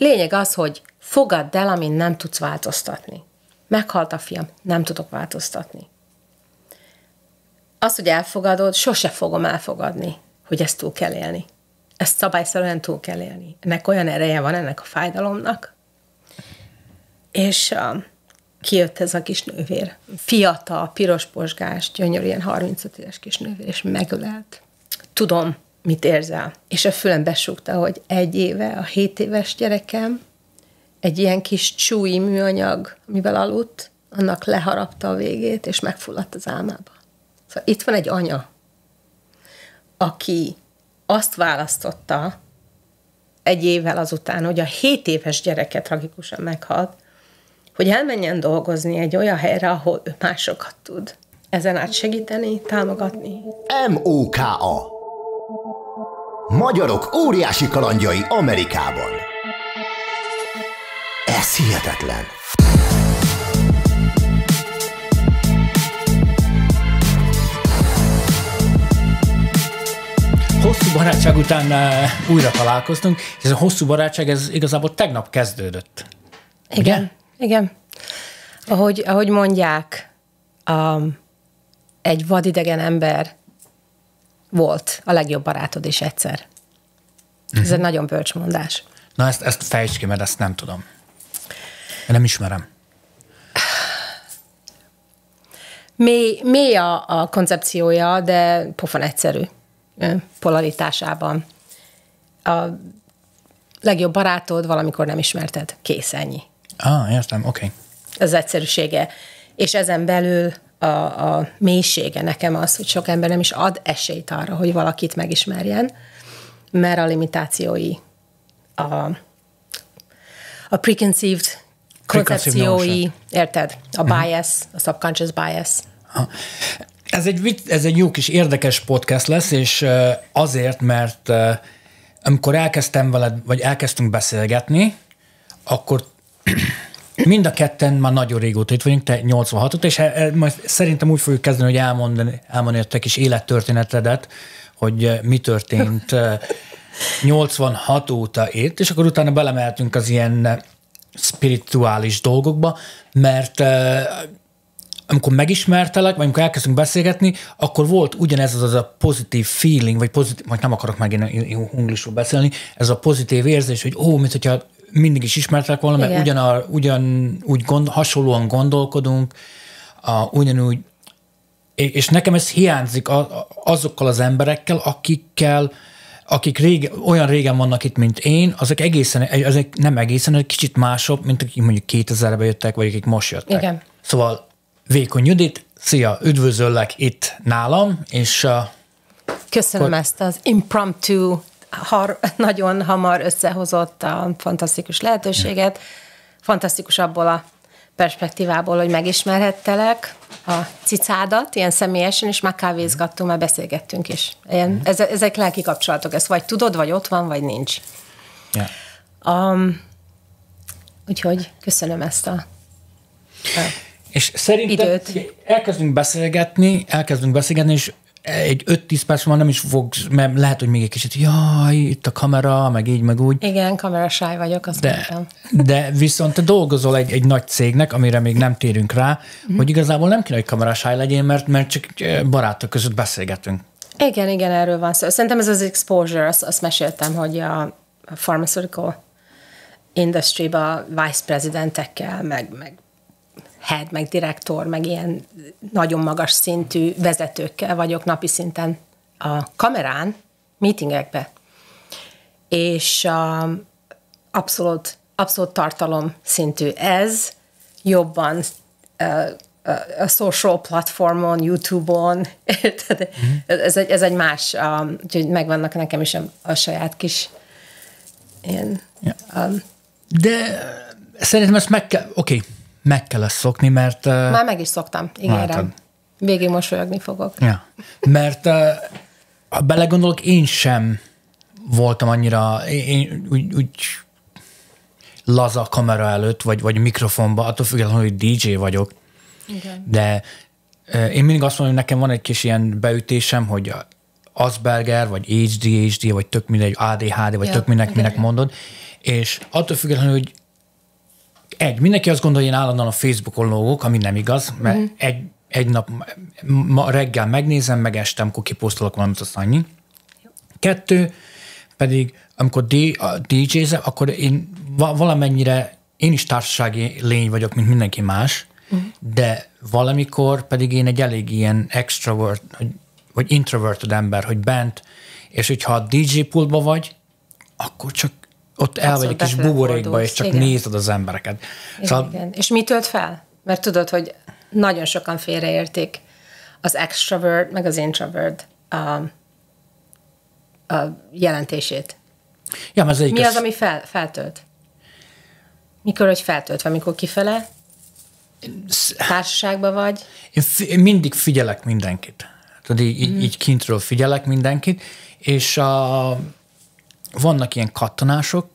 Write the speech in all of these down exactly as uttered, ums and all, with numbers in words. Lényeg az, hogy fogadd el, amin nem tudsz változtatni. Meghalt a fiam, nem tudok változtatni. Az, hogy elfogadod, sose fogom elfogadni, hogy ezt túl kell élni. Ezt szabályszerűen túl kell élni. Ennek olyan ereje van, ennek a fájdalomnak. És uh, kijött ez a kis nővér. Fiatal, pirosposgás, gyönyörűen harmincöt éves kis nővér, és megölelt. Tudom, mit érzel. És a fülem besúgta, hogy egy éve, a hét éves gyerekem egy ilyen kis csúi műanyag, amivel aludt, annak leharapta a végét, és megfulladt az álmába. Szóval itt van egy anya, aki azt választotta egy évvel azután, hogy a hét éves gyereke tragikusan meghalt, hogy elmenjen dolgozni egy olyan helyre, ahol ő másokat tud ezen át segíteni, támogatni. em o ká á. Magyarok óriási kalandjai Amerikában. Ez hihetetlen. Hosszú barátság után újra találkoztunk, és ez a hosszú barátság ez igazából tegnap kezdődött. Igen, ugye? Igen. Ahogy, ahogy mondják, um, egy vadidegen ember volt a legjobb barátod is egyszer. Ez uh-huh. egy nagyon bölcs mondás. Na ezt, ezt fejtsd ki, mert ezt nem tudom. Én nem ismerem. Mély, mély a, a koncepciója, de pofon egyszerű polaritásában. A legjobb barátod valamikor nem ismerted. Kész, ennyi. Ah, értem, oké. Okay. Ez egyszerűsége. És ezen belül a, a mélysége nekem az, hogy sok ember nem is ad esélyt arra, hogy valakit megismerjen, mert a limitációi, a, a preconceived koncepciói, érted? A bias, a subconscious bias. Ha. Ez egy, ez egy jó kis érdekes podcast lesz, és azért, mert amikor elkezdtem veled, vagy elkezdtünk beszélgetni, akkor mind a ketten már nagyon régóta itt vagyunk, te nyolcvanhatot, és majd szerintem úgy fogjuk kezdeni, hogy elmondani, elmondani a kis élettörténetedet, hogy mi történt nyolcvanhat óta itt, és akkor utána belemehetünk az ilyen spirituális dolgokba, mert amikor megismertelek, vagy amikor elkezdtünk beszélgetni, akkor volt ugyanez az a pozitív feeling, vagy pozitív, majd nem akarok meg én angolul beszélni, ez a pozitív érzés, hogy ó, mint hogyha mindig is ismertelek volna, mert ugyan, ugyan, úgy gond, hasonlóan gondolkodunk, a, ugyanúgy, és nekem ez hiányzik a, azokkal az emberekkel, akikkel, akik régen, olyan régen vannak itt, mint én, azok egészen, ezek nem egészen, egy kicsit másabb, mint akik mondjuk kétezerben jöttek, vagy akik most jöttek. Igen. Szóval Vékony Judit, szia, üdvözöllek itt nálam, és... Uh, Köszönöm akkor... ezt az impromptu, har, nagyon hamar összehozott a fantasztikus lehetőséget. Fantasztikus abból a perspektívából, hogy megismerhettelek a cicádat, ilyen személyesen, és már kávézgattunk, már beszélgettünk is. Ilyen, ezek lelki kapcsolatok, ezt vagy tudod, vagy ott van, vagy nincs. Yeah. Um, úgyhogy köszönöm ezt a... a És szerintem időt. elkezdünk beszélgetni, elkezdünk beszélgetni, és egy öt-tíz perc van, nem is fogsz, mert lehet, hogy még egy kicsit, jaj, itt a kamera, meg így, meg úgy. Igen, kamerasáj vagyok, azt de, mondtam. De viszont te dolgozol egy, egy nagy cégnek, amire még nem térünk rá, mm-hmm. hogy igazából nem kéne, hogy kamerasáj legyél, mert, mert csak barátok között beszélgetünk. Igen, igen, erről van szó. Szerintem ez az exposure, azt, azt meséltem, hogy a pharmaceutical industry-ba vice presidentekkel, meg, meg head, meg direktor, meg ilyen nagyon magas szintű vezetőkkel vagyok napi szinten a kamerán, meetingekben. És um, abszolút, abszolút tartalom szintű ez, jobban uh, a social platformon, YouTube-on, mm-hmm. ez, egy, ez egy más, um, úgyhogy megvannak nekem is a, a saját kis ilyen... Yeah. Um, De szerintem ezt meg kell... Oké. Okay. Meg kell ezt szokni, mert... Már meg is szoktam, ígérem. Végig mosolyogni fogok. Ja. Mert ha belegondolok, én sem voltam annyira én, úgy, úgy laza kamera előtt, vagy, vagy mikrofonba, attól függetlenül, hogy dé dzsé vagyok. Igen. De én mindig azt mondom, hogy nekem van egy kis ilyen beütésem, hogy Asperger, vagy á dé há dé, vagy tök mindegy, á dé há dé, vagy ja, tök minek, minek mondod, És attól függetlenül, hogy egy, mindenki azt gondolja, hogy én állandóan a Facebookon lógok, ami nem igaz, mert mm. egy, egy nap ma reggel megnézem, meg este, amikor kiposztolok valamit, azt annyi. Kettő, pedig amikor dé jé-zem, akkor én valamennyire, én is társasági lény vagyok, mint mindenki más, mm. de valamikor pedig én egy elég ilyen extrovert, vagy introverted ember, hogy bent, és hogyha a dé jé pultba vagy, akkor csak ott el vagy egy kis buborékba, és csak igen. nézed az embereket. Igen, szóval... igen. És mi tölt fel? Mert tudod, hogy nagyon sokan félreértik az extrovert, meg az introvert a, a jelentését. Ja, az mi az, az... ami fel, feltölt? Mikor, hogy feltöltve, amikor kifele? Társaságban vagy? Én, én mindig figyelek mindenkit. Tudod, így, mm. így kintről figyelek mindenkit, és a... vannak ilyen kattanások,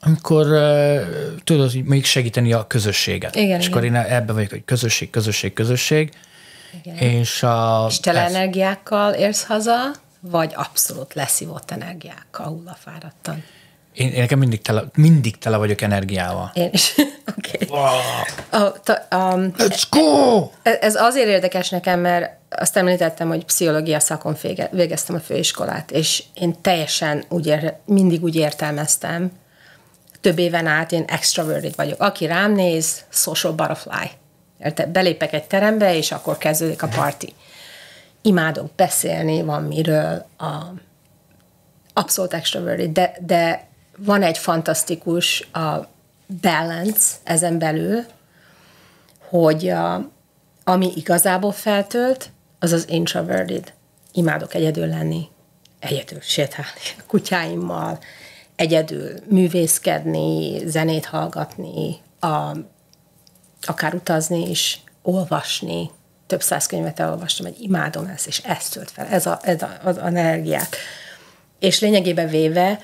amikor uh, tudod, hogy még segíteni a közösséget. Igen, és igen. akkor én ebben vagyok, hogy közösség, közösség, közösség. Igen. És, a, és tele ez... energiákkal érsz haza, vagy abszolút leszívott energiákkal, hullafáradtan? Én, én nekem mindig tele, mindig tele vagyok energiával. Én is. Oké. Okay. Wow. Oh, um, Let's go! Ez, ez azért érdekes nekem, mert azt említettem, hogy pszichológia szakon vége, végeztem a főiskolát, és én teljesen úgy ér, mindig úgy értelmeztem, több éven át én extroverted vagyok. Aki rám néz, social butterfly. Érte? Belépek egy terembe, és akkor kezdődik a parti. Imádok beszélni, van miről, a, abszolút extroverted, de, de van egy fantasztikus a balance ezen belül, hogy a, ami igazából feltölt, az az introverted. Imádok egyedül lenni, egyedül sétálni a kutyáimmal, egyedül művészkedni, zenét hallgatni, a, akár utazni is, olvasni. Több száz könyvet elolvastam, hogy imádom ezt, és ezt tölt fel, ez, a, ez a, az energiát. És lényegében véve,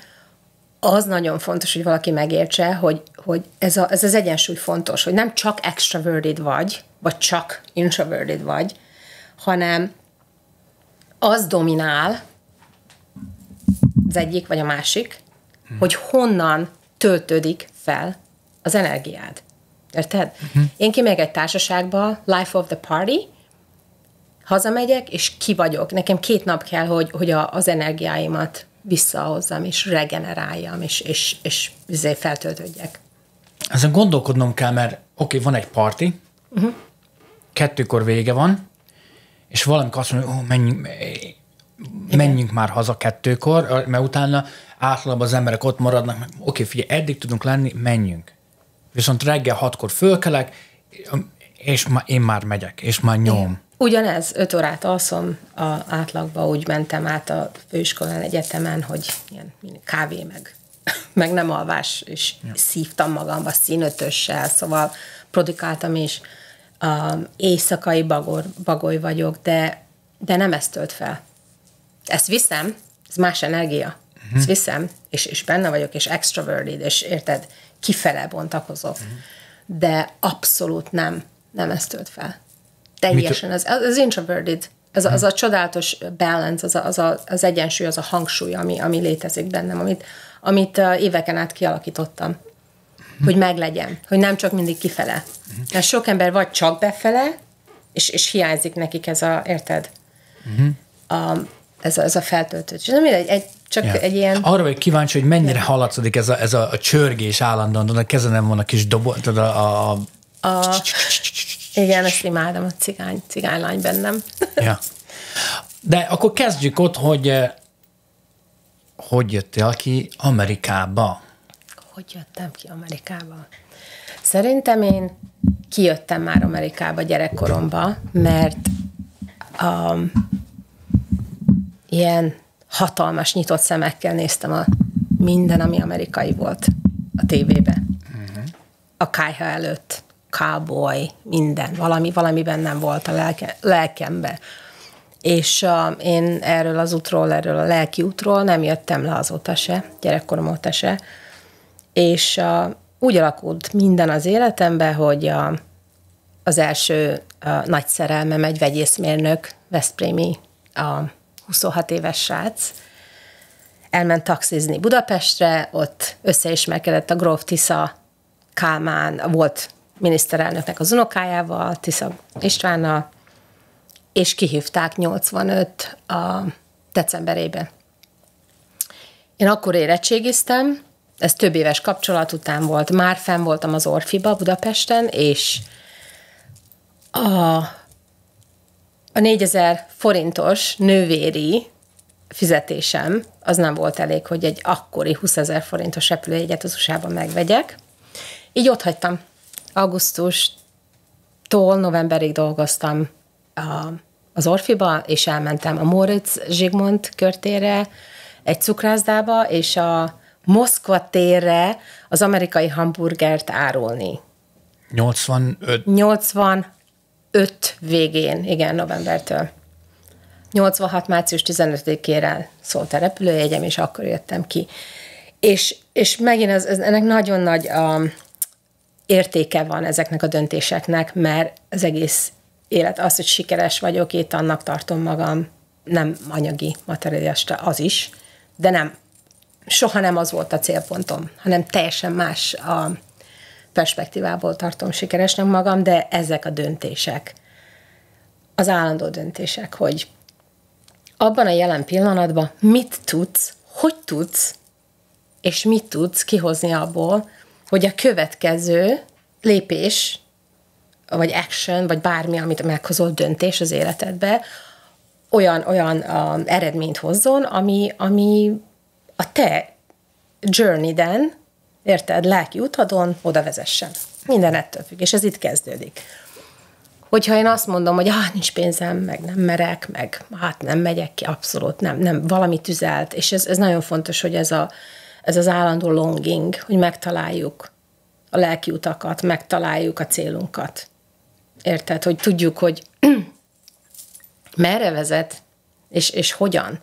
az nagyon fontos, hogy valaki megértse, hogy, hogy ez, a, ez az egyensúly fontos, hogy nem csak extroverted vagy, vagy csak introverted vagy, hanem az dominál az egyik vagy a másik, hmm. hogy honnan töltődik fel az energiád. Érted? Hmm. Én kimegyek egy társaságba, life of the party, hazamegyek, és ki vagyok. Nekem két nap kell, hogy, hogy a, az energiáimat visszahozzam, és regeneráljam, és, és, és, és feltöltődjek. Ezen gondolkodnom kell, mert oké, okay, van egy parti, uh-huh. kettőkor vége van, és valamikor azt mondja, hogy oh, menjünk, menjünk már haza kettőkor, mert utána általában az emberek ott maradnak, oké, okay, figyelj, eddig tudunk lenni, menjünk. Viszont reggel hatkor fölkelek, és én már megyek, és már nyom. Igen. Ugyanez, öt órát alszom a átlagba, úgy mentem át a főiskolán, egyetemen, hogy ilyen kávé, meg, meg nem alvás, és ja. szívtam magamba színötössel, szóval produkáltam is, um, éjszakai bagor, bagoly vagyok, de, de nem ezt tölt fel. Ezt viszem, ez más energia, uh-huh. ezt viszem, és, és benne vagyok, és extroverted, és érted, kifele bontakozok, uh-huh. de abszolút nem, nem ezt tölt fel. Teljesen, az, az introverted, az, az a csodálatos balance, az, a, az, a, az egyensúly, az a hangsúly, ami, ami létezik bennem, amit, amit éveken át kialakítottam, hogy meglegyen, hogy nem csak mindig kifele. Mert sok ember vagy csak befele, és, és hiányzik nekik ez a, érted, a, ez, a, ez a feltöltődés. Nem mindegy, egy, csak ja. egy ilyen... Arra vagyok kíváncsi, hogy mennyire hallatszik ez a, ez a, a csörgés állandóan, a kezenem van a kis dobo... A... a... a... Igen, ezt imádom, a cigány, cigánylány bennem. Ja. De akkor kezdjük ott, hogy hogy jöttél ki Amerikába? Hogy jöttem ki Amerikába? Szerintem én kijöttem már Amerikába gyerekkoromba, mert um, ilyen hatalmas nyitott szemekkel néztem a minden, ami amerikai volt a tévébe. Uh-huh. A kályha előtt. Cowboy, minden, valami, valami bennem volt a lelke, lelkembe. És uh, én erről az útról, erről a lelki útról nem jöttem le azóta se, gyerekkorom óta se. És uh, úgy alakult minden az életemben, hogy uh, az első uh, nagy szerelmem egy vegyészmérnök, veszprémi, uh, huszonhat éves srác, elment taxizni Budapestre, ott összeismerkedett a gróf Tisza Kálmán, volt miniszterelnöknek az unokájával, Tisza Istvánnal, és kihívták nyolcvanöt a decemberében. Én akkor érettségiztem, ez több éves kapcsolat után volt, már fenn voltam az Orfiba Budapesten, és a, a négyezer forintos nővéri fizetésem, az nem volt elég, hogy egy akkori húszezer forintos repülőjegyet az u es á-ban megvegyek. Így ott hagytam. Augusztustól novemberig dolgoztam a, az Orfiba, és elmentem a Móricz Zsigmond körtérre, egy cukrászdába, és a Moszkva térre az amerikai hamburgert árulni. nyolcvanöt? nyolcvanöt végén, igen, novembertől. nyolcvanhat március tizenötödikére szólt a repülőjegyem, és akkor jöttem ki. És, és megint ez, ez, ennek nagyon nagy um, értéke van ezeknek a döntéseknek, mert az egész élet az, hogy sikeres vagyok, itt annak tartom magam, nem anyagi materialista, az is, de nem, soha nem az volt a célpontom, hanem teljesen más a perspektívából tartom sikeresnek magam, de ezek a döntések, az állandó döntések, hogy abban a jelen pillanatban mit tudsz, hogy tudsz, és mit tudsz kihozni abból, hogy a következő lépés, vagy action, vagy bármi, amit meghozol döntés az életedbe, olyan, olyan uh, eredményt hozzon, ami, ami a te journey-den, érted, lelki utadon oda vezessen. Minden ettől függ, és ez itt kezdődik. Hogyha én azt mondom, hogy hát nincs pénzem, meg nem merek, meg hát nem megyek ki, abszolút nem, nem, valami tüzelt, és ez, ez nagyon fontos, hogy ez, a, ez az állandó longing, hogy megtaláljuk a lelki utakat, megtaláljuk a célunkat. Érted, hogy tudjuk, hogy merre vezet, és, és hogyan.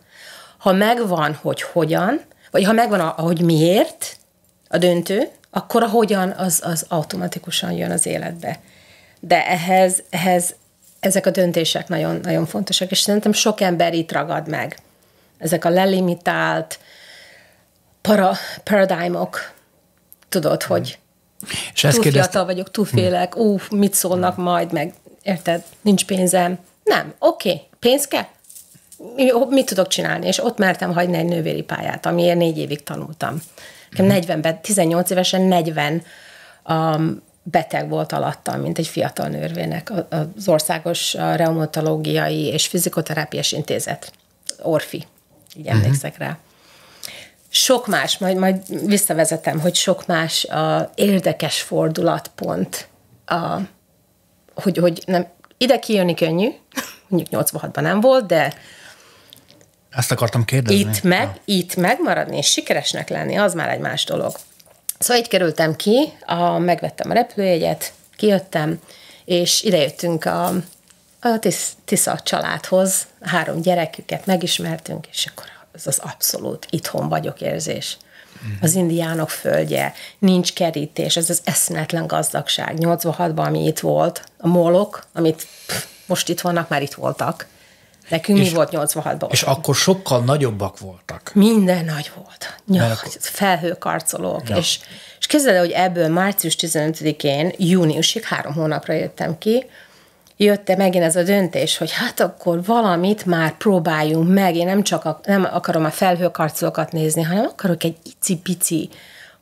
Ha megvan, hogy hogyan, vagy ha megvan, a, hogy miért a döntő, akkor a hogyan az, az automatikusan jön az életbe. De ehhez, ehhez ezek a döntések nagyon, nagyon fontosak, és szerintem sok ember itt ragad meg. Ezek a lelimitált para, paradigmok, tudod, hogy és túl fiatal kérdezte... vagyok, túlfélek, ú, mit szólnak majd, meg érted, nincs pénzem. Nem, oké, okay, pénz kell? Mit tudok csinálni? És ott mertem hagyni egy nővéri pályát, amiért négy évig tanultam. negyvenben, tizennyolc évesen negyven um, beteg volt alattam, mint egy fiatal nővérnek az Országos Reumatológiai és Fizikoterápiás Intézet. Orfi, így emlékszek rá. Sok más, majd, majd visszavezetem, hogy sok más uh, érdekes fordulatpont, uh, hogy, hogy nem... Ide kijönni könnyű, mondjuk nyolcvanhatban nem volt, de ezt akartam kérdezni. Itt meg, ja. itt megmaradni és sikeresnek lenni, az már egy más dolog. Szóval így kerültem ki, a, megvettem a repülőjegyet, kijöttem, és idejöttünk a, a tisz, Tisza családhoz, három gyereküket megismertünk, és akkor az az abszolút itthon vagyok érzés. Az indiánok földje, nincs kerítés, ez az eszméletlen gazdagság. nyolcvanhatban, ami itt volt, a mólok, amit pff, most itt vannak, már itt voltak. Nekünk és, mi volt nyolcvanhatban? És otthon. Akkor sokkal nagyobbak voltak. Minden nagy volt. Nyilván, felhőkarcolók. Ja. És, és képzeld el, hogy ebből március tizenötödikén, júniusig, három hónapra jöttem ki, jött megint ez a döntés, hogy hát akkor valamit már próbáljunk meg, én nem csak a, nem akarom a felhőkarcolókat nézni, hanem akarok egy icipici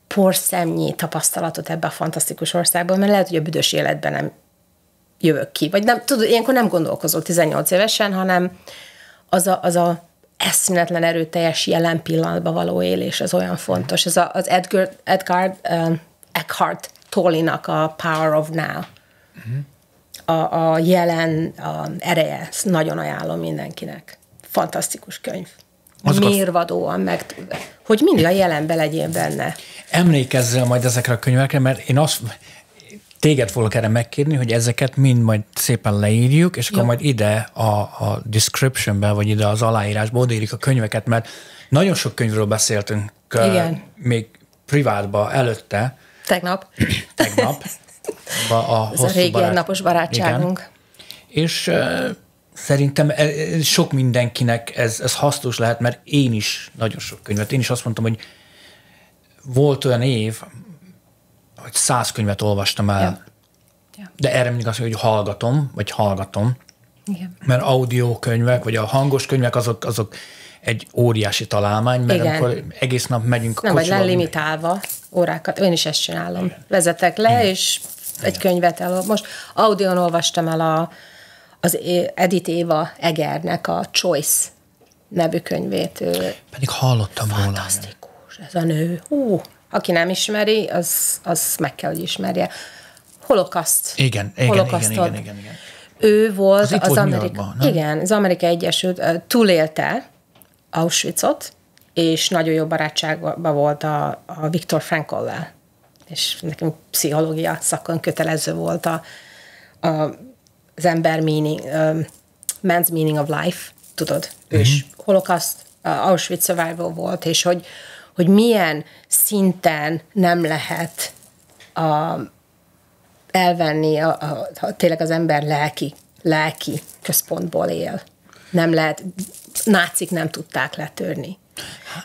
porszemnyi tapasztalatot ebbe a fantasztikus országban, mert lehet, hogy a büdös életben nem jövök ki. Vagy nem, tudod, ilyenkor nem gondolkozol tizennyolc évesen, hanem az a, az a eszméletlen erőteljes jelen pillanatban való élés, az olyan fontos. Ez a, az Edgar, Edgar uh, Eckhart Tolle-nak a Power of Now. Mm-hmm. A, a jelen a ereje, ezt nagyon ajánlom mindenkinek. Fantasztikus könyv. Azokat... Mérvadóan, meg, hogy mindig a jelenbe legyél benne. Emlékezzel majd ezekre a könyvekre, mert én azt téged fogok erre megkérni, hogy ezeket mind majd szépen leírjuk, és akkor Jó. majd ide a, a descriptionben, vagy ide az aláírásba odaírjuk a könyveket, mert nagyon sok könyvről beszéltünk uh, még privátba előtte. Tegnap. Tegnap. A, a ez a régi barát... napos barátságunk. Igen. És uh, Szerintem sok mindenkinek ez, ez hasznos lehet, mert én is nagyon sok könyvet, én is azt mondtam, hogy volt olyan év, hogy száz könyvet olvastam el, ja. Ja. de erre mindig azt mondja, hogy hallgatom, vagy hallgatom, igen. mert audiokönyvek, vagy a hangos könyvek, azok, azok egy óriási találmány, mert igen. amikor egész nap megyünk a kocsival. Nem vagy lelimitálva órákat, én is ezt csinálom. Igen. Vezetek le, igen. és egy igen. könyvet elolvasom. Most audion olvastam el a az Edith Éva Egernek a Choice nevű könyvét. Ő pedig hallottam róla. Fantasztikus, ez a nő. Hú, aki nem ismeri, az, az meg kell, hogy ismerje. Holokaszt. Igen, igen, igen, igen, igen, igen. Ő volt az, az Amerika. Igen, az Amerikai Egyesült túlélte Auschwitzot, és nagyon jó barátságban volt a, a Viktor Frankollal. És nekem pszichológia szakon kötelező volt a, a az ember meaning, um, man's meaning of life, tudod, mm-hmm. és holokaszt, uh, Auschwitz survival volt, és hogy, hogy milyen szinten nem lehet a, elvenni a, a, a, tényleg az ember lelki, lelki központból él. Nem lehet, nácik nem tudták letörni.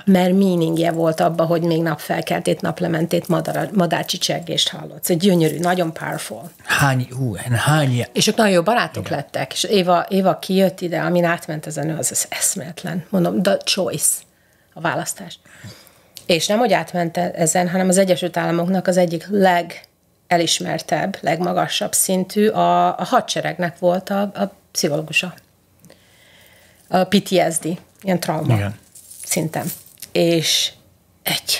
Mert meaningje volt abba, hogy még napfelkeltét, naplementét, madara, madárcsicsegést hallott. Ez gyönyörű, nagyon powerful. Hány, hú, hány. És ők nagyon jó barátok igen. lettek. És Éva, Éva kijött ide, amin átment ez a nő, az, az eszméletlen. Mondom, the choice, a választás. És nem, hogy átment ezen, hanem az Egyesült Államoknak az egyik legelismertebb, legmagasabb szintű, a, a hadseregnek volt a, a pszichológusa. A pé té es dé, ilyen trauma. Igen. Szinten. És egy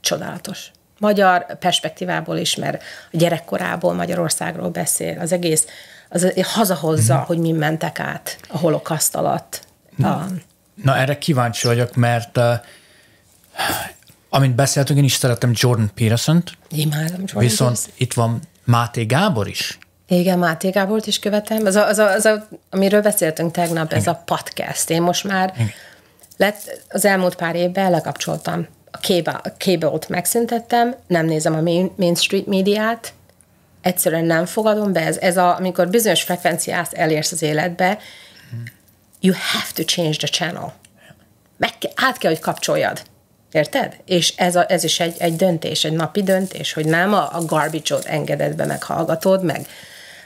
csodálatos. Magyar perspektívából is, mert a gyerekkorából Magyarországról beszél. Az egész az hazahozza, mm. hogy mi mentek át a holokaszt alatt. Na, na erre kíváncsi vagyok, mert uh, amint beszéltünk, én is szeretem Jordan Peterson-t. Imádom Jordan viszont Peterson. Itt van Máté Gábor is. Igen, Máté Gábort is követem. Az, a, az, a, az a, amiről beszéltünk tegnap, igen. ez a podcast. Én most már igen. Lett, az elmúlt pár évben lekapcsoltam. A cable-t megszüntettem, nem nézem a main, main street médiát, egyszerűen nem fogadom be. Ez, ez a, amikor bizonyos frekvenciát elérsz az életbe, you have to change the channel. Meg, át kell, hogy kapcsoljad. Érted? És ez, a, ez is egy, egy döntés, egy napi döntés, hogy nem a, a garbage-ot engeded be, meghallgatod, meg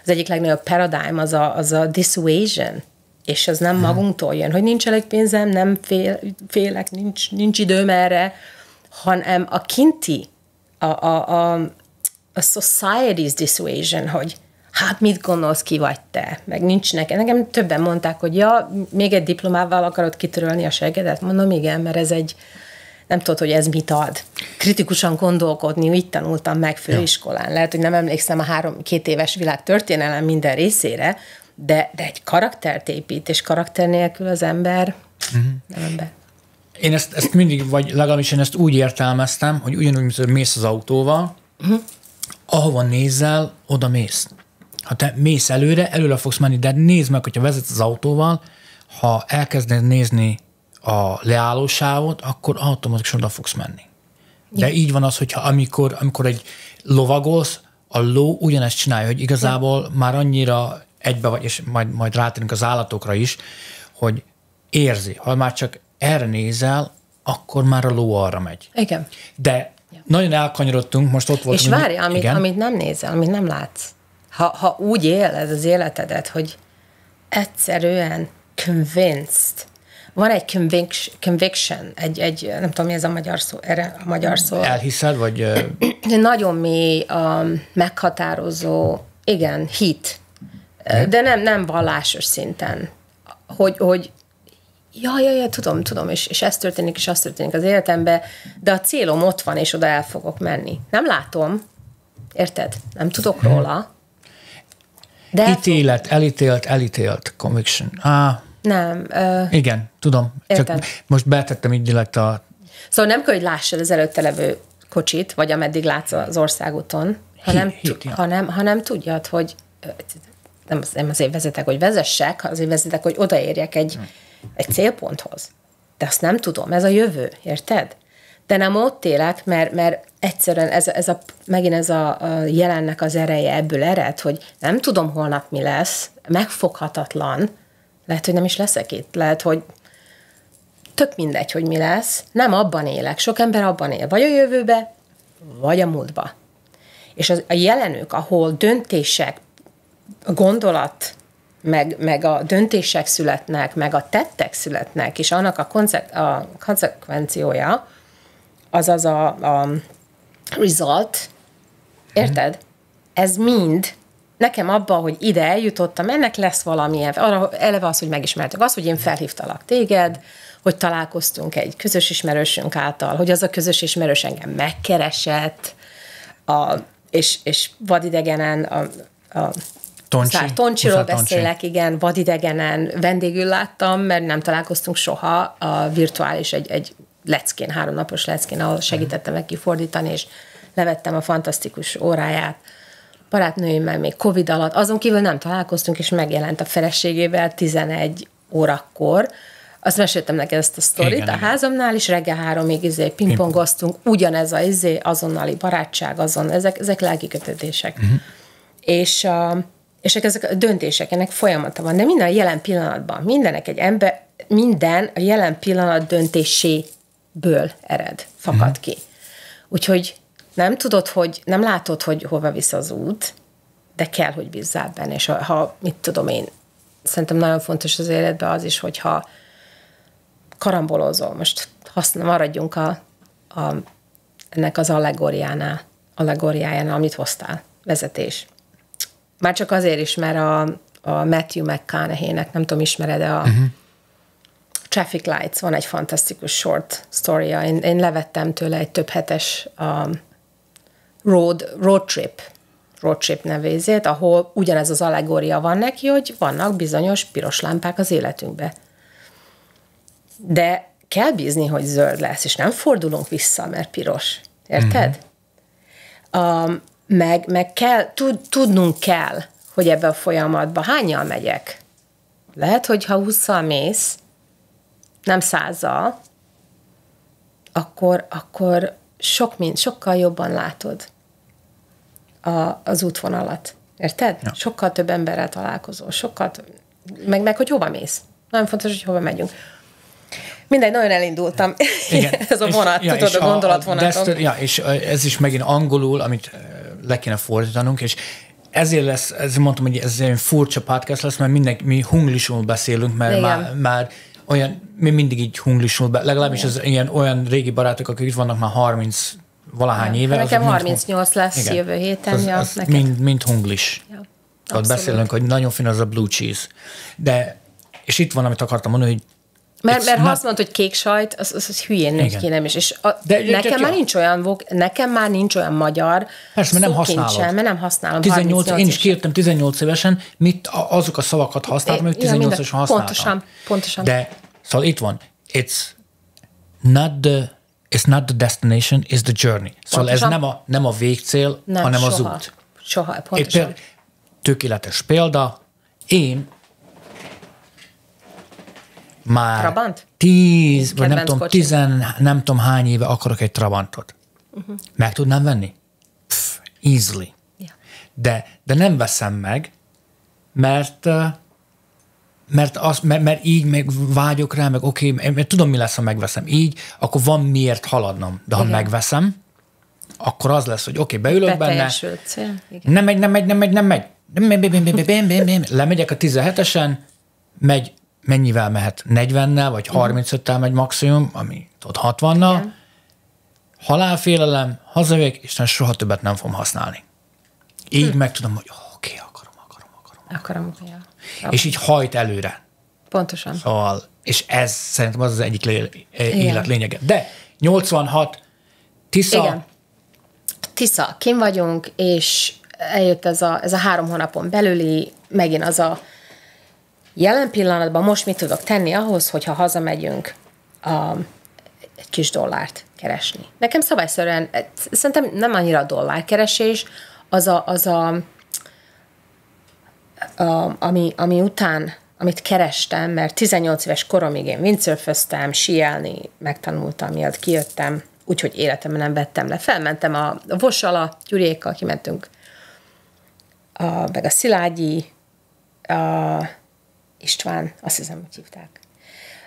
az egyik legnagyobb paradigm az a, az a dissuasion, és az nem hmm. magunktól jön, hogy nincs elég pénzem, nem fél, félek, nincs, nincs időm erre, hanem a kinti, a, a, a, a society's dissuasion, hogy hát mit gondolsz, ki vagy te, meg nincs nekem. Nekem többen mondták, hogy ja, még egy diplomával akarod kitörölni a segedet? Mondom, igen, mert ez egy, nem tudod, hogy ez mit ad. Kritikusan gondolkodni, így tanultam meg főiskolán. Lehet, hogy nem emlékszem a három-két éves világ történelem minden részére, de, de egy karaktert épít, és karakter nélkül az ember uh-huh. nem ember. Én ezt, ezt mindig, vagy legalábbis én ezt úgy értelmeztem, hogy ugyanúgy, mint hogy mész az autóval, uh-huh. ahova nézel, oda mész. Ha te mész előre, előre fogsz menni, de nézd meg, hogyha vezetsz az autóval, ha elkezded nézni a leállósávot, akkor automatikusan oda fogsz menni. De igen. így van az, hogyha amikor, amikor egy lovagolsz, a ló ugyanezt csinálja, hogy igazából igen. már annyira egybe vagy, és majd, majd rátérünk az állatokra is, hogy érzi, ha már csak erre nézel, akkor már a ló arra megy. Igen. De igen. nagyon elkanyarodtunk, most ott voltunk. És várj, amit, amit nem nézel, amit nem látsz. Ha, ha úgy éled az életedet, hogy egyszerűen convinced, van egy conviction, egy, egy, nem tudom, mi ez a magyar szó, erre a magyar szó. Elhiszed, vagy... Nagyon mély, um, meghatározó, igen, hit, de nem, nem vallásos szinten, hogy, hogy ja, ja, ja, tudom, tudom, és, és ez történik, és az történik az életemben, de a célom ott van, és oda el fogok menni. Nem látom, érted? Nem tudok róla. De ítélet, fog... elítélt, elítélt, conviction. Ah. Nem. Uh, Igen, tudom. Értem. Csak most betettem így direkt a... Szóval nem kell, hogy lássad az előtte levő kocsit, vagy ameddig látsz az országúton, hanem, hanem, hanem tudjad, hogy nem, nem azért vezetek, hogy vezessek, azért vezetek, hogy odaérjek egy, egy célponthoz. De azt nem tudom, ez a jövő, érted? de nem ott élek, mert, mert egyszerűen ez, ez a, megint ez a, a jelennek az ereje ebből ered, hogy nem tudom holnap mi lesz, megfoghatatlan, lehet, hogy nem is leszek itt, lehet, hogy tök mindegy, hogy mi lesz, nem abban élek, sok ember abban él, vagy a jövőbe, vagy a múltba. És az, a jelenük, ahol döntések, a gondolat, meg, meg a döntések születnek, meg a tettek születnek, és annak a, konzek, a konzekvenciája, azaz a, a result, érted? Ez mind nekem abban, hogy ide eljutottam, ennek lesz valamilyen, arra eleve az, hogy megismertük, az, hogy én felhívtalak téged, hogy találkoztunk egy közös ismerősünk által, hogy az a közös ismerős engem megkeresett, a, és, és vadidegenen a, a Toncsi. Toncsiról beszélek, igen, vadidegenen vendégül láttam, mert nem találkoztunk soha, a virtuális egy, egy leckén, háromnapos leckén, ahol segítettem neki fordítani, és levettem a fantasztikus óráját. Barátnőimmel még Covid alatt, azon kívül nem találkoztunk, és megjelent a feleségével tizenegy órakor. Azt meséltem neki ezt a sztorit, igen, a igen. házamnál is reggel háromig izé pingpongoztunk, ugyanez az izé, azonnali barátság, azon, ezek, ezek lelki kötődések. Uh-huh. És a És ezek a döntések, ennek folyamata van, de minden a jelen pillanatban, mindenek egy ember, minden a jelen pillanat döntéséből ered, fakad mm-hmm. ki. Úgyhogy nem tudod, hogy, nem látod, hogy hova visz az út, de kell, hogy bízzál benne. És ha, ha mit tudom én, szerintem nagyon fontos az életben az is, hogyha karambolozol, most használom, maradjunk a, a, ennek az allegóriánál, allegóriájánál, amit hoztál, vezetés. Már csak azért is, mert a, a Matthew McConaughey-nek, nem tudom, ismered-e a uh-huh. Traffic Lights, van egy fantasztikus short sztoria. Én, én levettem tőle egy több hetes um, road, road trip, road trip nevézét, ahol ugyanez az allegória van neki, hogy vannak bizonyos piros lámpák az életünkbe. De kell bízni, hogy zöld lesz, és nem fordulunk vissza, mert piros. Érted? Uh-huh. Um, Meg, meg kell, tud, tudnunk kell, hogy ebbe a folyamatba hányan megyek. Lehet, hogy ha hússzal mész, nem százzal, akkor, akkor sok mind, sokkal jobban látod a, az útvonalat. Érted? Ja. Sokkal több emberrel találkozol, sokkal több, meg, meg hogy hova mész. Nagyon fontos, hogy hova megyünk. Mindegy, nagyon elindultam. Igen. Ez a vonat, és, tudod, ja, a gondolatvonatom. Ja, és ez is megint angolul, amit le kéne fordítanunk, és ezért lesz, ezért mondtam, hogy ez egy furcsa podcast lesz, mert mindenki, mi hunglisul beszélünk, mert már, már olyan, mi mindig így hunglisul, legalábbis az ilyen olyan régi barátok, akik itt vannak már harminc valahány ja. éve. Nekem harmincnyolc hung... lesz igen. jövő héten. Az, ja, az neked. Mind, mind hunglis. Ja. Ott beszélünk, hogy nagyon finom az a blue cheese. De, és itt van, amit akartam mondani, hogy Mert, mert ha azt mondod, hogy kék sajt, az, az, az hülyén néz ki, nem is. És a, de, nekem, de, már nincs olyan, nekem már nincs olyan magyar persze, mert nem használom. Mert nem használom. tizennyolc, én is kértem tizennyolc évesen, mit azok a szavakat használtam, amit tizennyolc évesen használtam. Pontosan, pontosan. De, szóval itt van, it's not the, it's not the destination, it's the journey. Szóval pontosan. Ez nem a, nem a végcél, nem, hanem soha, az út. Soha, pontosan. Épp, tökéletes példa, én már Trabant? tíz, vagy nem tudom, tizen, nem tudom hány éve akarok egy Trabantot. Uh-huh. Meg tudnám venni? Pff, easily. Yeah. De, de nem veszem meg, mert, mert, az, mert, mert így meg vágyok rá, meg oké, okay, mert tudom, mi lesz, ha megveszem. Így, akkor van miért haladnom. De ha igen. megveszem, akkor az lesz, hogy oké, okay, beülök benne. Nem megy, nem megy, nem megy, nem megy. Lemegyek a tizenhetesen, megy mennyivel mehet? negyvennel, vagy harmincöttel megy maximum, ami ott hatvannal. Halálfélelem, hazavég, és nem soha többet nem fogom használni. Így hm. meg tudom, hogy oké, okay, akarom, akarom, akarom. Akarom, akarom. Ja. És így hajt előre. Pontosan. Szóval, és ez szerintem az az egyik lé- élet lényege. De nyolcvanhat, Tisza. Igen. Tisza, kim vagyunk, és eljött ez a, ez a három hónapon belüli, megint az a jelen pillanatban most mit tudok tenni ahhoz, hogyha hazamegyünk um, egy kis dollárt keresni. Nekem szabályszerűen, szerintem nem annyira a dollárkeresés, az a, az a, a ami, ami után, amit kerestem, mert tizennyolc éves koromig én windsurföztem, síelni, megtanultam, miatt kijöttem úgyhogy életemben nem vettem le. Felmentem a Vosala Gyurékkal, kimentünk, a, meg a Szilágyi, a István, azt hiszem, hogy hívták.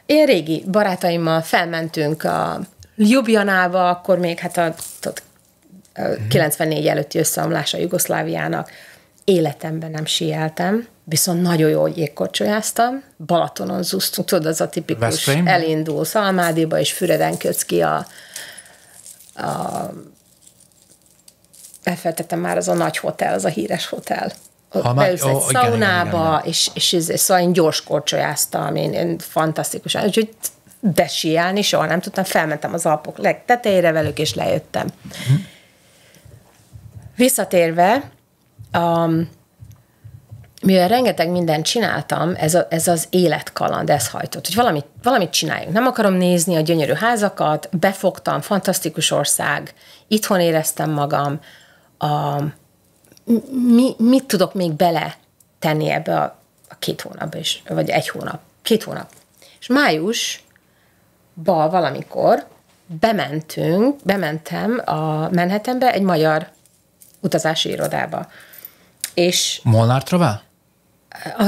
Én régi barátaimmal felmentünk a Ljubljanába, akkor még hát a, a kilencvennégy előtti összeomlás a Jugoszláviának. Életemben nem síeltem, viszont nagyon jól jégkorcsolyáztam. Balatonon zúztunk, tudod, az a tipikus Veszprém. Elindul Szalmádiba, és Füreden kötsz ki a, a elfeltettem már, az a nagy hotel, az a híres hotel. Beülsz egy szaunába, és, és, és szóval én gyors korcsolyáztam, én, én fantasztikusan, úgyhogy de síelni soha nem tudtam, felmentem az Alpok legtetejére velük, és lejöttem. Hm. Visszatérve, Um, mivel rengeteg mindent csináltam, ez, a, ez az életkaland, ez hajtott, hogy valamit, valamit csináljunk. Nem akarom nézni a gyönyörű házakat, befogtam, fantasztikus ország, itthon éreztem magam, a, mi, mit tudok még bele tenni ebbe a, a két hónapba, is, vagy egy hónap, két hónap. És májusban valamikor bementünk, bementem a Manhattanbe egy magyar utazási irodába. És Molnár Travá?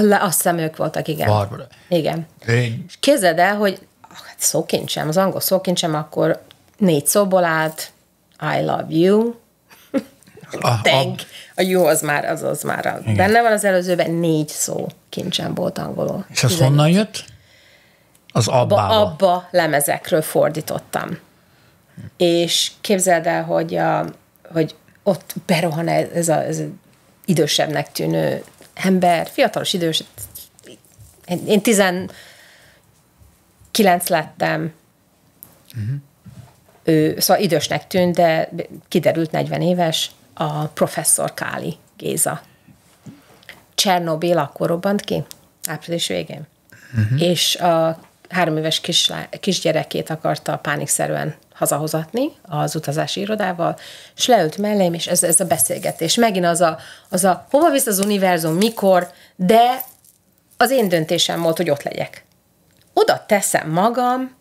Azt hiszem, ők voltak, igen. Barbara. Igen. Én... És képzeld el, hogy hát szókincsem, az angol szókincsem akkor négy szóból állt, I love you, a, thank, a... a jó az már, az az már a... benne van az előzőben, négy szó kincsem volt angolul. És ez honnan jött? Az Abba. Abba lemezekről fordítottam. Hm. És képzeld el, hogy, a, hogy ott berohan ez, ez a... Ez a idősebbnek tűnő ember, fiatalos idős, én tizenkilenc lettem, uh-huh. ő, szóval idősnek tűnt, de kiderült negyven éves, a professzor Káli Géza. Csernobil akkor robbant ki, április végén, uh-huh. és a három éves kislá- kisgyerekét akarta pánikszerűen hazahozatni az utazási irodával, és leült mellém, és ez, ez a beszélgetés. Megint az a, az a hova visz az univerzum, mikor, de az én döntésem volt, hogy ott legyek. Oda teszem magam,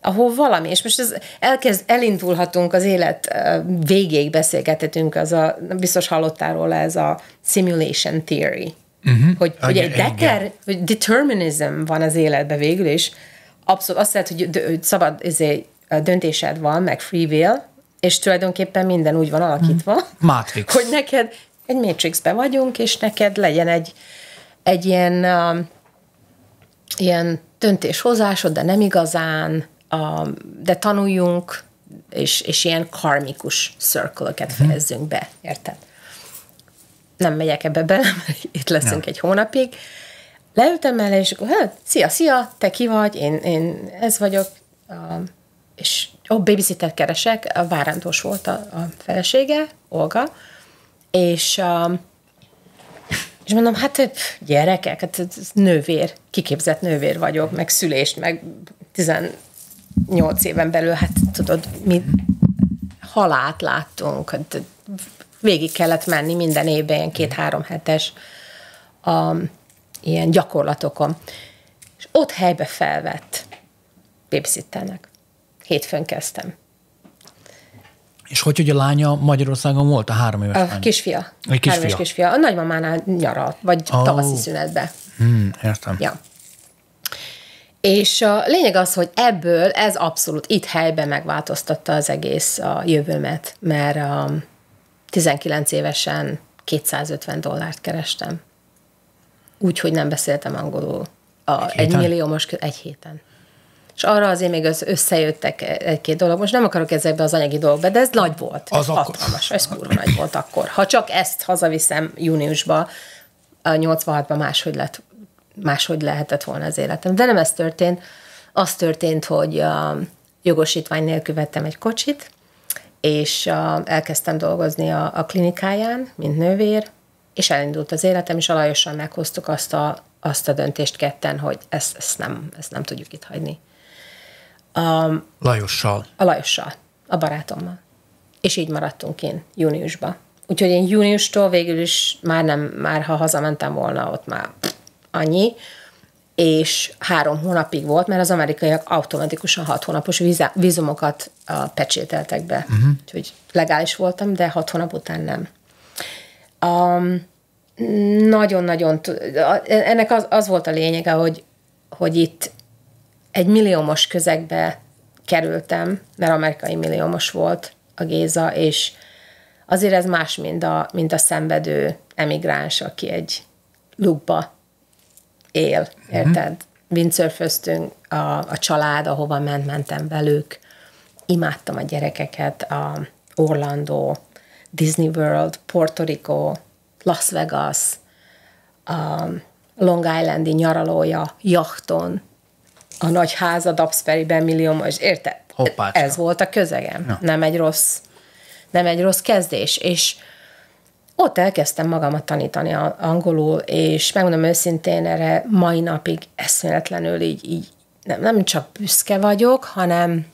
ahol valami, és most ez elkezd, elindulhatunk az élet végéig beszélgetetünk, az a, biztos hallottál róla, ez a simulation theory, uh-huh. hogy, a, hogy egy deter, hogy determinism van az életben végül, és abszolút azt jelenti, hogy, hogy szabad, ezért döntésed van, meg free will, és tulajdonképpen minden úgy van alakítva, mm. Matrix. Hogy neked egy Matrixben vagyunk, és neked legyen egy, egy ilyen, um, ilyen döntéshozásod, de nem igazán, um, de tanuljunk, és, és ilyen karmikus circle-öket mm. fejezzünk be, érted? Nem megyek ebbe bele, mert itt leszünk nem. egy hónapig. Leültem el, és akkor, hát, szia, szia, te ki vagy, én, én ez vagyok, um, és ó, oh, babysittert keresek, a várándós volt a, a felesége, Olga, és, um, és mondom, hát gyerekek, hát nővér, kiképzett nővér vagyok, meg szülést, meg tizennyolc éven belül, hát tudod, mi halált láttunk, hát végig kellett menni minden évben, ilyen két-három hetes um, ilyen gyakorlatokon. És ott helybe felvett babysitternek. Hétfőn kezdtem. És hogy, hogy a lánya Magyarországon volt, a három éves? A lány. Kisfia. Egy kisfia. Három kisfia. A nagymamánál nyaralt, vagy oh. tavaszi szünetbe. Hmm, értem. Ja. És a lényeg az, hogy ebből ez abszolút itt helyben megváltoztatta az egész a jövőmet, mert a tizenkilenc évesen kétszázötven dollárt kerestem. Úgyhogy nem beszéltem angolul. A egy, egy millió most egy héten. És arra azért még összejöttek egy-két dolog. Most nem akarok ezekbe az anyagi dolgokba, de ez nagy volt. Az hatalmas, ez kurva nagy volt akkor. Ha csak ezt hazaviszem júniusba, nyolcvanhatban máshogy, lett, máshogy lehetett volna az életem. De nem ez történt. Az történt, hogy jogosítvány nélkül vettem egy kocsit, és elkezdtem dolgozni a, a klinikáján, mint nővér, és elindult az életem, és a Lajossal meghoztuk azt a, azt a döntést ketten, hogy ezt, ezt, nem, ezt nem tudjuk itt hagyni. A Lajossal. A Lajossal, a barátommal. És így maradtunk kint júniusban. Úgyhogy én júniustól végül is már nem, már ha hazamentem volna, ott már annyi. és három hónapig volt, mert az amerikaiak automatikusan hat hónapos vízumokat pecsételtek be. Uh-huh. Úgyhogy legális voltam, de hat hónap után nem. Nagyon-nagyon... Um, ennek az, az volt a lényege, hogy, hogy itt egy milliómos közegbe kerültem, mert amerikai milliómos volt a Géza, és azért ez más, mint a, mint a szenvedő emigráns, aki egy lukba él, érted? Windsurföztünk, a, a család, ahova ment, mentem velük, imádtam a gyerekeket, a Orlando, Disney World, Puerto Rico, Las Vegas, a Long Islandi nyaralója, jachton, a nagy háza Duxbury-ben millió, és érted? Hoppácska. Ez volt a közegem. No. Nem egy rossz, nem egy rossz kezdés, és ott elkezdtem magamat tanítani angolul, és megmondom őszintén, erre mai napig eszméletlenül így, így nem, nem csak büszke vagyok, hanem,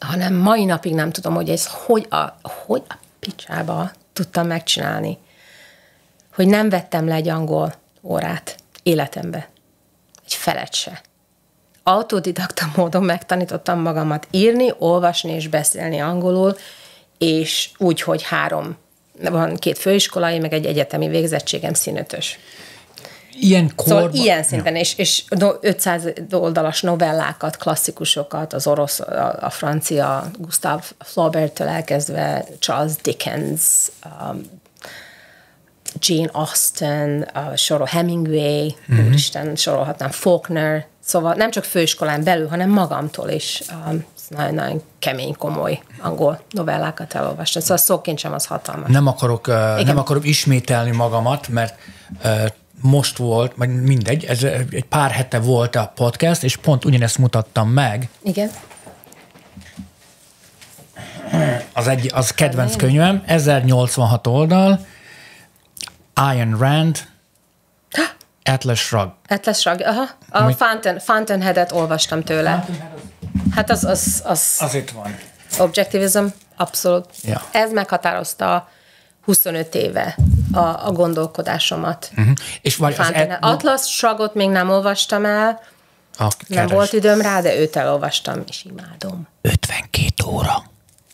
hanem mai napig nem tudom, hogy ez hogy a, hogy a picsába tudtam megcsinálni. Hogy nem vettem le egy angol órát életembe. Egy felet se. Autodidakta módon megtanítottam magamat írni, olvasni és beszélni angolul, és úgy, hogy három van két főiskolai, meg egy egyetemi végzettségem színötös. Ilyen korban? Szóval ilyen szinten, ja. és, és ötszáz oldalas novellákat, klasszikusokat, az orosz, a, a francia, Gustav Flaubert-től elkezdve, Charles Dickens, um, Jane Austen, uh, sorol Hemingway, mm-hmm. úristen, sorolhatnám, Faulkner, szóval nem csak főiskolán belül, hanem magamtól is um, nagyon-nagyon kemény, komoly angol novellákat elolvastam. Szóval szókincsem az hatalmas. Nem akarok, nem akarok ismételni magamat, mert most volt, vagy mindegy, ez egy pár hete volt a podcast, és pont ugyanezt mutattam meg. Igen. Az, egy, az kedvenc könyvem, ezernyolcvanhat oldal, Ayn Rand, Atlas Shrugged. Atlas Shrugged, aha. A Fountain, Fountainhead-et olvastam tőle. Hát az... Az, az, az itt van. Objectivism, abszolút. Ja. Ez meghatározta huszonöt éve a, a gondolkodásomat. Uh-huh. És vagy az et- Atlas Shrugged-ot még nem olvastam el, a nem volt időm rá, de őt elolvastam, és imádom. ötvenkét óra.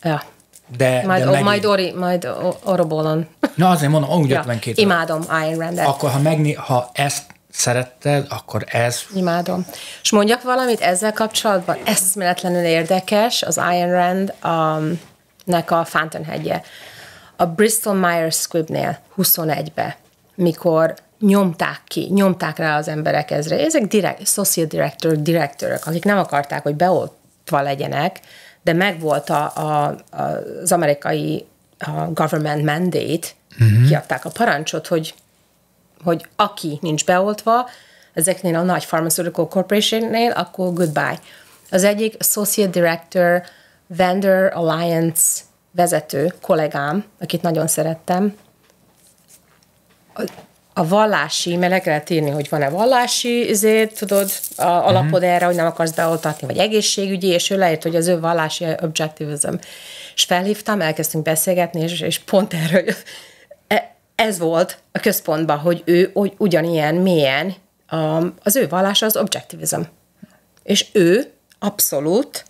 Ja. De, majd de ó, majd, ori, majd Orobolon. Na azért mondom, úgy ja. ötvenkét óra. Imádom Ayn Randet. Akkor ha, megné- ha ezt szeretted, akkor ez... Imádom. És mondjak valamit ezzel kapcsolatban, eszméletlenül érdekes az Ayn Rand-nek um, a Fountainheadje. A Bristol Myers Squibb-nél huszonegy-be, mikor nyomták ki, nyomták rá az emberek ezre. Ezek direkt, associate director, direktörök, akik nem akarták, hogy beoltva legyenek, de megvolt a, a, az amerikai a government mandate, mm-hmm. kiadták a parancsot, hogy hogy aki nincs beoltva, ezeknél a nagy pharmaceutical corporationnél, akkor goodbye. Az egyik associate director, vendor alliance vezető kollégám, akit nagyon szerettem, a, a vallási, mert le kellett írni, hogy van-e vallási, ezért tudod, a, alapod erre, hogy nem akarsz beoltatni, vagy egészségügyi, és ő leírt, hogy az ő vallási objectivism. És felhívtam, elkezdtünk beszélgetni, és, és pont erről ez volt a központban, hogy ő ugyanilyen, milyen az ő vallása az objectivizm. És ő abszolút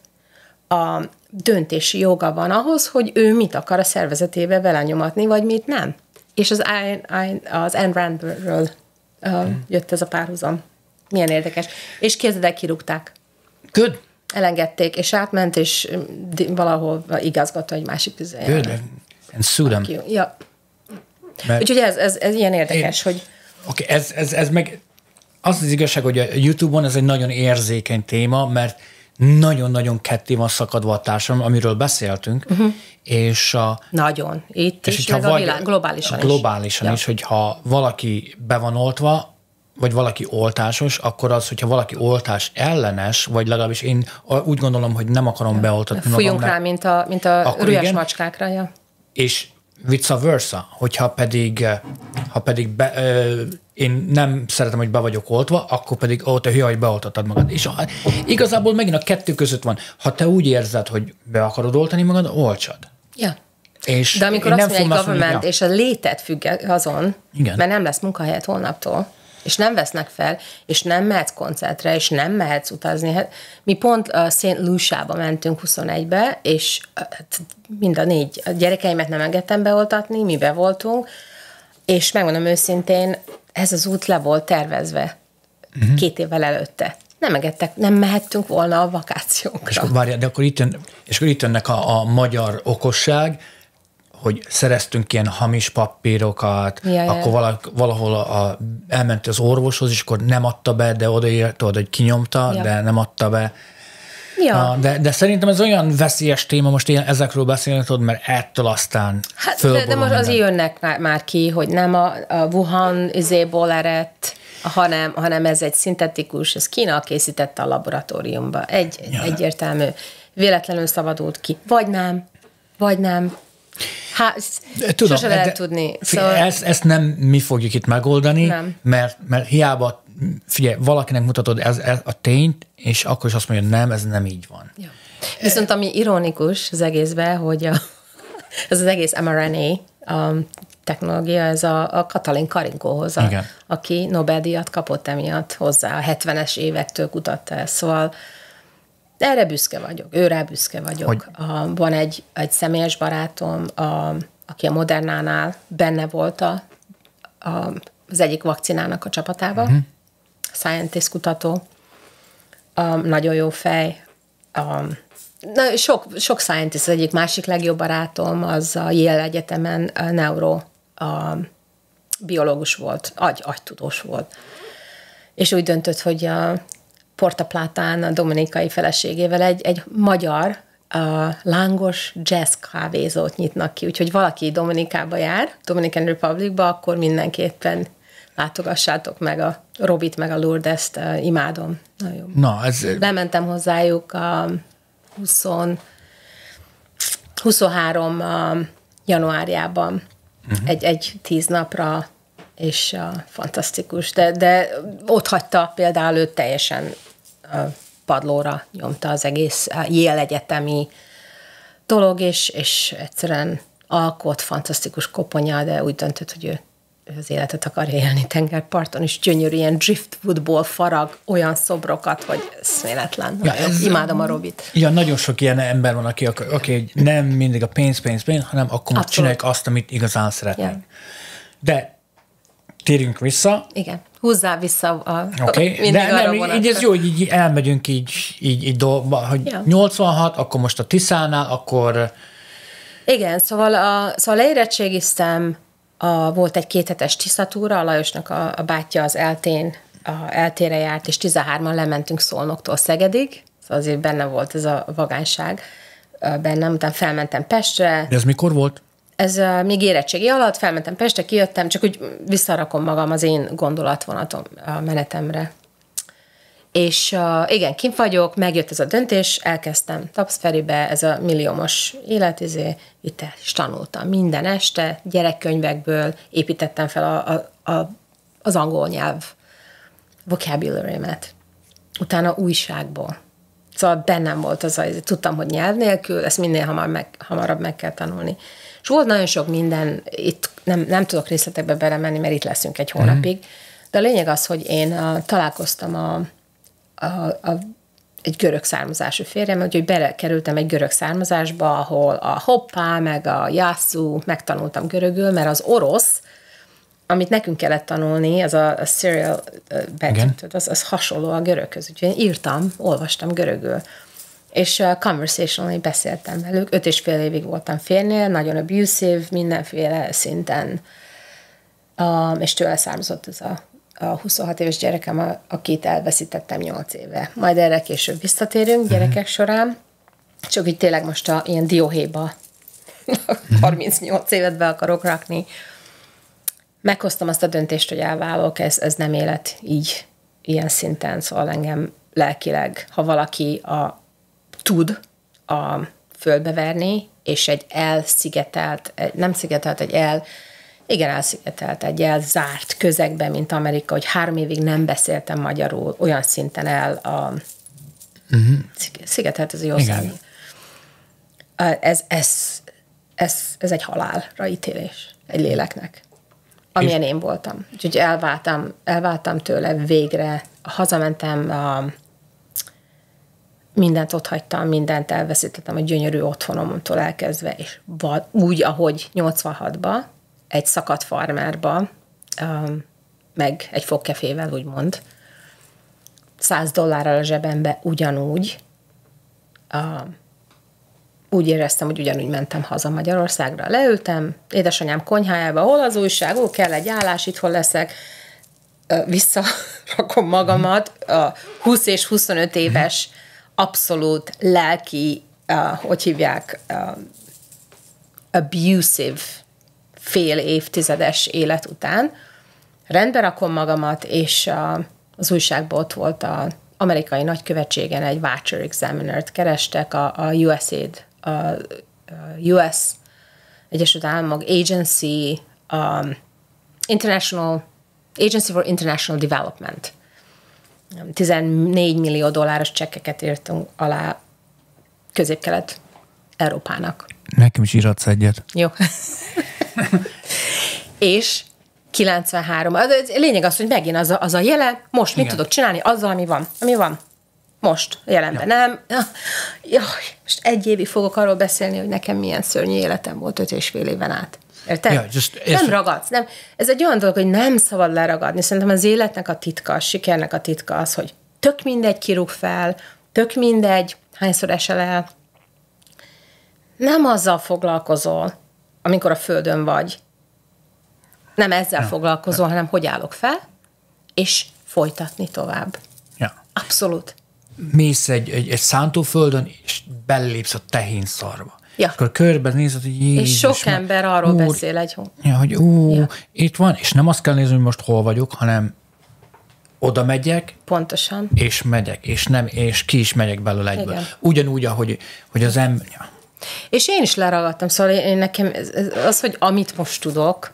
a döntési joga van ahhoz, hogy ő mit akar a szervezetébe belenyomatni, vagy mit nem. És az Ayn Randről jött ez a párhuzam. Milyen érdekes. És kézzel kirúgták. Good. Elengedték, és átment, és valahol igazgató egy másik tüzelyen. Good. And sue them. Ja. Mert úgyhogy ez, ez, ez ilyen érdekes, én, hogy... Oké, okay, ez, ez, ez meg... Az az igazság, hogy a YouTube-on ez egy nagyon érzékeny téma, mert nagyon-nagyon ketté van szakadva a társadalom, amiről beszéltünk, uh-huh. és a... Nagyon. Itt és is, meg a világ, globálisan, globálisan is. Globálisan ja. is, hogyha valaki be van oltva, vagy valaki oltásos, akkor az, hogyha valaki oltás ellenes, vagy legalábbis én úgy gondolom, hogy nem akarom ja. beoltatni magamnak. Fújunk rá, mint a, mint a rülyes igen, macskákra. Ja. És... vice versa, hogyha pedig, ha pedig be, ö, én nem szeretem, hogy be vagyok oltva, akkor pedig ó, te hülye, hogy beoltattad magad. És a, igazából megint a kettő között van. Ha te úgy érzed, hogy be akarod oltani magad, oltsad. Ja. És de amikor azt mondja, hogy a government és a létet függ azon, igen. mert nem lesz munkahelyet holnaptól, és nem vesznek fel, és nem mehetsz koncertre, és nem mehetsz utazni. Hát, mi pont a Saint Lucia-ba mentünk huszonegybe, és hát, mind a négy a gyerekeimet nem engedtem beoltatni, mi be voltunk, és megmondom őszintén, ez az út le volt tervezve uh-huh. két évvel előtte. Nem engedtek, nem mehettünk volna a vakációkra. És akkor, várjál, de akkor itt, jön, és akkor itt jönnek a, a magyar okosság, hogy szereztünk ilyen hamis papírokat, ja, akkor ja. valahol a, a, elment az orvoshoz, és akkor nem adta be, de odaért, hogy kinyomta, ja. de nem adta be. Ja. Na, de, de szerintem ez olyan veszélyes téma, most ilyen ezekről beszélni tudod, mert ettől aztán hát, de, de most az jönnek már, már ki, hogy nem a, a Wuhan üzéból eredt, hanem, hanem ez egy szintetikus, ez Kína készítette a laboratóriumba. Egy, ja. Egyértelmű. Véletlenül szabadult ki. Vagy nem, vagy nem. Hát, tudom, sose lehet tudni. Szóval... Ezt, ezt nem mi fogjuk itt megoldani, mert, mert hiába, figyelj, valakinek mutatod ez, ez a tényt, és akkor is azt mondja, nem, ez nem így van. Ja. Viszont ami ironikus az egészben, hogy a, ez az egész em er en á a technológia, ez a, a Katalin Karinkóhoz, a, aki Nobel-díjat kapott emiatt hozzá, a hetvenes évektől kutatta ezt, szóval erre büszke vagyok, őre büszke vagyok. Hogy... A, van egy, egy személyes barátom, a, aki a Modernánál benne volt a, a, az egyik vakcinának a csapatába, uh-huh. scientist kutató, a, nagyon jó fej. A, na, sok, sok scientist, az egyik másik legjobb barátom, az a Yale Egyetemen a neuro a, biológus volt, agy, agytudós volt. És úgy döntött, hogy a Porta Plátán a dominikai feleségével egy, egy magyar uh, lángos jazz kávézót nyitnak ki. Úgyhogy valaki Dominikába jár, Dominican Republicba, akkor mindenképpen látogassátok meg a Robit, meg a Lourdes-t, uh, imádom. Nagyon. Na, ez... Lementem hozzájuk a huszonhárom uh, januárjában uh-huh. egy, egy tíz napra, és uh, fantasztikus, de, de ott hagyta például őt teljesen padlóra nyomta az egész Yale egyetemi dolog, és, és egyszerűen alkot, fantasztikus koponya, de úgy döntött, hogy ő, ő az életet akar élni tengerparton, és gyönyörű ilyen driftwoodból farag olyan szobrokat, hogy eszméletlen. Ja, ez, imádom a Robit. Ja, nagyon sok ilyen ember van, aki, aki nem mindig a pénz, pénz, pénz, hanem akkor most csinálják azt, amit igazán szeretnék. Ja. De térjünk vissza. Igen, húzzál vissza a... Oké, okay. de nem, így ez jó, hogy így elmegyünk így, így, így dolgba, hogy ja. nyolcvanhat, akkor most a Tiszánál, akkor... Igen, szóval, a, szóval leérettségiztem, a, volt egy kéthetes Tiszatúra, a Lajosnak a, a bátyja az Eltén, a Eltére járt, és tizenhárman lementünk Szolnoktól Szegedig, szóval azért benne volt ez a vagányság bennem, utána felmentem Pestre. De ez mikor volt? Ez uh, még érettségi alatt, felmentem Pestre, kijöttem, csak úgy visszarakom magam az én gondolatvonatom a menetemre. És uh, igen, kint vagyok, megjött ez a döntés, elkezdtem Tapszferibe, ez a milliómos élet, izé, itt is tanultam minden este, gyerekkönyvekből építettem fel a, a, a, az angol nyelv vocabulary-met. Utána újságból. Szóval bennem volt az, hogy tudtam, hogy nyelv nélkül, ezt minél hamar meg, hamarabb meg kell tanulni. És volt nagyon sok minden, itt nem, nem tudok részletekbe belemenni, mert itt leszünk egy hónapig, mm. de a lényeg az, hogy én a, találkoztam a, a, a, egy görög származású férjemmel, úgyhogy belekerültem egy görög származásba, ahol a hoppá, meg a jászú, megtanultam görögül, mert az orosz, amit nekünk kellett tanulni, az a, a serial betűt, az, az hasonló a göröghöz. Úgyhogy én írtam, olvastam görögül. És conversationally beszéltem velük. Öt és fél évig voltam férnél, nagyon abusive, mindenféle szinten. Um, és tőle származott ez a, a huszonhat éves gyerekem, a, akit elveszítettem nyolc éve. Majd erre később visszatérünk gyerekek mm-hmm. során. Csak így tényleg most a, ilyen dióhéba harmincnyolc évet be akarok rakni. Meghoztam azt a döntést, hogy elválok, ez, ez nem élet így, ilyen szinten, szóval engem lelkileg, ha valaki a tud a földbe verni, és egy elszigetelt, nem szigetelt, egy el, igen, elszigetelt, egy elzárt közegben, mint Amerika, hogy három évig nem beszéltem magyarul, olyan szinten el a uh-huh. szigetelt, ez jó szám. Ez, ez, ez, ez egy halálra ítélés, egy léleknek. amilyen én voltam. Úgyhogy elváltam, elváltam tőle végre, hazamentem, a, mindent otthagytam, mindent elveszítettem, a gyönyörű otthonomtól elkezdve, és vad, úgy, ahogy nyolcvanhatba, egy szakadt farmerba, um, meg egy fogkefével, úgymond, száz dollárral a zsebembe ugyanúgy, um, úgy éreztem, hogy ugyanúgy mentem haza Magyarországra. Leültem, édesanyám konyhájába, hol az újság, ó, kell egy állás, itthon leszek, visszarakom magamat, a húsz és huszonöt éves abszolút lelki, hogy hívják, abusive fél évtizedes élet után. Rendbe rakom magamat, és az újságban ott volt a amerikai nagykövetségen egy Voucher Examiner-t kerestek, a, a u es aid, a, a u es Egyesült Államok Agency, um, International, Agency for International Development. tizennégy millió dolláros csekkeket írtunk alá Közép-Kelet Európának. Nekem is íratsz egyet. Jó. És kilencvenhárom. Az, az, lényeg az, hogy megint az a, az a jelen, most mit Igen. tudok csinálni? Azzal, ami van. Ami van. Most. Jelenben. Ja. Nem. Jaj, most egy évig fogok arról beszélni, hogy nekem milyen szörnyű életem volt öt és fél éven át. Érted? Ja, just, nem ragadsz. Nem. Ez egy olyan dolog, hogy nem szabad leragadni. Szerintem az életnek a titka, a sikernek a titka az, hogy tök mindegy kirúg fel, tök mindegy, hányszor esel el. Nem azzal foglalkozol, amikor a földön vagy, nem ezzel ja. foglalkozol, hanem hogy állok fel, és folytatni tovább. Ja. Abszolút. Mész egy, egy, egy szántóföldön, és belépsz a tehén szarba. Ja. És akkor körbenézed, hogy Jézus, és sok már, ember arról úr, beszél egy hó. Ja, hogy ú, ja. itt van, és nem azt kell nézni, hogy most hol vagyok, hanem oda megyek. Pontosan. És megyek, és nem, és ki is megyek belőle egyből. Igen. Ugyanúgy, ahogy hogy az ember. Ja. És én is leragadtam, szóval én, nekem az, hogy amit most tudok,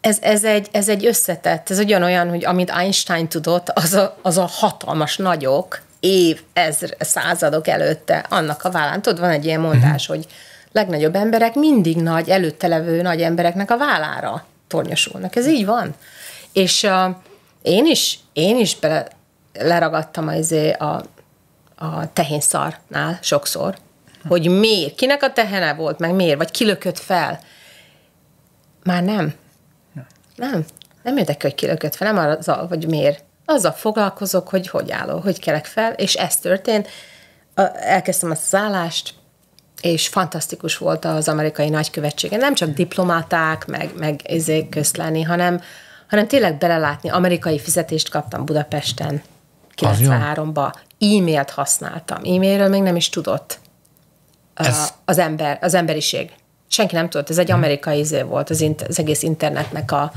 Ez, ez, egy, ez egy összetett, ez ugyanolyan, hogy amit Einstein tudott, az a, az a hatalmas nagyok, év, ezre, századok előtte, annak a vállán. Tudod, van egy ilyen mondás, hogy legnagyobb emberek mindig nagy, előtte levő nagy embereknek a vállára tornyosulnak. Ez így van. És uh, én is, én is bele, leragadtam azért a, a tehénszarnál sokszor, hogy miért, kinek a tehene volt, meg miért, vagy kilökött fel. Már nem. Nem, nem érdekel, hogy kilökött fel, nem azzal, hogy miért. Azzal foglalkozok, hogy hogy állok, hogy kelek fel, és ez történt. Elkezdtem azt az állást, és fantasztikus volt az amerikai nagykövetsége. Nem csak diplomaták, meg, meg ezért közleni, hanem, hanem tényleg belelátni. Amerikai fizetést kaptam Budapesten kilencvenháromba. E-mailt használtam. E-mailről még nem is tudott ez... az ember, az emberiség. Senki nem tudott, ez egy amerikai izé volt, az, inter, az egész internetnek a...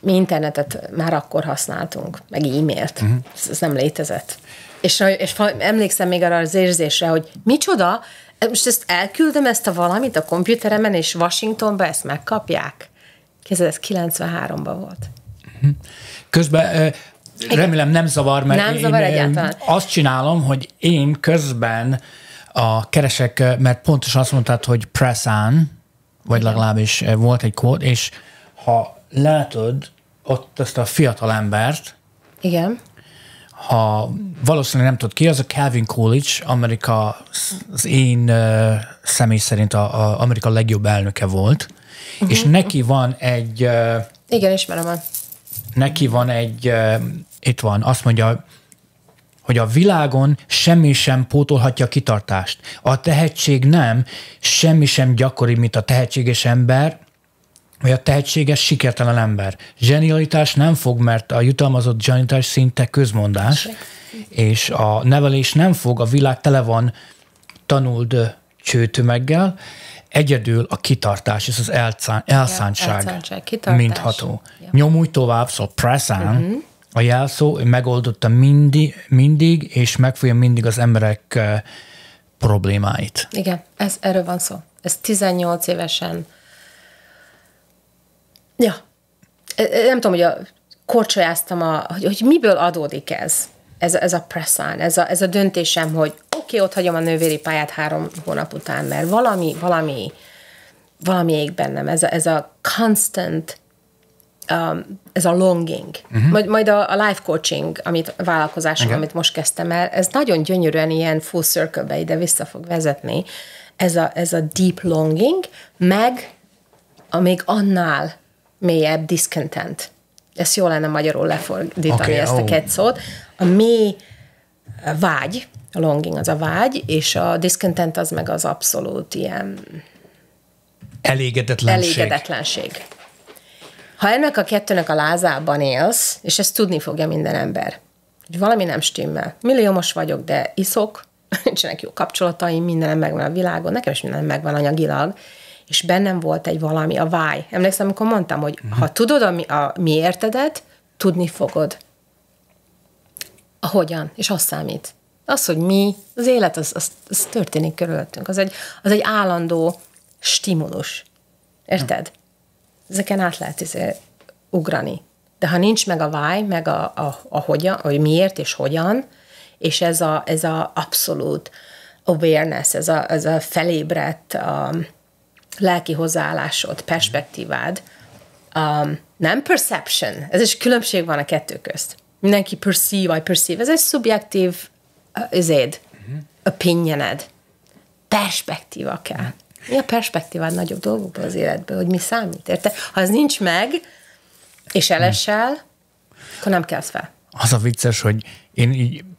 Mi internetet már akkor használtunk, meg e-mailt. Uh-huh. Ez, ez nem létezett. És, és emlékszem még arra az érzésre, hogy micsoda, most ezt elküldöm ezt a valamit a kompjúteremen, és Washingtonba ezt megkapják. Kézzel ez kilencvenháromba volt. Uh-huh. Közben remélem nem zavar, mert nem én zavar egyáltalán. Azt csinálom, hogy én közben... A keresek, mert pontosan azt mondtad, hogy press on, vagy legalábbis volt egy kód, és ha látod ott ezt a fiatal embert, igen. ha valószínűleg nem tudod ki, az a Calvin Coolidge, Amerika, az én személy szerint a, a Amerika legjobb elnöke volt, uh-huh. és neki van egy... Igen, ismerem el. Neki van egy, itt van, azt mondja, hogy a világon semmi sem pótolhatja a kitartást. A tehetség nem, semmi sem gyakori, mint a tehetséges ember, vagy a tehetséges, sikertelen ember. Zsenialitás nem fog, mert a jutalmazott zsenialitás szinte közmondás, és a nevelés nem fog, a világ tele van tanult csőtömeggel, egyedül a kitartás, és az elszán, elszántság, ja, elszántság kitartás, mint ható. Ja. Nyomulj tovább, szó, press on, uh-huh. A jelszó megoldotta mindig, mindig és megfogja mindig az emberek uh, problémáit. Igen, ez, erről van szó. Ez tizennyolc évesen. Ja. Nem tudom, hogy a, korcsolyáztam, a, hogy, hogy miből adódik ez, ez, ez a press on, ez a, ez a döntésem, hogy oké, okay, ott hagyom a nővéri pályát három hónap után, mert valami, valami, valami ég bennem. Ez a, ez a constant Um, ez a longing, uh-huh. majd, majd a, a life coaching, amit a vállalkozásom, amit most kezdtem el, ez nagyon gyönyörűen ilyen full circle-be ide vissza fog vezetni. Ez a, ez a deep longing, meg a még annál mélyebb discontent. Ezt jó lenne magyarul lefordítani, okay, ezt oh. a két szót. A mély vágy, a longing az a vágy, és a discontent az meg az abszolút ilyen... Elégedetlenség. Elégedetlenség. Ha ennek a kettőnek a lázában élsz, és ezt tudni fogja minden ember, hogy valami nem stimmel. Milliómos vagyok, de iszok, nincsenek jó kapcsolataim, mindenem megvan a világon, nekem is mindenem megvan anyagilag, és bennem volt egy valami, a vágy. Emlékszem, amikor mondtam, hogy uh-huh. ha tudod a mi, a mi értedet, tudni fogod. A hogyan, és az számít. Az, hogy mi, az élet, az, az, az történik körülöttünk. Az egy, az egy állandó stimulus. Érted? Uh-huh. Ezeken át lehet ezért ugrani. De ha nincs meg a why, meg a, a, a hogyan, hogy miért és hogyan, és ez a, ez a abszolút awareness, ez a, ez a felébredt a lelki hozzáállásod, perspektívád, um, nem perception, ez is különbség van a kettő közt. Mindenki perceive, I perceive, ez egy szubjektív ezéd, opinioned, perspektíva kell. Mi a perspektívád nagyobb dolgokban az életben, hogy mi számít, érted? Ha ez nincs meg, és elesel, akkor nem kelsz fel. Az a vicces, hogy én,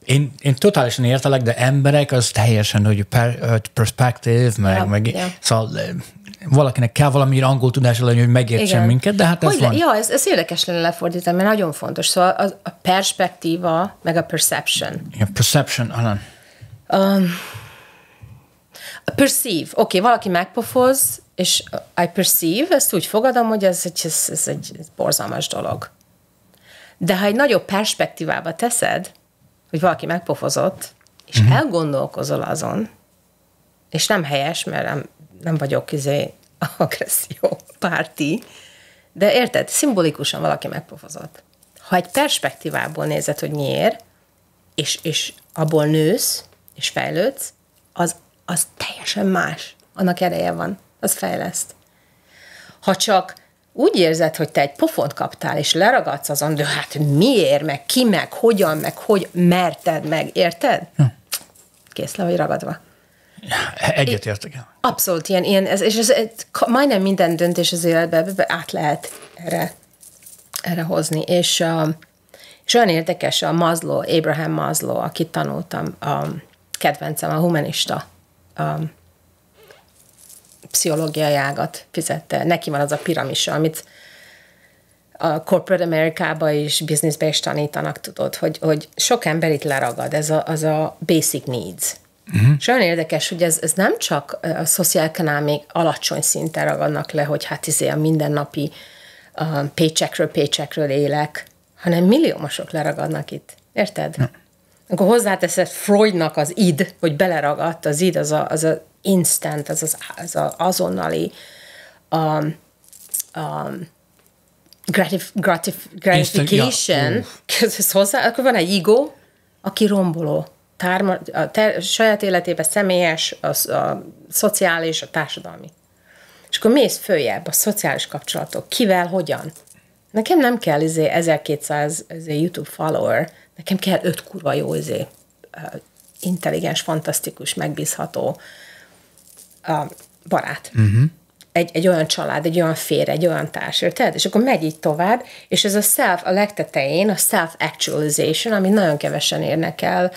én, én totálisan értelek, de emberek az teljesen, hogy per, perspective, meg, ja, meg ja. Szóval valakinek kell valamilyen angol tudás lenni, hogy megértsen minket, de hát ez hogy van. Le, ja, ez, ez érdekes lenne lefordítani, mert nagyon fontos. Szóval a, a perspektíva, meg a perception. Ja, perception, Alan. Um, Perceive. Oké, okay, valaki megpofoz, és I perceive, ezt úgy fogadom, hogy ez, ez, ez egy borzalmas dolog. De ha egy nagyobb perspektívába teszed, hogy valaki megpofozott, és uh-huh. elgondolkozol azon, és nem helyes, mert nem, nem vagyok izé agresszió párti, de érted, szimbolikusan valaki megpofozott. Ha egy perspektívából nézed, hogy miért, és, és abból nősz, és fejlődsz, az az teljesen más. Annak ereje van. Az fejleszt. Ha csak úgy érzed, hogy te egy pofont kaptál, és leragadsz azon, de hát miért, meg ki, meg hogyan, meg hogy merted, meg érted? Hm. Kész le vagy ragadva. Egyet értek el. Abszolút ilyen, ilyen ez, és ez, ez, majdnem minden döntés az életben át lehet erre, erre hozni. És, és olyan érdekes a Maslow, Abraham Maslow, akit tanultam, a kedvencem, a humanista a pszichológiai ágat fizette. Neki van az a piramisa, amit a corporate Amerikában is, businessben is tanítanak, tudod, hogy, hogy sok ember itt leragad, ez a, az a basic needs. Uh-huh. És olyan érdekes, hogy ez, ez nem csak a szocioekonomiai alacsony szinten ragadnak le, hogy hát izé a mindennapi um, paycheckről, paycheckről élek, hanem milliómosok leragadnak itt. Érted? Uh-huh. Akkor hozzáteszed Freudnak az id, hogy beleragadt, az id az a, az a instant, az az, az a azonnali um, um, gratif, gratif, gratification, ja. Közössz hozzá, akkor van egy ego, aki romboló. Tárma, a ter, saját életében személyes, a, a szociális, a társadalmi. És akkor mész följebb a szociális kapcsolatok. Kivel, hogyan? Nekem nem kell izé, ezerkétszáz izé, YouTube follower, nekem kell öt kurva jó, izé, intelligens, fantasztikus, megbízható barát. Uh-huh. Egy, egy olyan család, egy olyan férj, egy olyan társ, érted? És akkor megy így tovább, és ez a self, a legtetején, a self-actualization, amit nagyon kevesen érnek el.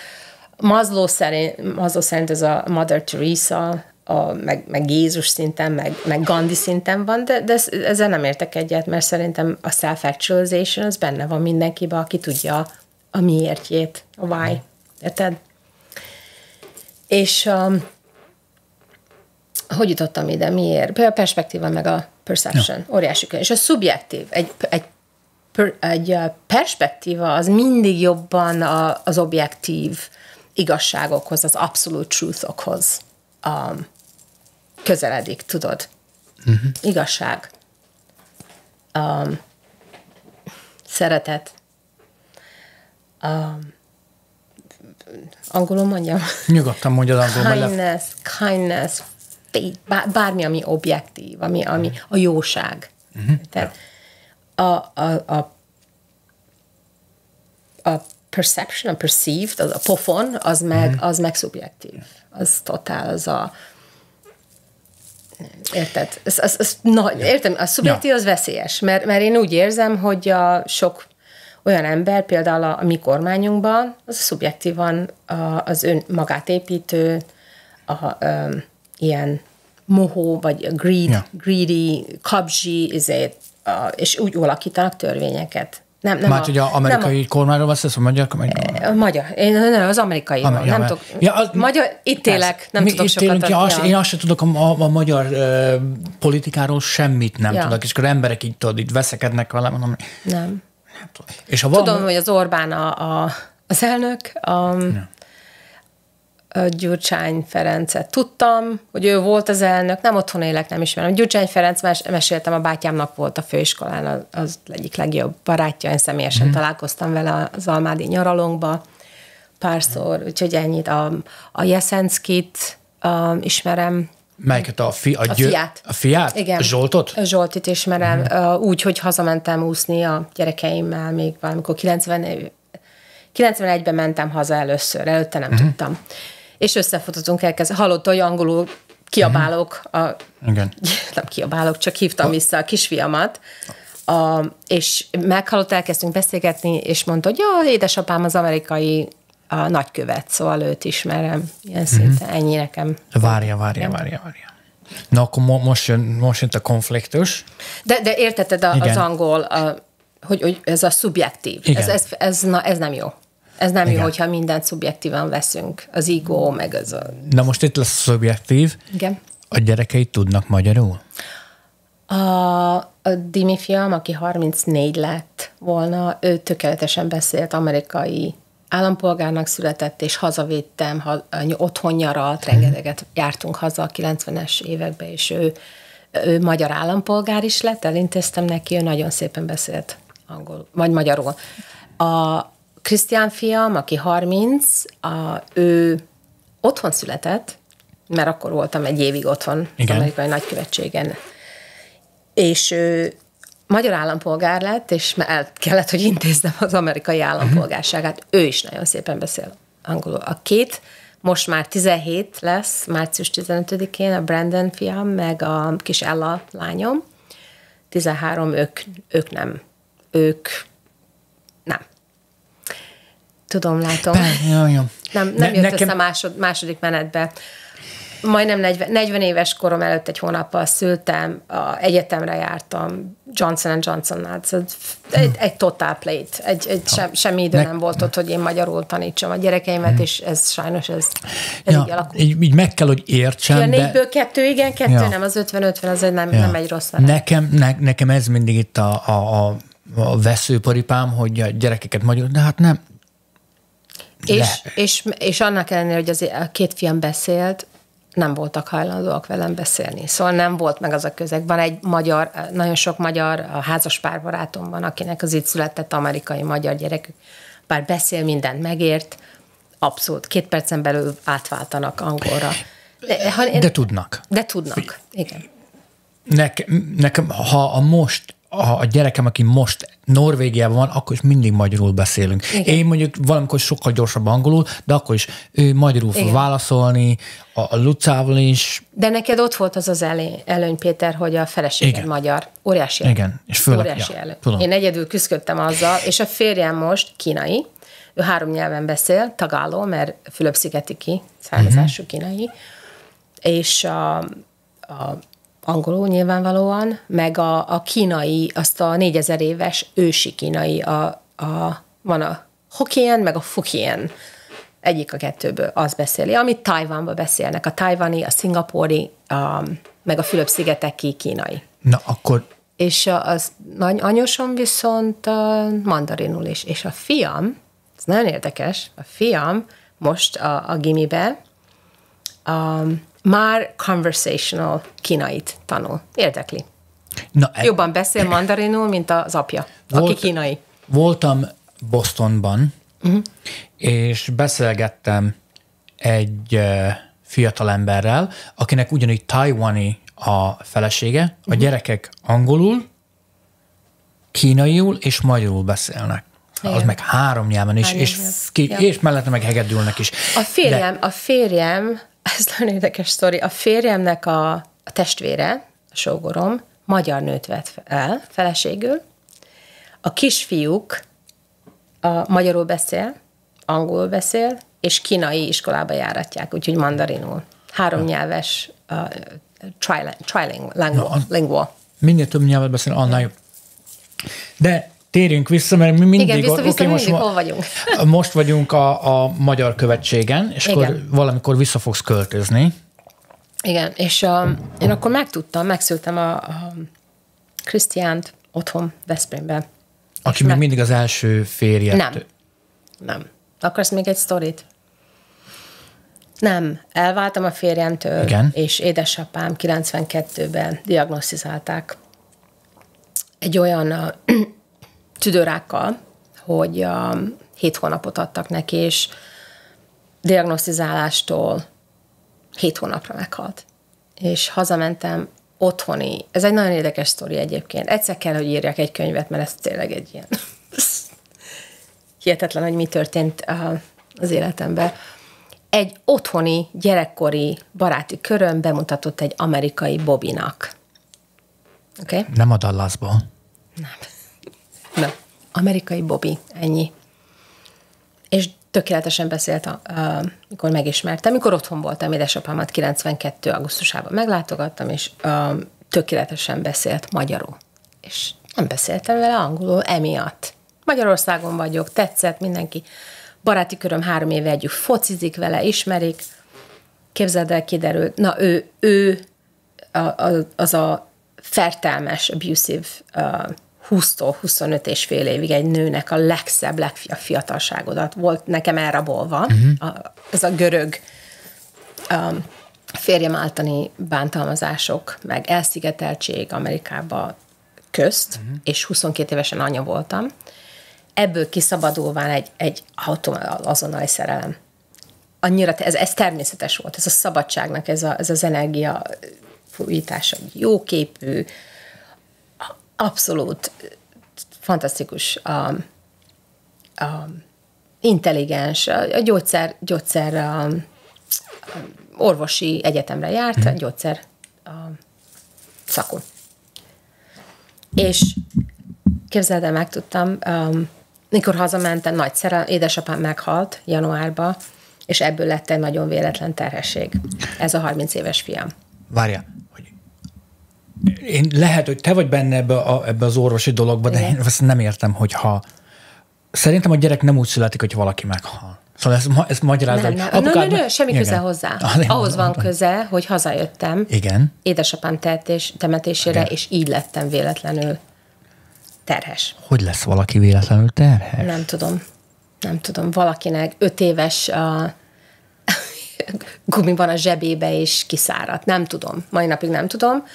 Maslow szerint, Maslow szerint ez a Mother Teresa, a, meg, meg Jézus szinten, meg, meg Gandhi szinten van, de, de ezzel nem értek egyet, mert szerintem a self-actualization az benne van mindenkiben, aki tudja a miértjét, a why. Érted? És um, hogy jutottam ide? Miért? A perspektíva meg a perception. No. Óriási. És a szubjektív. Egy, egy, per, egy perspektíva az mindig jobban a, az objektív igazságokhoz, az absolute truthokhoz um, közeledik, tudod? Mm-hmm. Igazság. Um, szeretet. Um, angolul mondjam? Nyugodtan mondjad angolul. Kindness, kindness, faith, bármi, ami objektív, ami, ami a jóság. Uh-huh. Tehát a, a, a, a perception, a perceived, az a pofon, az meg, az meg szubjektív. Az totál, az a... Érted? Ez, az, az, na, értem, a szubjektív az veszélyes, mert, mert én úgy érzem, hogy a sok olyan ember, például a, a mi kormányunkban, az szubjektívan a, az ön magát építő, a, a, a, ilyen mohó, vagy greed, ja. greedy, kabzsi, ezért, a, és úgy alakítanak törvényeket. Nem, nem Már ugye amerikai nem a, kormányról beszélsz, a magyar kormányról? A magyar. Én, nem, az amerikai. Amer, ja, nem tudok, ja, az, magyar, itt élek, nem tudok itt sokat. Élünk, ja, azt, ja. Én azt sem tudok a, a, a magyar uh, politikáról semmit nem ja. tudok, és akkor emberek így, tudod, így veszekednek velem. Mondom, nem. Nem tudom. És ha tudom, valami... hogy az Orbán a, a, az elnök, a, ja. a Gyurcsány Ferencet tudtam, hogy ő volt az elnök, nem otthon élek, nem ismerem. Gyurcsány Ferenc, mes meséltem, a bátyámnak volt a főiskolán az, az egyik legjobb barátja, én személyesen mm. találkoztam vele az almádi nyaralónkba párszor, mm. úgyhogy ennyit. A, a Jeszenszkit a, ismerem. Melyiket? A, fi, a, a fiát. A fiát? Igen. Zsoltot? Zsoltit ismerem. Mm. Úgy, hogy hazamentem úszni a gyerekeimmel még valamikor. kilencvenegyben mentem haza először, előtte nem mm. tudtam. És összefutottunk, elkezd, hallott, hogy angolul kiabálok. Mm. A, Igen. Nem kiabálok, csak hívtam a... vissza a kisfiamat. A, és meghallott, elkezdtünk beszélgetni, és mondta, hogy jó, édesapám az amerikai a nagykövet, szóval őt ismerem, ilyen szinte, mm-hmm. ennyi nekem. Várja, várja, nem. várja, várja. Na akkor mo most, jön, most jön a konfliktus. De, de értetted a, az angol, a, hogy, hogy ez a szubjektív. Ez, ez, ez, na, ez nem jó. Ez nem Igen. jó, hogyha mindent szubjektívan veszünk. Az ego, meg az a... Na most itt lesz a szubjektív. Igen. A gyerekeid tudnak magyarul? A, a Dimi fiam, aki harmincnégy lett volna, ő tökéletesen beszélt amerikai állampolgárnak született, és hazavittem, ha, otthon nyaralt, rengeteget jártunk haza a kilencvenes években, és ő, ő magyar állampolgár is lett, elintéztem neki, ő nagyon szépen beszélt angol, vagy magyarul. A Krisztián fiam, aki harminc, a, ő otthon született, mert akkor voltam egy évig otthon, Igen. az amerikai nagykövetségen, és ő magyar állampolgár lett, és el kellett, hogy intézzem az amerikai állampolgárságát. Ő is nagyon szépen beszél angolul. A két, most már tizenhét lesz, március tizenötödikén, a Brandon fiam, meg a kis Ella lányom. tizenhárom, ők, ők nem. Ők nem. Tudom, látom. Nem, nem jött össze másod, második menetbe. Majdnem negyven, negyven éves korom előtt egy hónappal szültem, a egyetemre jártam, Johnson és Johnsonnál, egy, egy total plate, egy, egy sem, semmi idő ne, nem volt ott, hogy én magyarul tanítsam a gyerekeimet, hmm. és ez sajnos ez, ez ja, így alakul. Így, így meg kell, hogy értsem. Ja, négyből de... kettő, igen, kettő ja. nem, az ötven ötven, az nem, ja. nem egy rossz nem. Nekem, ne, nekem ez mindig itt a, a, a, a veszőparipám, hogy a gyerekeket magyarul, de hát nem. És, és, és annak ellenére, hogy az, a két fiam beszélt, nem voltak hajlandóak velem beszélni. Szóval nem volt meg az a közeg. Van egy magyar, nagyon sok magyar a házas párbarátom van, akinek az itt született amerikai magyar gyerekük. Bár beszél, mindent megért, abszolút. Két percen belül átváltanak angolra. De, ha én, de tudnak. De tudnak, igen. Nekem, nekem ha a most... a gyerekem, aki most Norvégiában van, akkor is mindig magyarul beszélünk. Igen. Én mondjuk valamikor sokkal gyorsabb angolul, de akkor is ő magyarul fog válaszolni, a, a Lucával is. De neked ott volt az az előny, Péter, hogy a feleséged magyar. Óriási előny. Igen, és főleg, Óriási ja, előny. Tudom. Én egyedül küzdködtem azzal, és a férjem most kínai, ő három nyelven beszél, tagálló, mert Fülöp-szigeti ki, származású kínai, és a, a angolul nyilvánvalóan, meg a, a kínai, azt a négyezer éves ősi kínai, a, a, van a Hokkien, meg a Fukkien, egyik a kettőből, az beszéli, amit Tajvanban beszélnek, a tajvani, a szingapúri, a, meg a Fülöp-szigeteki kínai. Na akkor... És az anyosom viszont mandarinul is, és a fiam, ez nagyon érdekes, a fiam most a, a gimibe, a, már conversational kínait tanul. Érdekli. Na, Jobban beszél mandarinul, mint az apja, volt, aki kínai. Voltam Bostonban, uh-huh. és beszélgettem egy uh, fiatalemberrel, akinek ugyanígy tajvani a felesége, a uh-huh. gyerekek angolul, kínaiul és magyarul beszélnek. Igen. Az meg három nyelven is, három és, ki, ja. és mellette meg hegedülnek is. A férjem, De... a férjem, ez nagyon érdekes sztori, a férjemnek a, a testvére, a sógorom, magyar nőt vett el, feleségül. A kisfiúk a magyarul beszél, angolul beszél, és kínai iskolába járatják, úgyhogy mandarinul. Háromnyelves, uh, trilingual. No, minél több nyelvet beszél, annál jobb. De térjünk vissza, mert mi mindig, Igen, vissza, vissza, okay, mindig most, hol vagyunk. Most vagyunk a, a Magyar Követségen, és Igen. akkor valamikor vissza fogsz költözni. Igen, és uh, én akkor megtudtam, megszültem a, a Krisztiánt otthon Veszprémben. Aki még meg... mindig az első férje. Nem, nem. Akarsz még egy sztorit? Nem. Elváltam a férjemtől, Igen. és édesapám kilencvenkettőben diagnosztizálták egy olyan uh, tüdőrákkal, hogy uh, hét hónapot adtak neki, és diagnosztizálástól hét hónapra meghalt. És hazamentem otthoni. Ez egy nagyon érdekes sztori egyébként. Egyszer kell, hogy írjak egy könyvet, mert ez tényleg egy ilyen... hihetetlen, hogy mi történt az életemben. Egy otthoni, gyerekkori baráti körön bemutatott egy amerikai Bobinak. Oké? Okay? Nem a Dallasból. Nem. Nem. Amerikai Bobi, ennyi. És tökéletesen beszélt, amikor megismertem, amikor otthon voltam, édesapámat kilencvenkettő augusztusában meglátogattam, és tökéletesen beszélt magyarul. És nem beszéltem vele angolul emiatt. Magyarországon vagyok, tetszett mindenki. Baráti köröm három éve együtt focizik vele, ismerik. Képzeld el, kiderült. Na, ő, ő a, a, az a fertelmes, abusive húsztól huszonöt és fél évig egy nőnek a legszebb, legfiatalságodat volt nekem elrabolva. Uh-huh. A, ez a görög um, férjem általi bántalmazások, meg elszigeteltség Amerikába közt, uh-huh. és huszonkét évesen anya voltam. Ebből kiszabadulván egy, egy azonnali szerelem. Annyira, ez, ez természetes volt, ez a szabadságnak, ez, a, ez az energia fújítása, jóképű, abszolút fantasztikus, um, um, intelligens, a gyógyszer, gyógyszer um, orvosi egyetemre járt, a gyógyszer um, szakon. És képzeld el, megtudtam, um, mikor hazamentem, nagy szerelem, édesapám meghalt januárban, és ebből lett egy nagyon véletlen terhesség. Ez a harminc éves fiam. Várjál, hogy én lehet, hogy te vagy benne ebbe, a, ebbe az orvosi dologba, de Igen. én azt nem értem, hogyha... Szerintem a gyerek nem úgy születik, hogy valaki meghal. Szóval ezt, ma, ezt magyarázza, nem, nem. Hogy... Apukád... No, no, no, semmi Igen. köze hozzá. Ah, Ahhoz van mondom. köze, hogy hazajöttem. Igen. Édesapám tehetés, temetésére, Igen. és így lettem véletlenül terhes. Hogy lesz valaki véletlenül terhes? Nem tudom. Nem tudom. Valakinek öt éves a gumi van a zsebébe, és kiszáradt. Nem tudom. Mai napig nem tudom.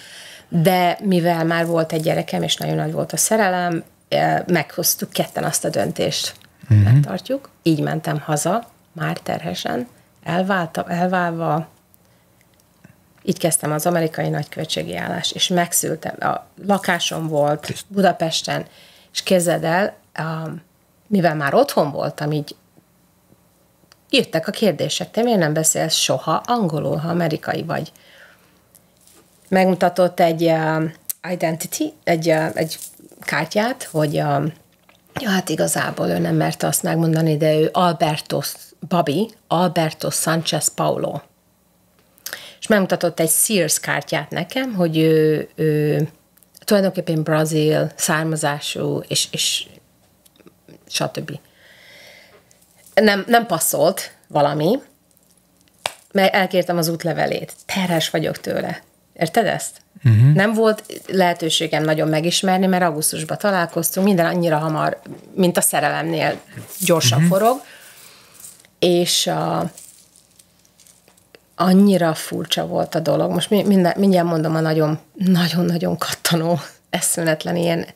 De mivel már volt egy gyerekem, és nagyon nagy volt a szerelem, meghoztuk ketten azt a döntést. Mm-hmm. Megtartjuk. Így mentem haza, már terhesen, elváltam, elválva. Így kezdtem az amerikai nagykövetségi állást, és megszültem. A lakásom volt Budapesten, és képzeld el, mivel már otthon voltam, így jöttek a kérdések, te miért nem beszélsz soha angolul, ha amerikai vagy? Megmutatott egy uh, identity, egy, uh, egy kártyát, hogy uh, ja, hát igazából ő nem merte azt megmondani, de ő Alberto Bobby, Alberto Sanchez Paulo. És megmutatott egy Sears kártyát nekem, hogy ő, ő tulajdonképpen brazil származású, és, és stb. Nem, nem passzolt valami, mert elkértem az útlevelét. Terhes vagyok tőle. Érted ezt? Uh-huh. Nem volt lehetőségem nagyon megismerni, mert augusztusban találkoztunk, minden annyira hamar, mint a szerelemnél gyorsan uh-huh. forog, és a annyira furcsa volt a dolog. Most minden, mindjárt mondom a nagyon-nagyon kattanó, eszméletlen, ilyen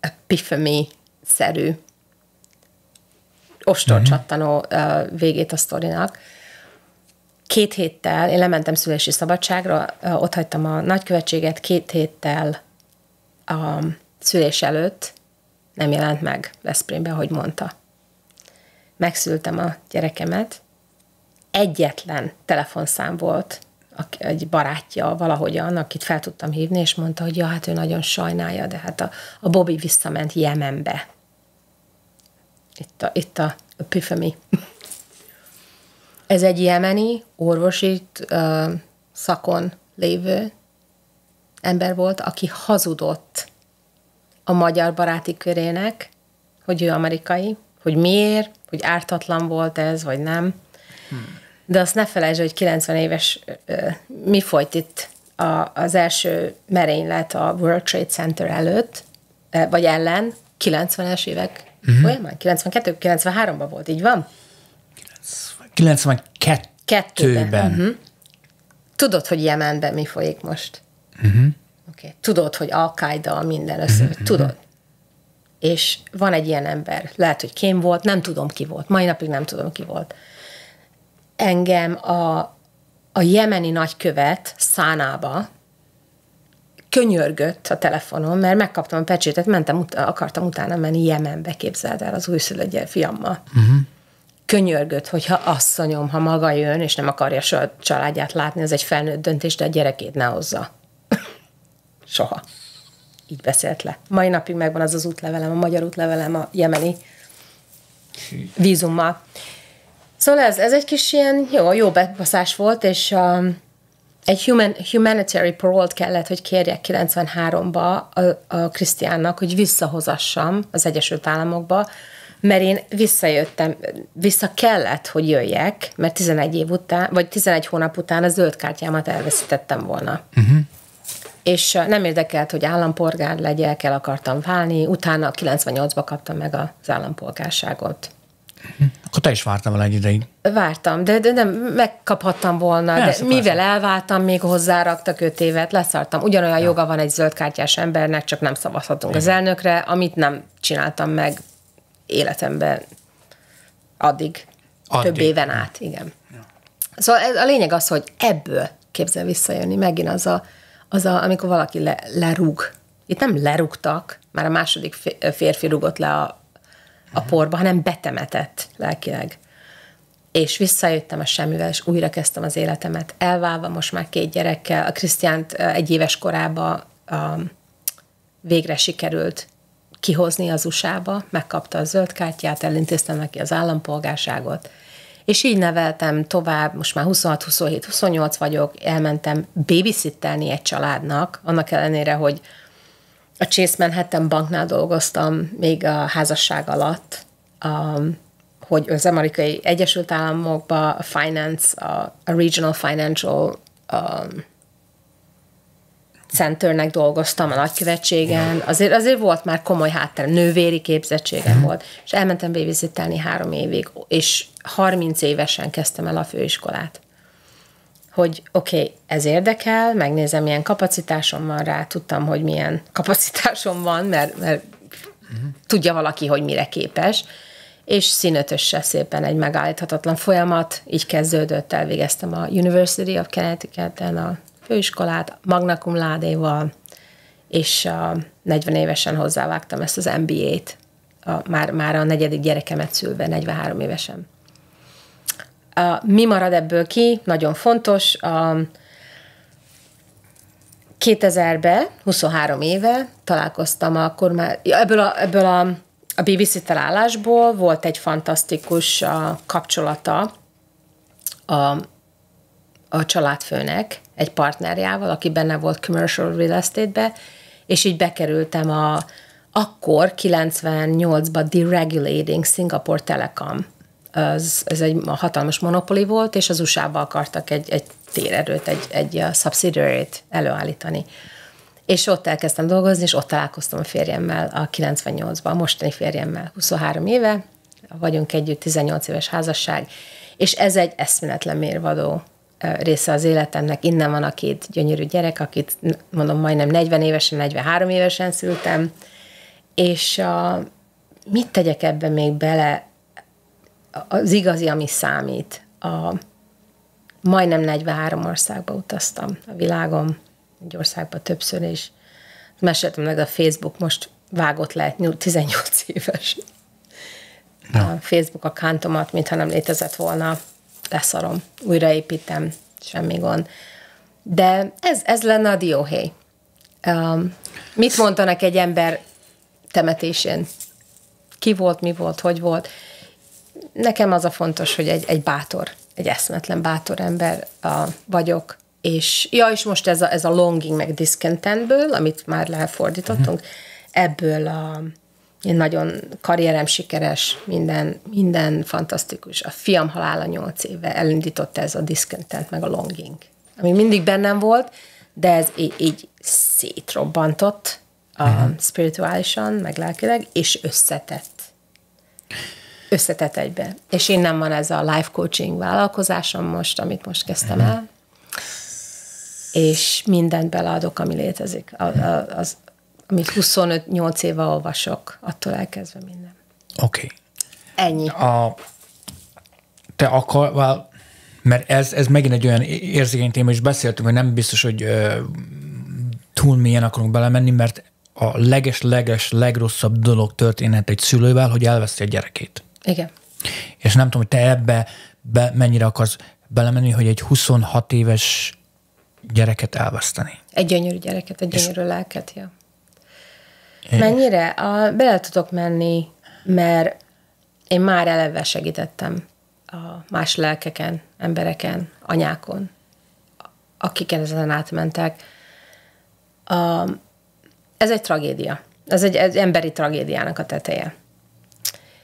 epiphany-szerű, ostorcsattanó uh, végét a sztorinak. Két héttel, én lementem szülési szabadságra, uh, ott hagytam a nagykövetséget, két héttel a szülés előtt nem jelent meg Veszprémben, ahogy mondta. Megszültem a gyerekemet, egyetlen telefonszám volt, egy barátja valahogyan, akit fel tudtam hívni, és mondta, hogy ja, hát ő nagyon sajnálja, de hát a, a Bobby visszament Jemenbe. Itt a, itt a epiphany. Ez egy jemeni, orvosi uh, szakon lévő ember volt, aki hazudott a magyar baráti körének, hogy ő amerikai, hogy miért, hogy ártatlan volt ez, vagy nem. Hmm. De azt ne felejtsd, hogy kilencven éves uh, mi folyt itt a, az első merénylet a World Trade Center előtt, eh, vagy ellen, kilencvenes évek hmm. folyamán, kilencvenkettő kilencvenháromban volt, így van? kilencvenkettőben. Uh-huh. Tudod, hogy Jemenben mi folyik most. Uh-huh. Okay. Tudod, hogy Al-Qaeda minden össze, uh-huh. tudod. És van egy ilyen ember. Lehet, hogy kém volt, nem tudom, ki volt. Mai napig nem tudom, ki volt. Engem a, a jemeni nagykövet Szánába könyörgött a telefonon, mert megkaptam a pecsétet, mentem, akartam utána menni Jemenbe, képzeld el, az újszülött fiammal. Uh-huh. Könyörgött, hogyha asszonyom, ha maga jön, és nem akarja a családját látni, az egy felnőtt döntés, de a gyerekét ne hozza. Soha. Így beszélt le. Mai napig megvan az az útlevelem, a magyar útlevelem, a jemeni vízummal. Szóval ez, ez egy kis ilyen jó, jó bebaszás volt, és um, egy human, humanitarian parole-t kellett, hogy kérjek kilencvenháromba a, a Krisztiánnak, hogy visszahozassam az Egyesült Államokba, mert én visszajöttem, vissza kellett, hogy jöjjek, mert tizenegy év után, vagy tizenegy hónap után a zöld kártyámat elveszítettem volna. Uh-huh. És nem érdekelt, hogy állampolgár legyek, el akartam válni, utána kilencvennyolcban kaptam meg az állampolgárságot. Uh-huh. Akkor te is vártam vele egy ideig. Vártam, de, de nem, megkaphattam volna, persze, de mivel persze. elváltam, még hozzáraktak öt évet, leszartam. Ugyanolyan ja. joga van egy zöldkártyás embernek, csak nem szavazhatunk igen. az elnökre, amit nem csináltam meg életemben addig, addig. több éven át, igen. Ja. Szóval a lényeg az, hogy ebből képzel visszajönni, megint az a, az a amikor valaki le, lerúg. Itt nem lerúgtak, már a második férfi rúgott le a, a porba, hanem betemetett lelkileg. És visszajöttem a semmivel, és újra kezdtem az életemet. Elválva most már két gyerekkel, a Krisztiánt egy éves korában um, végre sikerült kihozni az u es á-ba, megkapta a zöld kártyát, elintéztem neki az állampolgárságot, és így neveltem tovább, most már huszonhat, huszonhét, huszonnyolc vagyok, elmentem babysittelni egy családnak, annak ellenére, hogy a Chase Manhattan banknál dolgoztam még a házasság alatt, um, hogy az amerikai Egyesült Államokban a finance, a, a Regional Financial um, Centernek dolgoztam, a nagykövetségen, azért, azért volt már komoly hátterem, nővéri képzettségem volt, és elmentem babysittelni három évig, és harminc évesen kezdtem el a főiskolát. Hogy oké, okay, ez érdekel, megnézem, milyen kapacitásom van rá, tudtam, hogy milyen kapacitásom van, mert, mert uh-huh. tudja valaki, hogy mire képes, és színötösse szépen egy megállíthatatlan folyamat, így kezdődött, elvégeztem a University of Connecticut-en a főiskolát, magna cum laude-val, és negyven évesen hozzávágtam ezt az em bé á-t, a, már, már a negyedik gyerekemet szülve, negyvenhárom évesen. A, mi marad ebből ki? Nagyon fontos. kétezerben, huszonhárom éve találkoztam akkor már, ebből a, ebből a, a babysitter állásból volt egy fantasztikus a, kapcsolata a, a családfőnek, egy partnerjával, aki benne volt commercial real estate-be, és így bekerültem a akkor kilencvennyolcban deregulating Singapore Telecom. Ez, ez egy hatalmas monopoli volt, és az u es á-ba akartak egy, egy térerőt, egy, egy subsidiary-t előállítani. És ott elkezdtem dolgozni, és ott találkoztam a férjemmel a kilencvennyolcban, a mostani férjemmel, huszonhárom éve, vagyunk együtt, tizennyolc éves házasság, és ez egy eszméletlen mérvadó része az életemnek. Innen van a két gyönyörű gyerek, akit mondom majdnem negyven évesen, negyvenhárom évesen szültem, és a, mit tegyek ebben még bele? Az igazi, ami számít. A, majdnem negyvenhárom országba utaztam a világon, egy országba többször is. Meséltem meg a Facebook most vágott le tizennyolc éves no. a Facebook accountomat, mintha nem létezett volna, leszarom, újraépítem, semmi gond. De ez, ez lenne a dióhéj. Um, mit mondanak egy ember temetésén? Ki volt, mi volt, hogy volt? Nekem az a fontos, hogy egy, egy bátor, egy eszmetlen bátor ember uh, vagyok, és ja, és most ez a, ez a longing meg discontentből, amit már lefordítottunk, mm-hmm. ebből a, én nagyon karrierem sikeres, minden, minden fantasztikus. A fiam halála nyolc éve elindította ez a discontent meg a longing, ami mindig bennem volt, de ez így, így szétrobbantott mm-hmm. spirituálisan, meg lelkileg, és összetett. Összetett egybe. És innen van ez a life coaching vállalkozásom most, amit most kezdtem mm-hmm. el, és mindent beleadok, ami létezik. A, a, az, amit huszonöt nyolc éve olvasok, attól elkezdve minden. Oké. Okay. Ennyi. A, te akar, mert ez, ez megint egy olyan érzékeny téma, és beszéltünk, hogy nem biztos, hogy ö, túl mélyen akarunk belemenni, mert a leges-leges, legrosszabb dolog történhet egy szülővel, hogy elveszti a gyerekét. Igen. És nem tudom, hogy te ebbe be, mennyire akarsz belemenni, hogy egy huszonhat éves gyereket elveszteni. Egy gyönyörű gyereket, egy és gyönyörű lelket, ja. Én. Mennyire? A, bele tudok menni, mert én már eleve segítettem a más lelkeken, embereken, anyákon, akik ezen átmentek. A, ez egy tragédia. Ez egy, egy emberi tragédiának a teteje.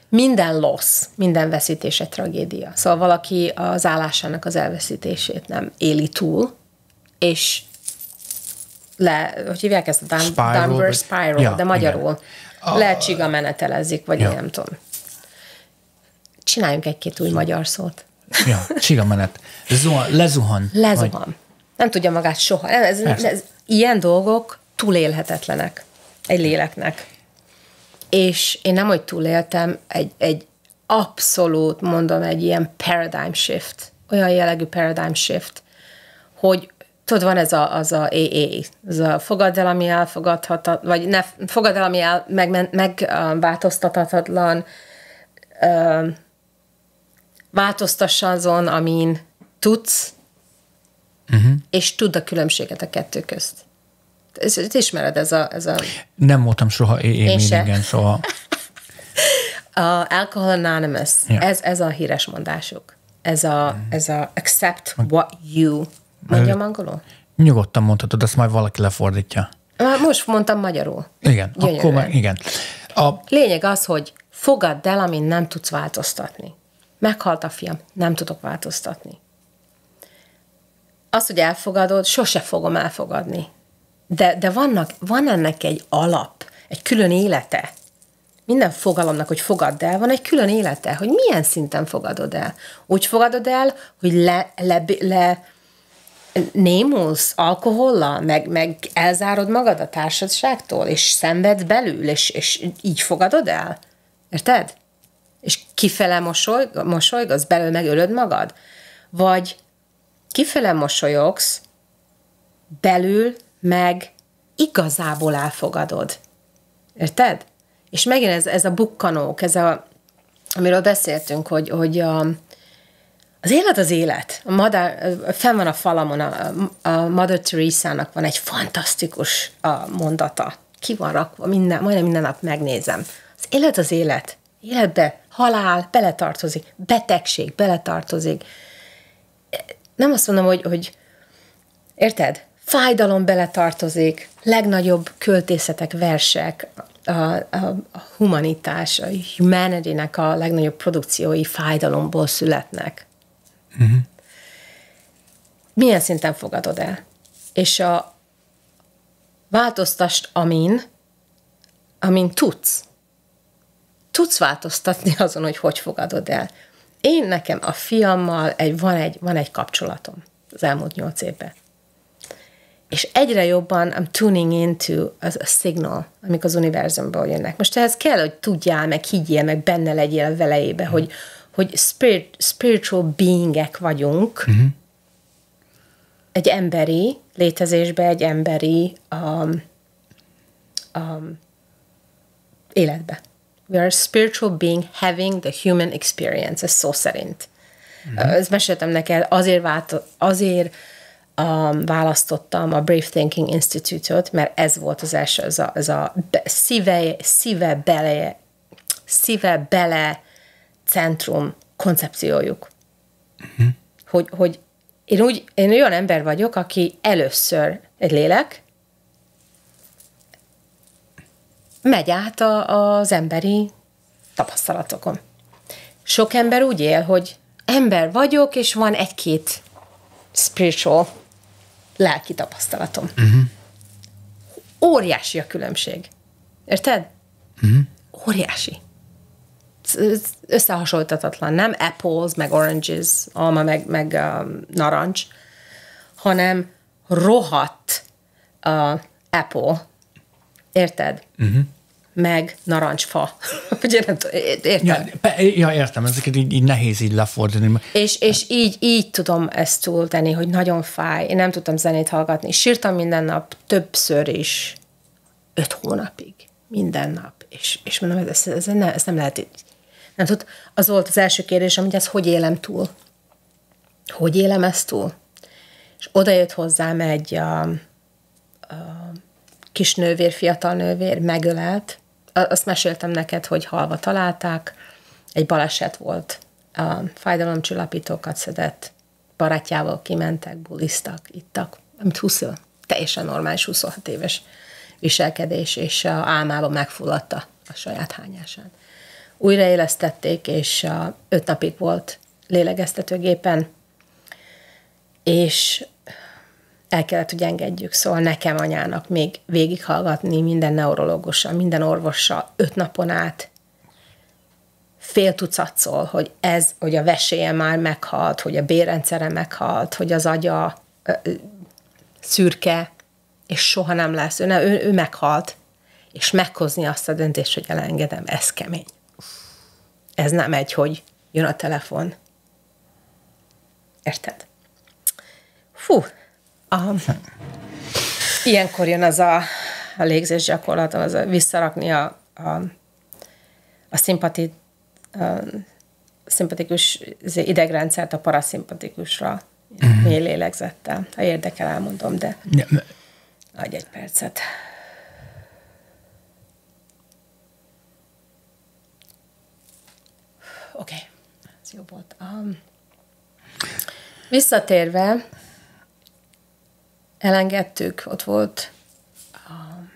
Minden loss, minden veszítés egy tragédia. Szóval valaki az állásának az elveszítését nem éli túl, és le, hogy hívják ezt a downward spiral, ja, de magyarul a, lecsiga menetelezik, vagy ja. én nem tudom. Csináljunk egy-két új magyar szót. Ja, csiga menet. Lezuhan. Lezuhan. Vagy... Nem tudja magát soha. Ez, ez, ez, ilyen dolgok túlélhetetlenek egy léleknek. És én nem, hogy túléltem, egy, egy abszolút, mondom, egy ilyen paradigm shift, olyan jellegű paradigm shift, hogy tudod, van ez a, az a á á, ez a fogadd el, ami elfogadhatat, vagy ne, fogadd el, ami el, meg, megváltoztathatatlan, uh, változtass azon, amin tudsz, uh-huh. és tudd a különbséget a kettő közt. Ez, ez ismered ez a, ez a... Nem voltam soha á á meetingen, soha. uh, Alcohol Anonymous, yeah. ez, ez a híres mondásuk. Ez a, uh-huh. ez a accept what you... Mondjam angolul? Nyugodtan mondhatod, ezt majd valaki lefordítja. Már most mondtam magyarul. Igen, gyönyörűen. Akkor már igen. A... Lényeg az, hogy fogadd el, amin nem tudsz változtatni. Meghalt a fiam, nem tudok változtatni. Azt, hogy elfogadod, sose fogom elfogadni. De, de vannak, van ennek egy alap, egy külön élete. Minden fogalomnak, hogy fogadd el, van egy külön élete, hogy milyen szinten fogadod el. Úgy fogadod el, hogy le... le, le némulsz alkohollal, meg, meg elzárod magad a társaságtól, és szenvedsz belül, és, és így fogadod el. Érted? És kifele mosoly, mosolygsz, belül megölöd magad. Vagy kifele mosolyogsz, belül meg igazából elfogadod. Érted? És megint ez, ez a bukkanók, ez a, amiről beszéltünk, hogy, hogy a az élet az élet. A madár, fenn van a falamon, a, a Mother Teresának van egy fantasztikus a mondata. Ki van rakva, minden, majdnem minden nap megnézem. Az élet az élet. Életbe halál beletartozik, betegség beletartozik. Nem azt mondom, hogy, hogy érted? Fájdalom beletartozik, legnagyobb költészetek, versek, a, a, a humanitás, a humanitynek a legnagyobb produkciói fájdalomból születnek. Uh-huh. Milyen szinten fogadod el? És a változtasd, amin, amin tudsz. Tudsz változtatni azon, hogy hogy fogadod el. Én nekem a fiammal egy, van, egy, van egy kapcsolatom az elmúlt nyolc évben. És egyre jobban I'm tuning into a, a signal, amik az univerzumból jönnek. Most ehhez kell, hogy tudjál, meg higgyél, meg benne legyél a velejébe, uh-huh. hogy hogy spirit, spiritual beingek vagyunk, uh-huh. egy emberi létezésben, egy emberi um, um, életbe. We are a spiritual being having the human experience, ez szó szerint. Mm-hmm. Ezt meséltem neked, azért, váltott, azért um, választottam a Brave Thinking Institute-ot, mert ez volt az első, ez a, ez a be, szíve, szíve, bele, szíve bele centrum koncepciójuk. Mm-hmm. Hogy, hogy én, úgy, én olyan ember vagyok, aki először egy lélek, megy át a, az emberi tapasztalatokon. Sok ember úgy él, hogy ember vagyok, és van egy-két spiritual lelki tapasztalatom. Uh-huh. Óriási a különbség. Érted? Uh-huh. Óriási. Összehasonlítatatlan, nem apples, meg oranges, alma, meg, meg um, narancs, hanem rohadt uh, apple. Érted? Uh-huh. Meg narancsfa. Érted? Ja, ja, értem, ezeket így, így nehéz így lefordítani. És, és így, így tudom ezt túltenni, hogy nagyon fáj. Én nem tudtam zenét hallgatni. Sírtam minden nap, többször is, öt hónapig, minden nap. És, és mondom, ez, ez, nem, ez nem lehet így. Nem tud, az volt az első kérdésem, hogy ezt hogy élem túl? Hogy élem ezt túl? És odajött hozzám egy... A, a, kis nővér, fiatal nővér, megölelt. Azt meséltem neked, hogy halva találták, egy baleset volt, a fájdalomcsillapítókat szedett, barátjával kimentek, buliztak, ittak, amit húsz, teljesen normális, huszonhat éves viselkedés, és álmában megfulladta a saját hányásán. Újraélesztették, és öt napig volt lélegeztetőgépen, és el kellett, hogy engedjük. Szóval nekem, anyának még végighallgatni minden neurológussal, minden orvossal, öt napon át fél tucatszor, hogy ez, hogy a veséje már meghalt, hogy a bérrendszere meghalt, hogy az agya ö, ö, szürke, és soha nem lesz. Ő, ő, ő meghalt, és meghozni azt a döntést, hogy elengedem, ez kemény. Ez nem egy, hogy jön a telefon. Érted? Fú, Aha. Ilyenkor jön az a, a légzés gyakorlat, az a visszarakni a, a, a, szimpati, a szimpatikus az idegrendszert a paraszimpatikusra, uh-huh. mély lélegzettel. Ha érdekel, elmondom, de adj egy percet. Oké, okay. Ez jó volt. Um, visszatérve, elengedtük, ott volt,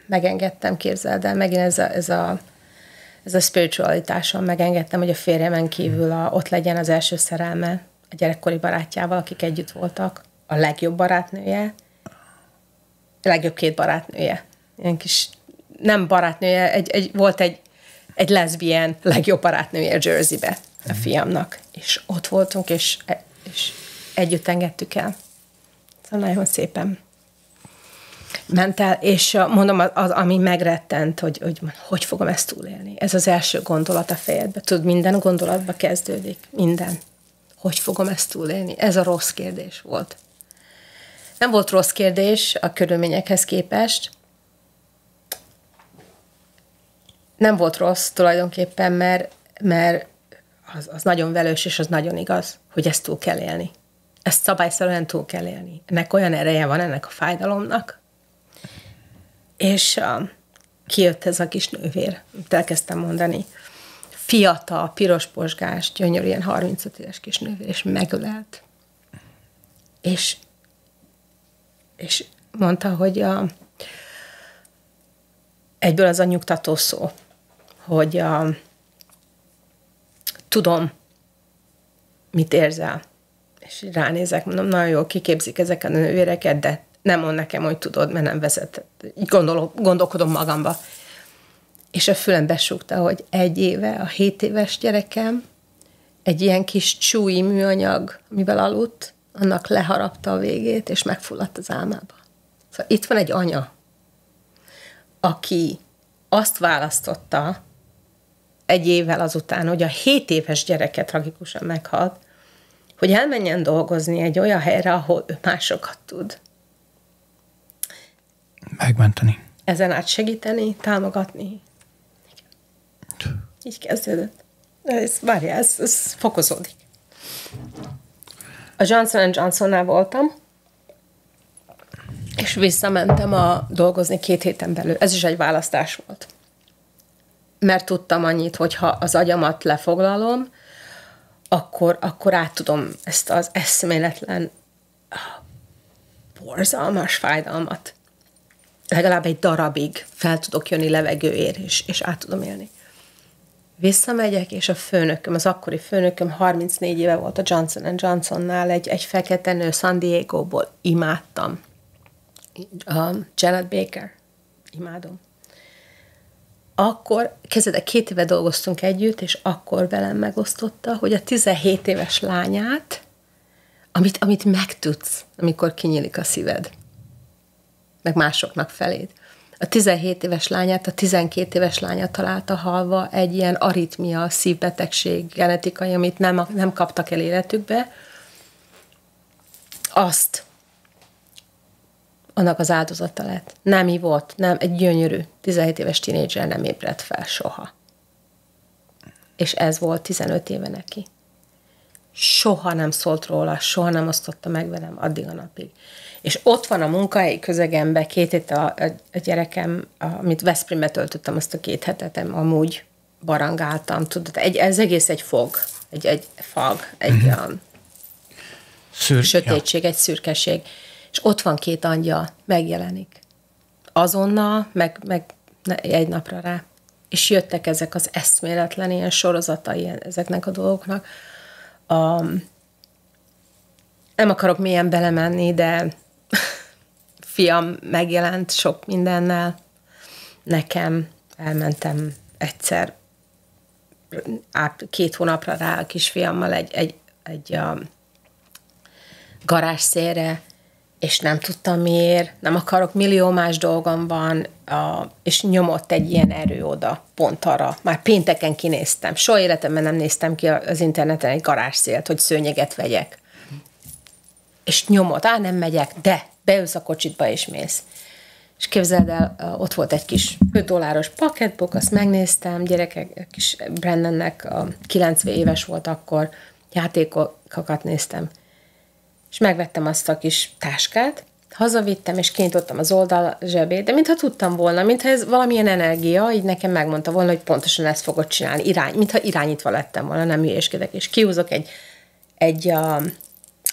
megengedtem, képzeld el, megint ez a, ez a, ez a spiritualitáson, megengedtem, hogy a férjemen kívül a, ott legyen az első szerelme a gyerekkori barátjával, akik együtt voltak, a legjobb barátnője, a legjobb két barátnője. Ilyen kis, nem barátnője, egy, egy, volt egy, egy leszbien legjobb barátnője Jerseybe a fiamnak, és ott voltunk, és, és együtt engedtük el. Szóval nagyon szépen ment el, és mondom, az, ami megrettent, hogy, hogy hogy fogom ezt túlélni. Ez az első gondolat a fejedben. Tudod, minden gondolatba kezdődik. Minden. Hogy fogom ezt túlélni? Ez a rossz kérdés volt. Nem volt rossz kérdés a körülményekhez képest. Nem volt rossz tulajdonképpen, mert, mert az, az nagyon velős, és az nagyon igaz, hogy ezt túl kell élni. Ezt szabályszerűen túl kell élni. Ennek olyan ereje van, ennek a fájdalomnak. És uh, kijött ez a kis nővér, amit elkezdtem mondani. Fiatal, pirosposgás, gyönyörűen harmincöt éves kis nővér, és megölelt. És, és mondta, hogy uh, egyből az a nyugtató szó, hogy uh, tudom, mit érzel. És ránézek, mondom, nagyon jól kiképzik ezek a nővéreket, de nem mond nekem, hogy tudod, mert nem vezet. Így gondol, gondolkodom magamba. És a fülem besúgta, hogy egy éve, a hét éves gyerekem egy ilyen kis csúi műanyag, amivel aludt, annak leharapta a végét, és megfulladt az álmába. Szóval itt van egy anya, aki azt választotta egy évvel azután, hogy a hét éves gyereke tragikusan meghalt, hogy elmenjen dolgozni egy olyan helyre, ahol ő másokat tud megmenteni. Ezen át segíteni, támogatni. így kezdődött. Ez, várjál, ez, ez fokozódik. A Johnson and Johnsonnál voltam, és visszamentem a dolgozni két héten belül. Ez is egy választás volt. Mert tudtam annyit, hogy ha az agyamat lefoglalom, akkor, akkor át tudom ezt az eszméletlen borzalmas fájdalmat. Legalább egy darabig fel tudok jönni levegőért, és, és át tudom élni. Visszamegyek, és a főnököm, az akkori főnököm harmincnégy éve volt a Johnson and Johnsonnál, egy, egy fekete nő San Diego-ból, imádtam. Um, Janet Baker, imádom. Akkor, kezdve két éve dolgoztunk együtt, és akkor velem megosztotta, hogy a tizenhét éves lányát, amit, amit megtudsz, amikor kinyílik a szíved, meg másoknak feléd. A tizenhét éves lányát, a tizenkét éves lányát találta halva egy ilyen aritmia, szívbetegség, genetikai, amit nem, nem kaptak el életükbe. Azt annak az áldozata lett. Nem ivott, nem, egy gyönyörű, tizenhét éves tínédzser nem ébredt fel soha. És ez volt tizenöt éve neki. Soha nem szólt róla, soha nem osztotta meg velem addig a napig. És ott van a munkahelyi közegemben két hét a, a, a gyerekem, amit Veszprémbe töltöttem azt a két hetet, amúgy barangáltam, tudod, egy, ez egész egy fog, egy, egy fag, egy um, Szür, sötétség, ja. Egy szürkeség. És ott van két angyal, megjelenik. Azonnal, meg, meg egy napra rá. És jöttek ezek az eszméletlen ilyen sorozatai ilyen, ezeknek a dolgoknak. Um, nem akarok mélyen belemenni, de fiam megjelent sok mindennel. Nekem elmentem egyszer két hónapra rá a kisfiammal egy, egy, egy um, garázsszélre, és nem tudtam miért, nem akarok, millió más dolgom van, és nyomott egy ilyen erő oda, pont arra. Már pénteken kinéztem. Soha életemben nem néztem ki az interneten egy garázsszélt, hogy szőnyeget vegyek. És nyomott, á, nem megyek, de beülsz a kocsitba és mész. És képzeld el, ott volt egy kis öt dolláros pocketbook, azt megnéztem, gyerekek, kis Brennannek kilencven éves volt akkor, játékokat néztem. És megvettem azt a kis táskát, hazavittem, és kinyitottam az oldal zsebét, de mintha tudtam volna, mintha ez valamilyen energia, így nekem megmondta volna, hogy pontosan ezt fogod csinálni, irány, mintha irányítva lettem volna, nem hülyéskedek, és kihúzok egy, egy uh,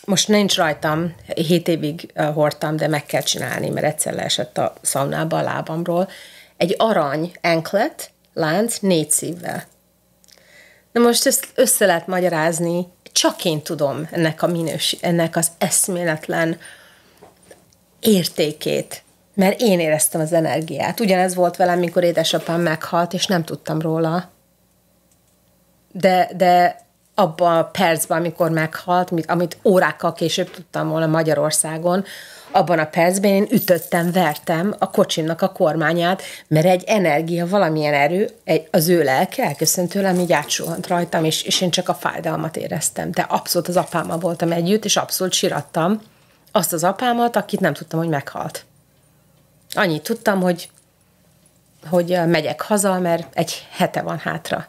most nincs rajtam, hét évig uh, hordtam, de meg kell csinálni, mert egyszer leesett a szaunába a lábamról, egy arany anklet, lánc, négy szívvel. Na most ezt össze lehet magyarázni, csak én tudom ennek a minős, ennek az eszméletlen értékét, mert én éreztem az energiát. Ugyanez volt velem, mikor édesapám meghalt, és nem tudtam róla. De, de abban a percben, amikor meghalt, amit órákkal később tudtam volna Magyarországon, abban a percben én ütöttem, vertem a kocsimnak a kormányát, mert egy energia, valamilyen erő, egy, az ő lelke elköszönt tőlem, így átsuhant rajtam, és, és én csak a fájdalmat éreztem. De abszolút az apámmal voltam együtt, és abszolút sirattam azt az apámat, akit nem tudtam, hogy meghalt. Annyit tudtam, hogy, hogy megyek haza, mert egy hete van hátra.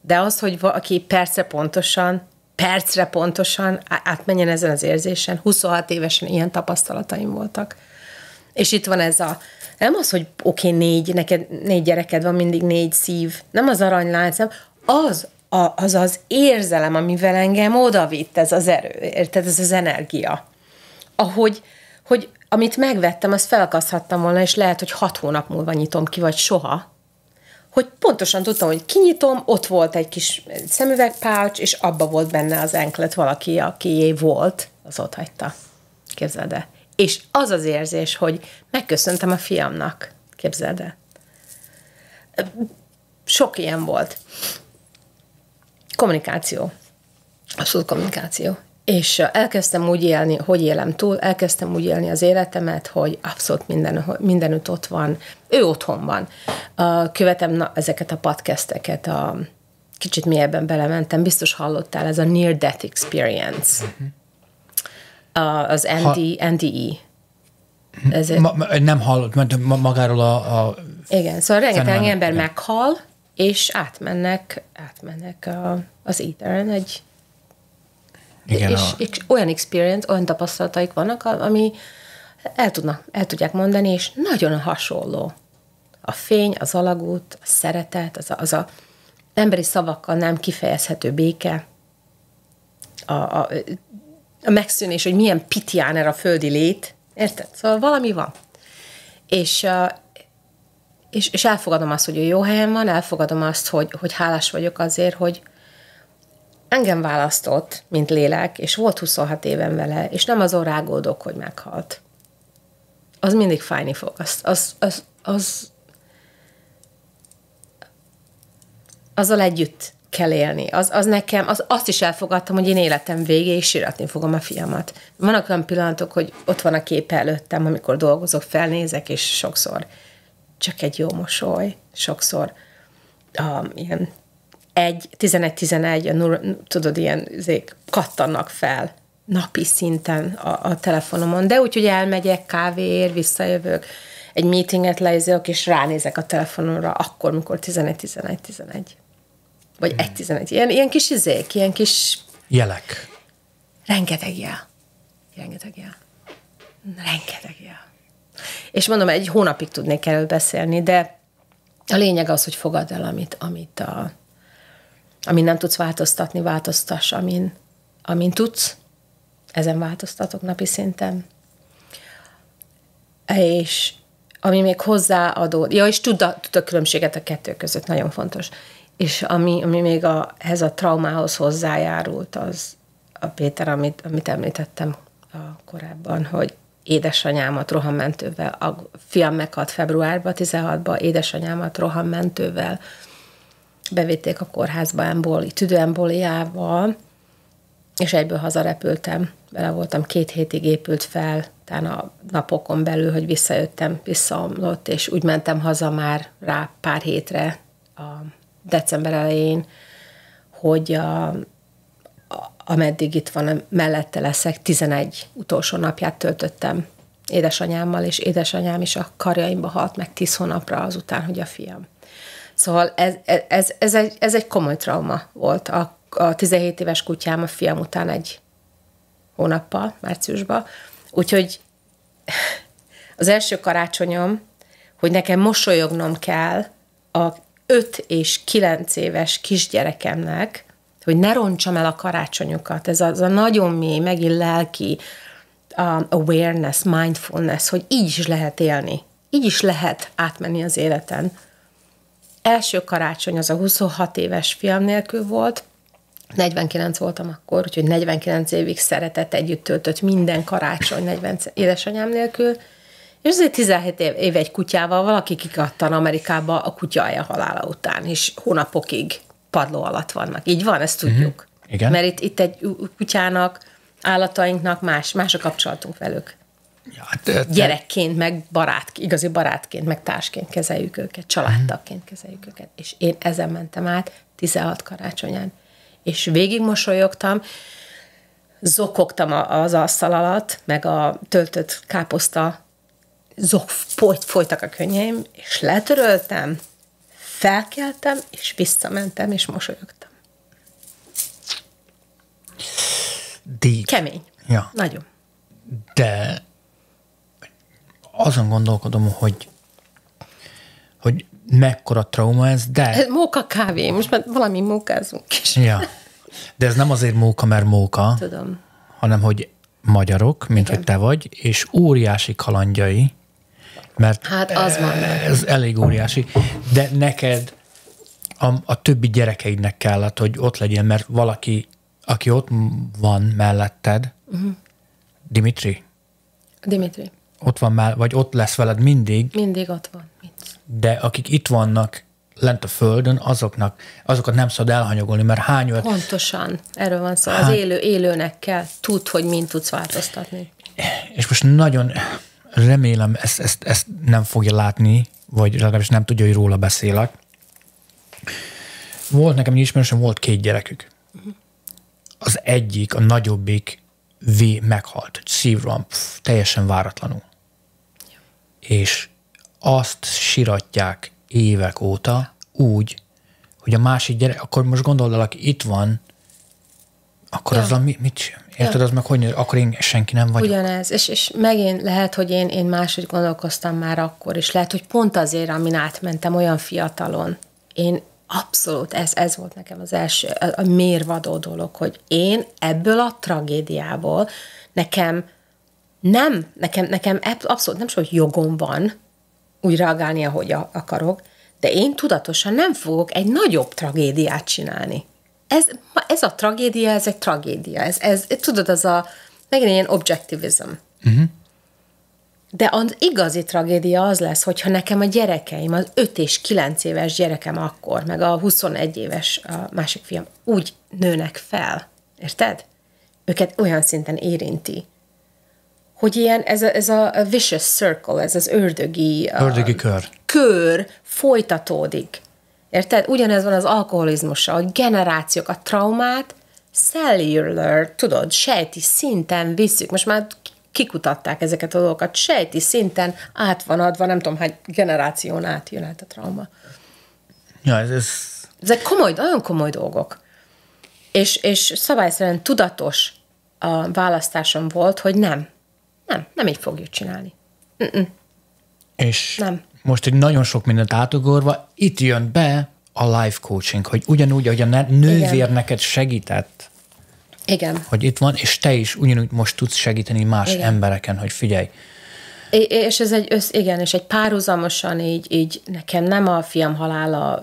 De az, hogy valaki percre pontosan, percre pontosan átmenjen ezen az érzésen. huszonhat évesen ilyen tapasztalataim voltak. És itt van ez a, nem az, hogy oké, okay, négy, neked négy gyereked van, mindig négy szív, nem az aranylánc, nem az, a, az az érzelem, amivel engem odavitt ez az erő, érted, ez az energia. Ahogy, hogy amit megvettem, azt felakaszthattam volna, és lehet, hogy hat hónap múlva nyitom ki, vagy soha, hogy pontosan tudtam, hogy kinyitom, ott volt egy kis szemüvegpáucs, és abba volt benne az anklet, valaki, aki volt, az ott hagyta. Képzeld el. És az az érzés, hogy megköszöntem a fiamnak. Képzeld el. Sok ilyen volt. Kommunikáció. Abszolút kommunikáció. És elkezdtem úgy élni, hogy élem túl, elkezdtem úgy élni az életemet, hogy abszolút minden, mindenütt ott van, ő otthon van. Követem na, ezeket a podcasteket, a, kicsit mélyebben belementem, biztos hallottál, ez a Near Death Experience, uh-huh. Az N D E. Ma, nem hallott, mert magáról a... a igen, szóval rengeteg ember meghal, és átmennek, átmennek a, az éteren egy... Igen, és, a... és olyan experience, olyan tapasztalataik vannak, ami el, tudnak, el tudják mondani, és nagyon hasonló. A fény, az alagút, a szeretet, az a, az a emberi szavakkal nem kifejezhető béke, a, a, a megszűnés, hogy milyen pitjáner a földi lét, érted? Szóval valami van. És, és, és elfogadom azt, hogy ő jó helyen van, elfogadom azt, hogy, hogy hálás vagyok azért, hogy engem választott, mint lélek, és volt huszonhat éven vele, és nem azon rágódok, hogy meghalt. Az mindig fájni fog. Az, az, az, az, azzal együtt kell élni. Az, az nekem, az, azt is elfogadtam, hogy én életem végéig síratni fogom a fiamat. Vannak olyan pillanatok, hogy ott van a kép előttem, amikor dolgozok, felnézek, és sokszor csak egy jó mosoly, sokszor um, ilyen egy, tizenegy-tizenegy, tudod, ilyen zék, kattannak fel napi szinten a, a telefonomon, de úgy, hogy elmegyek kávéért, visszajövök, egy meetinget leizélok, és ránézek a telefonomra akkor, mikor tizenegy-tizenegy-tizenegy. Vagy egy-tizenegy. Ilyen, ilyen kis izék, ilyen kis... Jelek. Rengeteg jel. Rengeteg jel. Rengeteg jel. És mondom, egy hónapig tudnék erről beszélni, de a lényeg az, hogy fogadd el, amit, amit a... Amin nem tudsz változtatni, változtass, amin, amin tudsz. Ezen változtatok napi szinten. És ami még hozzáadó, ja, és tudd a, tud a különbséget a kettő között, nagyon fontos. És ami, ami még a, ehhez a traumához hozzájárult, az a Péter, amit, amit említettem a korábban, hogy édesanyámat rohammentővel, a fiam meghalt februárban, tizenhatban, édesanyámat rohammentővel bevitték a kórházba emboli, tüdőemboliával, és egyből hazarepültem. Vele voltam, két hétig épült fel, utána a napokon belül, hogy visszajöttem, visszaomlott, és úgy mentem haza már rá pár hétre, a december elején, hogy a, a, ameddig itt van, mellette leszek, tizenegy utolsó napját töltöttem édesanyámmal, és édesanyám is a karjaimba halt meg tíz hónapra azután, hogy a fiam. Szóval ez, ez, ez, egy, ez egy komoly trauma volt. A, a tizenhét éves kutyám a fiam után egy hónappal, márciusban. Úgyhogy az első karácsonyom, hogy nekem mosolyognom kell a öt és kilenc éves kisgyerekemnek, hogy ne rontsam el a karácsonyukat. Ez az a nagyon mély, megint lelki um, awareness, mindfulness, hogy így is lehet élni. Így is lehet átmenni az életen. Első karácsony az a huszonhat éves fiam nélkül volt, negyvenkilenc voltam akkor, úgyhogy negyvenkilenc évig szeretett, együtt töltött minden karácsony negyven édesanyám nélkül, és azért tizenhét év, év egy kutyával valaki kikattan Amerikába a kutyája halála után, és hónapokig padló alatt vannak. Így van, ezt tudjuk. Mm-hmm. Igen. Mert itt, itt egy kutyának, állatainknak más, más a kapcsolatunk velük. Ja, te, te. Gyerekként, meg barát, igazi barátként, meg társként kezeljük őket, családtagként kezeljük őket. És én ezen mentem át tizenhat karácsonyán. És végig mosolyogtam, zokogtam az asztal alatt, meg a töltött káposzta, zok, folyt, folytak a könnyeim, és letöröltem, felkeltem, és visszamentem, és mosolyogtam. Deep. Kemény. Ja. Nagyon. De azon gondolkodom, hogy, hogy mekkora trauma ez, de... Móka kávé, most már valami mókázunk is. Ja. De ez nem azért móka, mert móka, tudom, hanem hogy magyarok, mint igen, hogy te vagy, és óriási kalandjai, mert hát az van. Ez elég óriási. De neked a, a többi gyerekeidnek kellett, hogy ott legyen, mert valaki, aki ott van melletted, uh-huh. Dimitri? Dimitri. Ott van már, vagy ott lesz veled mindig. Mindig ott van. De akik itt vannak lent a földön, azoknak, azokat nem szabad elhanyagolni, mert hány öt... Pontosan, erről van szó. Hány... Az élő, élőnek kell. Tudd, hogy mind tudsz változtatni. És most nagyon remélem, ezt, ezt, ezt nem fogja látni, vagy legalábbis nem tudja, hogy róla beszélek. Volt nekem egy ismerősöm, volt két gyerekük. Az egyik, a nagyobbik V meghalt, szívroham, teljesen váratlanul. Ja. És azt siratják évek óta úgy, hogy a másik gyerek, akkor most gondold el, aki itt van, akkor ja. azzal mit, mit érted, ja. az meg hogy, akkor én senki nem vagyok. Ugyanez, és, és megint lehet, hogy én, én máshogy gondolkoztam már akkor, és lehet, hogy pont azért, amin átmentem olyan fiatalon, én abszolút, ez, ez volt nekem az első, a, a mérvadó dolog, hogy én ebből a tragédiából nekem nem, nekem, nekem abszolút nem sok jogom van úgy reagálni, ahogy akarok, de én tudatosan nem fogok egy nagyobb tragédiát csinálni. Ez, ez a tragédia, ez egy tragédia. Ez, ez, tudod, az a, megint ilyen objectivizm. Uh-huh. De az igazi tragédia az lesz, hogyha nekem a gyerekeim, az öt és kilenc éves gyerekem akkor, meg a huszonegy éves a másik fiam, úgy nőnek fel. Érted? Őket olyan szinten érinti. Hogy ilyen, ez a, ez a vicious circle, ez az ördögi, ördögi a, kör. kör folytatódik. Érted? Ugyanez van az alkoholizmussal, hogy generációk a traumát cellular, tudod, sejti szinten visszük. Most már kikutatták ezeket a dolgokat. Sejti szinten át van adva, nem tudom, hány generáción át jön át a trauma. Ja, ez... ez... Ezek komoly, nagyon komoly dolgok. És, és szabályszerűen tudatos a választásom volt, hogy nem. Nem, nem így fogjuk csinálni. Mm-mm. És nem. Most egy nagyon sok mindent átugorva, itt jön be a life coaching, hogy ugyanúgy, ahogy a nővér igen. neked segített, igen. hogy itt van, és te is ugyanúgy most tudsz segíteni más igen. embereken, hogy figyelj. É, és ez egy, össz, igen, és egy párhuzamosan így, így nekem nem a fiam halála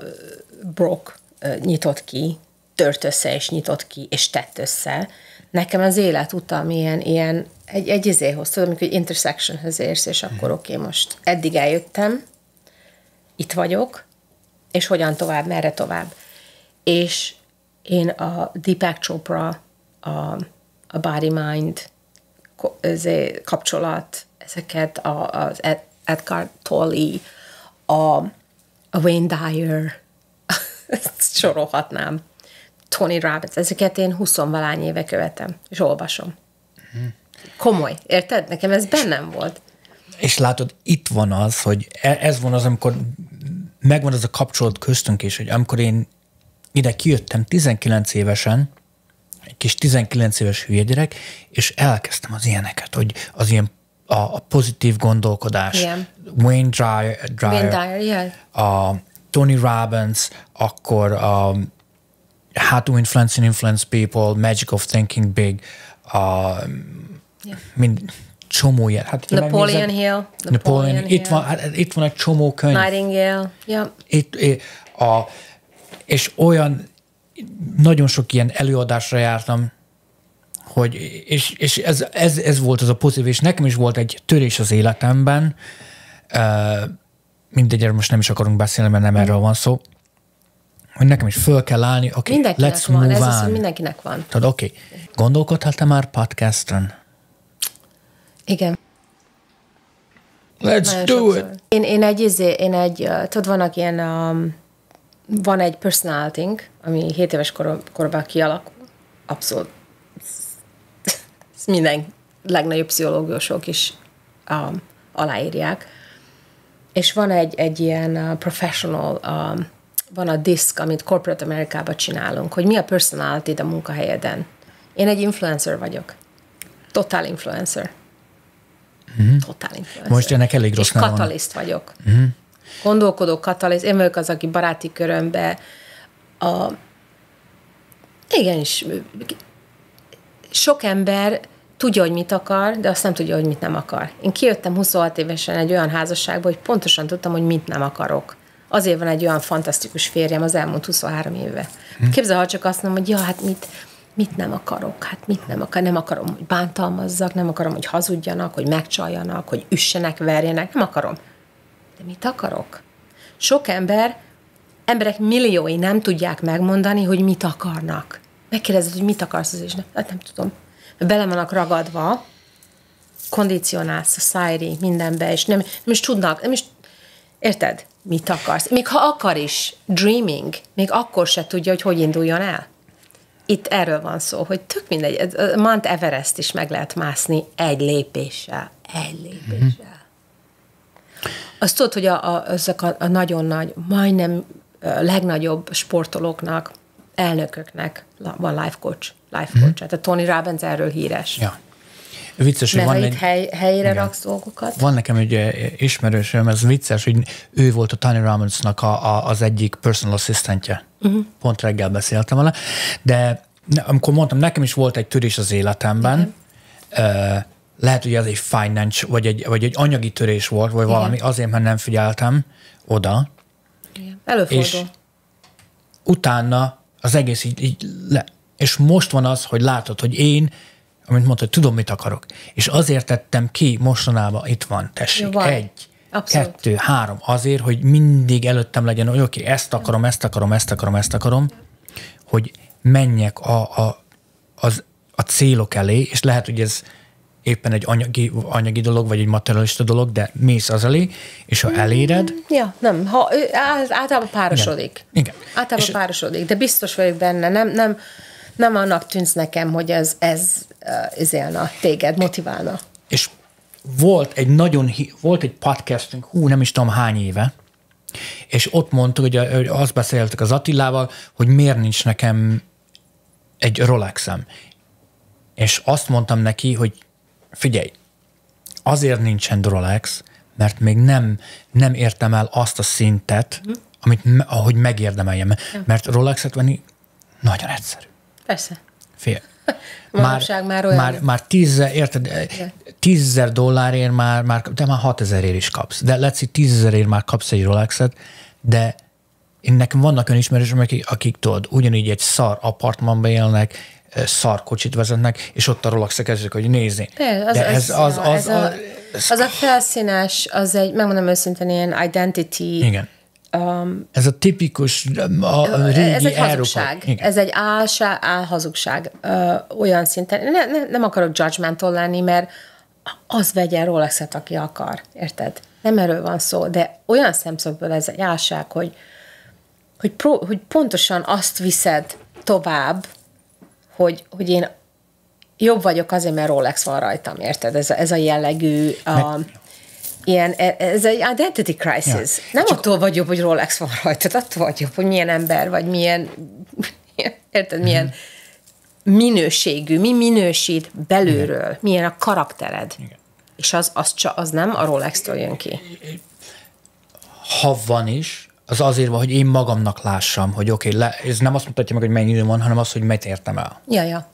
brok nyitott ki, tört össze, és nyitott ki, és tett össze. Nekem az élet utam ilyen, ilyen egy, egy izéhoz, tudom, amikor egy intersectionhez érsz, és akkor oké, okay, most eddig eljöttem, itt vagyok, és hogyan tovább, merre tovább. És én a Deepak Chopra, a, a body-mind kapcsolat, ezeket a, az Ed, Edgar Tolle, a, a Wayne Dyer, ezt sorolhatnám, Tony Robbins, ezeket én huszonvalány éve követem, és olvasom. Hmm. Komoly, érted? Nekem ez bennem volt. És látod, itt van az, hogy ez van az, amikor megvan az a kapcsolat köztünk is, hogy amikor én ide kijöttem tizenkilenc évesen, egy kis tizenkilenc éves hülye gyerek, és elkezdtem az ilyeneket, hogy az ilyen a, a pozitív gondolkodás, yeah. Wayne Dyer, Dyer, Wayne Dyer yeah. a Tony Robbins, akkor a How to Influence and Influence People, Magic of Thinking Big, a ja. mind csomó ilyen. Hát, Napoleon megnézed, Hill. Napoleon, Napoleon Hill. Itt van, hát, itt van egy csomó könyv. Nightingale. Ja. Itt, a, és olyan, nagyon sok ilyen előadásra jártam, hogy, és, és ez, ez, ez volt az a pozitív, és nekem is volt egy törés az életemben, mindegy, erről most nem is akarunk beszélni, mert nem erről van szó, hogy nekem is föl kell állni, oké, okay, let's van. move on. Ez az, hogy mindenkinek van. Tudod, oké. Okay. Gondolkodhattál már podcaston? Igen. Let's Nagyon do sokszor. it! Én, én egy, izé, én egy, tudod, vannak ilyen, um, van egy personality, ami hét éves kor, korban kialakul. Abszolút. Ezt minden legnagyobb pszichológusok is um, aláírják. És van egy, egy ilyen uh, professional um, van a diszk, amit Corporate Amerikában csinálunk, hogy mi a personality a munkahelyeden. Én egy influencer vagyok. Total influencer. Mm-hmm. Total influencer. Most ennek elég rossz És kataliszt van. vagyok. Mm-hmm. Gondolkodó kataliszt. Én vagyok az, aki baráti körömbe a... Igenis, sok ember tudja, hogy mit akar, de azt nem tudja, hogy mit nem akar. Én kijöttem huszonhat évesen egy olyan házasságba, hogy pontosan tudtam, hogy mit nem akarok. Azért van egy olyan fantasztikus férjem az elmúlt huszonhárom éve. Képzel, ha csak azt mondom, hogy ja, hát mit, mit nem akarok, hát mit nem akarok, nem akarom, hogy bántalmazzak, nem akarom, hogy hazudjanak, hogy megcsaljanak, hogy üssenek, verjenek, nem akarom. De mit akarok? Sok ember, emberek milliói nem tudják megmondani, hogy mit akarnak. Megkérdezed, hogy mit akarsz, és nem, hát nem tudom. Bele vannak ragadva, kondicionál, society, mindenbe, és nem, nem is tudnak, nem is, érted? Mit akarsz? Még ha akar is, dreaming, még akkor se tudja, hogy hogy induljon el. Itt erről van szó, hogy tök mindegy, Mount Everest is meg lehet mászni egy lépéssel. Egy lépéssel. Mm-hmm. Azt tudod, hogy a, a, ezek a, a nagyon nagy, majdnem legnagyobb sportolóknak, elnököknek van life coach. Life coach. Mm. Tehát Tony Robbins erről híres. Ja. Vicces, mert hogy van, ha itt hely, helyre igen. raksz dolgokat. Van nekem egy ismerősöm, ez vicces, hogy ő volt a Tony Robbinsnak a, a, az egyik personal assistantje. Uh-huh. Pont reggel beszéltem vele. De ne, amikor mondtam, nekem is volt egy törés az életemben, uh-huh. uh, lehet, hogy ez egy finance, vagy egy, vagy egy anyagi törés volt, vagy igen. valami, azért, mert nem figyeltem oda. Igen. Előfordul. És utána az egész így, így le. És most van az, hogy látod, hogy én amint mondta, hogy tudom, mit akarok. És azért tettem ki, mostanában itt van, tessék, jó, van. egy, Abszolút. kettő, három, azért, hogy mindig előttem legyen, hogy oké, okay, ezt akarom, ezt akarom, ezt akarom, ezt akarom, hogy menjek a, a, az, a célok elé, és lehet, hogy ez éppen egy anyagi, anyagi dolog, vagy egy materialista dolog, de mész az elé, és ha eléred... Ja, nem, ha, általában párosodik. Igen. Általában és párosodik, de biztos vagyok benne, nem... nem Nem annak tűnsz nekem, hogy ez, ez, ez élna, téged motiválna. És volt egy nagyon, volt egy podcastünk, hú, nem is tudom hány éve, és ott mondtuk, hogy azt beszéltük az Attilával, hogy miért nincs nekem egy Rolexem. És azt mondtam neki, hogy figyelj, azért nincsen Rolex, mert még nem, nem értem el azt a szintet, hm. amit, ahogy megérdemeljem. Ja. Mert Rolexet venni nagyon egyszerű. Persze. Fél. Már, már, olyan... már, már tízzel, érted, tízzer dollárért már, már, de már hatezerért is kapsz. De let's see, tízezerért már kapsz egy Rolexet, de én nekem vannak önismerősök, akik, akik tudod, ugyanígy egy szar apartmanban élnek, szar kocsit vezetnek, és ott a Rolexek kezdjük, hogy nézni. Az, de ez az... Az, az, az, a, az, az a felszínás, az egy, megmondom őszintén, ilyen identity... Igen. Um, ez a tipikus a régi ez egy hazugság. Ez egy álsá, álhazugság Ö, olyan szinten. Ne, ne, nem akarok judgmental lenni, mert az vegyen Rolexet, aki akar. Érted? Nem erről van szó, de olyan szemszögből ez egy álság, hogy, hogy, pró, hogy pontosan azt viszed tovább, hogy, hogy én jobb vagyok azért, mert Rolex van rajtam. Érted? Ez, ez a jellegű... Um, Ilyen, ez egy identity crisis. Ja. Nem csak attól vagy jobb, hogy Rolex van rajtad, attól vagy jobb, hogy milyen ember vagy, milyen, érted, milyen mm-hmm. minőségű, mi minősít belülről, igen. milyen a karaktered. Igen. És az, az, az nem a Rolex-től jön ki. Ha van is, az azért van, hogy én magamnak lássam, hogy oké, okay, ez nem azt mutatja meg, hogy mennyi idő van, hanem az, hogy mit értem el. Ja, ja.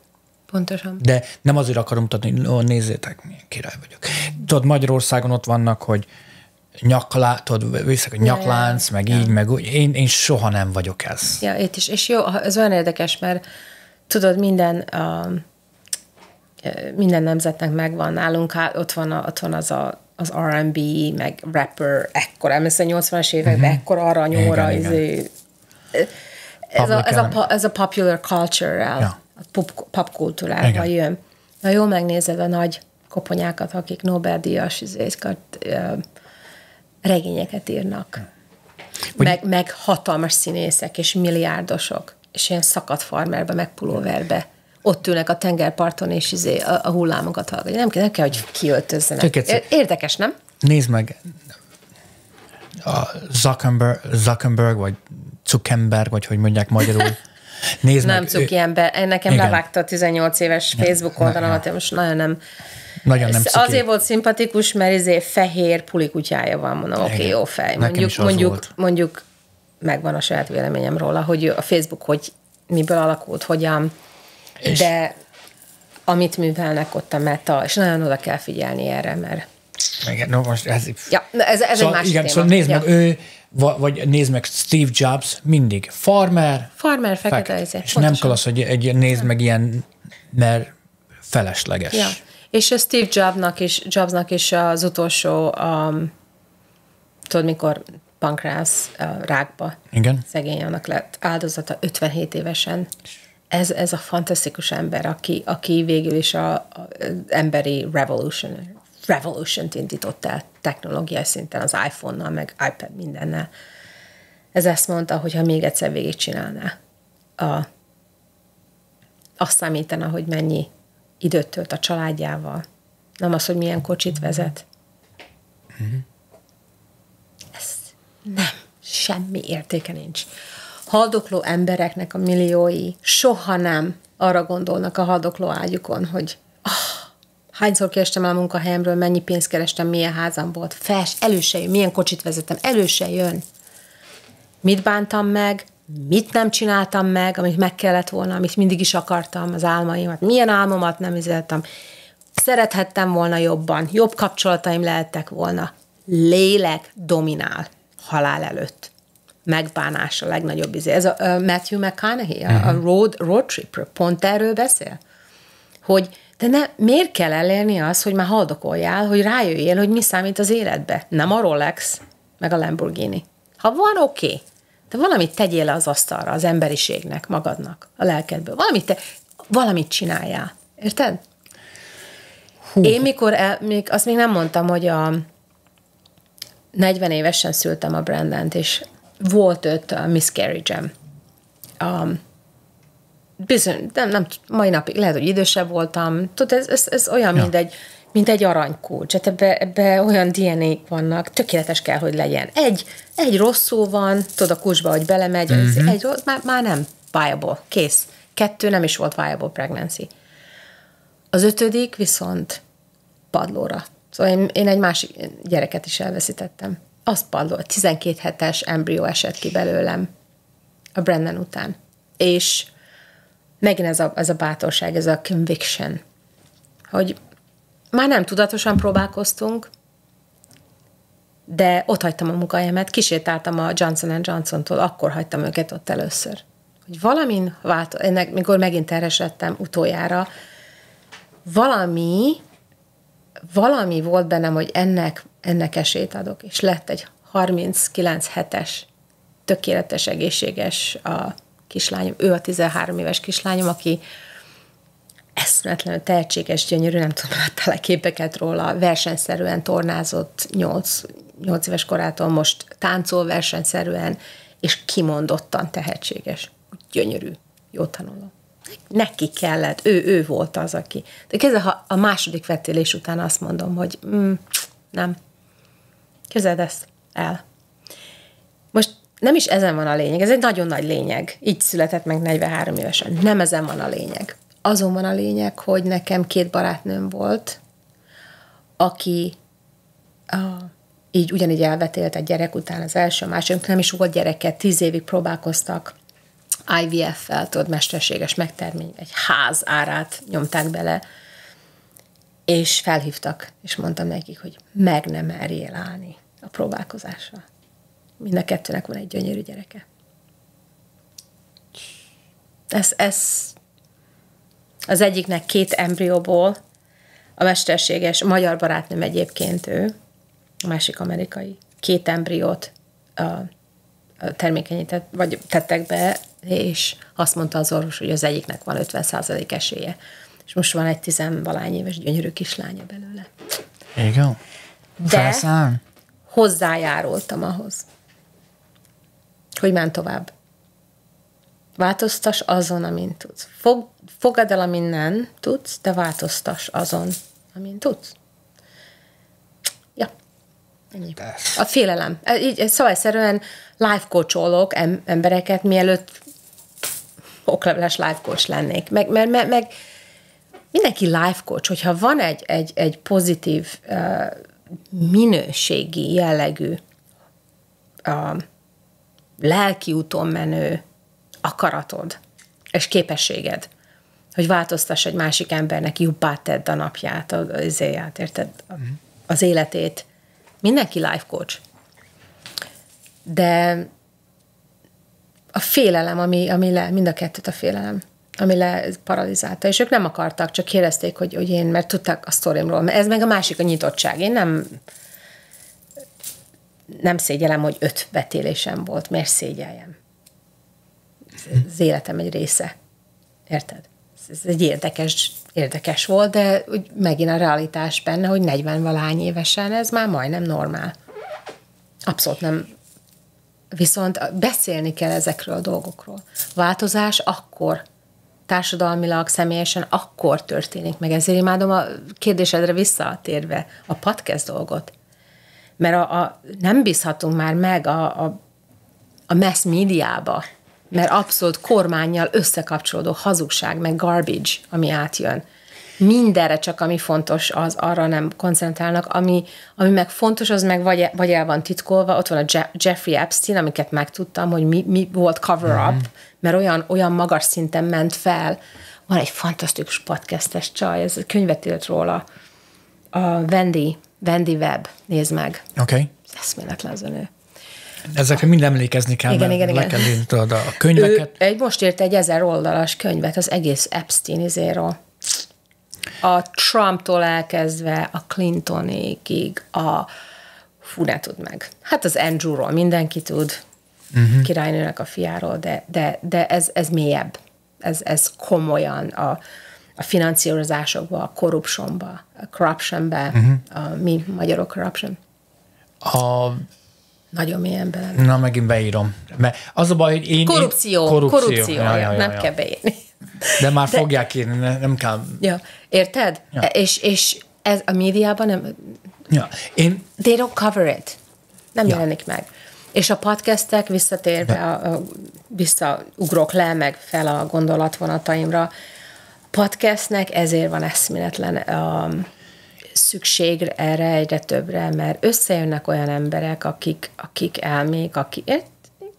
Pontosan. De nem azért akarom mutatni, hogy nézzétek, milyen király vagyok. Tudod, Magyarországon ott vannak, hogy nyaklá, tudod, viszek, hogy nyaklánc, meg ja. így, meg úgy. Én, én soha nem vagyok ez. Ja, itt is. És jó, ez olyan érdekes, mert tudod, minden, a, minden nemzetnek megvan nálunk, hát ott van, a, ott van az, a, az er end bé, meg rapper, ekkor, emlékszem nyolcvanas években, uh-huh. ekkor arany óra, igen, igen. Ez, a, ez, a, ez a popular culture-rel. Ja. A pop, popkultúrában jön. Na jól megnézed a nagy koponyákat, akik Nobel-díjas regényeket írnak. Meg, meg hatalmas színészek és milliárdosok, és ilyen szakadt farmerbe, meg pulóverbe. Ott ülnek a tengerparton, és izé a, a hullámokat hallgatják. Nem, nem kell, hogy kiöltözzenek. Érdekes, nem? Nézd meg, a Zuckerberg, Zuckerberg, vagy Zuckerberg, vagy hogy mondják magyarul, Nézd nem cuki ember. Nekem igen. levágta a tizennyolc éves Facebook oldalamat, most nagyon nem... Nagyon nem cuki. Azért volt szimpatikus, mert azért fehér pulikutyája van, mondom, oké, okay, jó fej. Mondjuk, mondjuk, mondjuk megvan a saját véleményem róla, hogy a Facebook hogy miből alakult, hogyan, és de amit művelnek ott a Meta, és nagyon oda kell figyelni erre, mert... Igen, no, most ez... Ja, ez, ez szóval, egy másik igen, téma. Szóval nézd ja. meg, ő... vagy nézd meg Steve Jobs, mindig farmer, farmer fekete, fekete. És pontosan. Nem kell az, hogy egy, nézd meg ilyen, mert felesleges. Ja. És a Steve Jobsnak is, Jobsnak is az utolsó, um, tudod mikor pankrász uh, rákba, igen. szegény annak lett áldozata ötvenhét évesen. Ez, ez a fantasztikus ember, aki, aki végül is az emberi revolution. Revolution-t indított el technológiai szinten az iPhone-nal, meg iPad mindennel. Ez ezt mondta, hogyha még egyszer végigcsinálná, a, azt számítana, hogy mennyi időt tölt a családjával, nem az, hogy milyen kocsit vezet. Mm-hmm. Ezt nem semmi értéke nincs. Haldokló embereknek a milliói soha nem arra gondolnak a haldokló ágyukon, hogy oh, hányszor kerestem el a munkahelyemről, mennyi pénzt kerestem, milyen házam volt, fes, elő se jön, milyen kocsit vezettem, elő se jön. Mit bántam meg, mit nem csináltam meg, amit meg kellett volna, amit mindig is akartam, az álmaimat, milyen álmomat nem üzeltem. Szerethettem volna jobban, jobb kapcsolataim lehettek volna. Lélek dominál halál előtt. Megbánás a legnagyobb izé. Ez a Matthew McConaughey, a road, road Tripper, pont erről beszél, hogy de ne, miért kell elérni azt, hogy már haldokoljál, hogy rájöjjél, hogy mi számít az életbe? Nem a Rolex, meg a Lamborghini. Ha van, oké, okay, de valamit tegyél le az asztalra, az emberiségnek, magadnak, a lelkedből. Valamit, te, valamit csináljál. Érted? Hú. Én mikor, el, még, azt még nem mondtam, hogy a negyven évesen szültem a Brandont, és volt öt a miscarriage-em. Um, bizony, nem, nem, mai napig lehet, hogy idősebb voltam. Tudod, ez, ez, ez olyan, ja. mint, egy, mint egy aranykulcs. Hát ebbe, ebbe olyan dé en ék vannak, tökéletes kell, hogy legyen. Egy, egy rosszul van, tudod, a kulcsba, hogy belemegy, mm-hmm. egy rossz, már, már nem viable, kész. Kettő nem is volt viable pregnancy. Az ötödik viszont padlóra. Szóval én, én egy másik gyereket is elveszítettem. Az padlóra. tizenkét hetes embrió esett ki belőlem a Brandon után. És megint ez a, ez a bátorság, ez a conviction, hogy már nem tudatosan próbálkoztunk, de ott hagytam a munkahelyemet, kisétáltam a Johnson and Johnson-tól, akkor hagytam őket ott először. Hogy valamin vált, ennek, mikor megint terhes lettem utoljára, valami, valami volt bennem, hogy ennek, ennek esélyt adok, és lett egy harminckilenc hetes, tökéletes, egészséges a kislányom, ő a tizenhárom éves kislányom, aki eszméletlenül tehetséges, gyönyörű, nem tudom, láttál-e képeket róla, versenyszerűen tornázott nyolc éves korától, most táncol versenyszerűen, és kimondottan tehetséges. Gyönyörű, jó tanuló. Neki kellett, ő, ő volt az, aki. De kezdve, ha a második vetélés után azt mondom, hogy mm, nem, képzeld ezt el. Most nem is ezen van a lényeg, ez egy nagyon nagy lényeg. Így született meg negyvenhárom évesen. Nem ezen van a lényeg. Azon van a lényeg, hogy nekem két barátnőm volt, aki a, így ugyanígy elvetélt egy gyerek után, az első, a második, nem is volt gyereke, tíz évig próbálkoztak i vé ef-fel, tudod, mesterséges megtermény, egy ház árát nyomták bele, és felhívtak, és mondtam nekik, hogy meg nem merjél állni a próbálkozásra. Mind a kettőnek van egy gyönyörű gyereke. Ez, ez az egyiknek két embrióból, a mesterséges, a magyar barátnőm egyébként ő, a másik amerikai, két embriót a, a termékenyített, vagy tettek be, és azt mondta az orvos, hogy az egyiknek van ötven százalék esélye. És most van egy tizenvalány éves gyönyörű kislánya belőle. Igen. De hozzájárultam ahhoz, hogy menj tovább. Változtass azon, amin tudsz. Fog, fogad el, amin nem tudsz, de változtass azon, amin tudsz. Ja, ennyi. A félelem. Így szabályszerűen life coacholok embereket, mielőtt okleveles life coach lennék. Meg, meg, meg mindenki life coach, hogyha van egy, egy, egy pozitív, uh, minőségi jellegű, uh, lelki úton menő akaratod és képességed, hogy változtass egy másik embernek, jobbá tedd a napját, az éjját, érted? Az életét. Mindenki life coach. De a félelem, ami, ami le, mind a kettőt a félelem, ami le paralizálta, és ők nem akartak, csak érezték, hogy, hogy én, mert tudták a sztorimról. Ez meg a másik, a nyitottság. Én nem nem szégyellem, hogy öt vetélésem volt. Miért szégyeljem? Az életem egy része. Érted? Ez egy érdekes, érdekes volt, de úgy megint a realitás benne, hogy negyvenvalahány évesen ez már majdnem normál. Abszolút nem. Viszont beszélni kell ezekről a dolgokról. Változás akkor társadalmilag, személyesen akkor történik meg. Ezért imádom a kérdésedre visszatérve a podcast dolgot. Mert a, a, nem bízhatunk már meg a, a a mass médiába, mert abszolút kormánnyal összekapcsolódó hazugság, meg garbage, ami átjön. Mindenre csak, ami fontos, az arra nem koncentrálnak, ami, ami meg fontos, az meg vagy, vagy el van titkolva, ott van a Je- Jeffrey Epstein, amiket megtudtam, hogy mi, mi volt cover-up, mert olyan, olyan magas szinten ment fel. Van egy fantasztikus podcastes csaj, ez könyvet írt róla, a Wendy, Wendy Webb, nézd meg. Oké. Okay. Eszméletlen az önő. Ezekre mind emlékezni kell, igen, igen, le kell írtad a könyveket. Ő, most írt egy ezer oldalas könyvet, az egész Epstein izéről. A Trumptól elkezdve a Clintonékig, a... Fú, ne tudd meg. Hát az Andrewról mindenki tud, uh-huh. királynőnek a fiáról, de, de, de ez, ez mélyebb. Ez, ez komolyan a, a finanszírozásokba, a korruptionba, a corruptionbe, uh-huh. a mi magyarok corruption. A... Nagyon mélyen bele. Na, megint beírom. Mert az a baj, hogy én... Korrupció. Korrupció. korrupció ja, ja, ja, nem ja. kell beírni. De már De, fogják írni, nem kell... Ja. Érted? Ja. És, és ez a médiában nem... Ja. Én... They don't cover it. Nem ja. jelenik meg. És a podcastek visszatérve, a, a, visszaugrok le, meg fel a gondolatvonataimra. Podcastnek ezért van eszméletlen... A, szükség erre egyre többre, mert összejönnek olyan emberek, akik, akik elmék, akik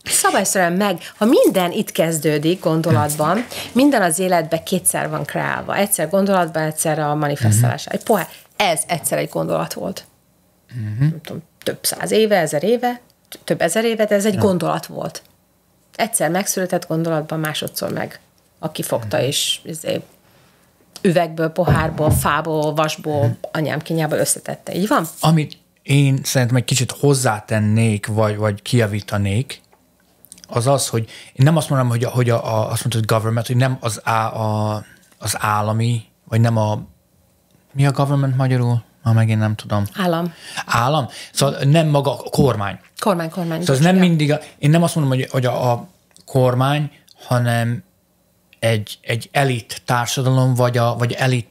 szabályszerűen meg, ha minden itt kezdődik gondolatban, minden az életben kétszer van kreálva. Egyszer gondolatban, egyszer a manifestálás. Egy pohár, ez egyszer egy gondolat volt. Uh-huh. Nem tudom, több száz éve, ezer éve, több ezer éve, de ez egy uh-huh. gondolat volt. Egyszer megszületett gondolatban, másodszor meg, aki fogta is, ezért üvegből, pohárból, fából, vasból, anyám kínjából összetette. Így van? Amit én szerintem egy kicsit hozzátennék, vagy, vagy kijavítanék, az az, hogy én nem azt mondom, hogy, a, hogy a, a, azt mondtad government, hogy nem az, á, a, az állami, vagy nem a... Mi a government magyarul? Már megint nem tudom. Állam. Állam? Szóval nem maga a kormány. Kormány, kormány. Szóval nem mindig... A, én nem azt mondom, hogy, hogy a, a kormány, hanem... Egy, egy elit társadalom, vagy, a, vagy elit,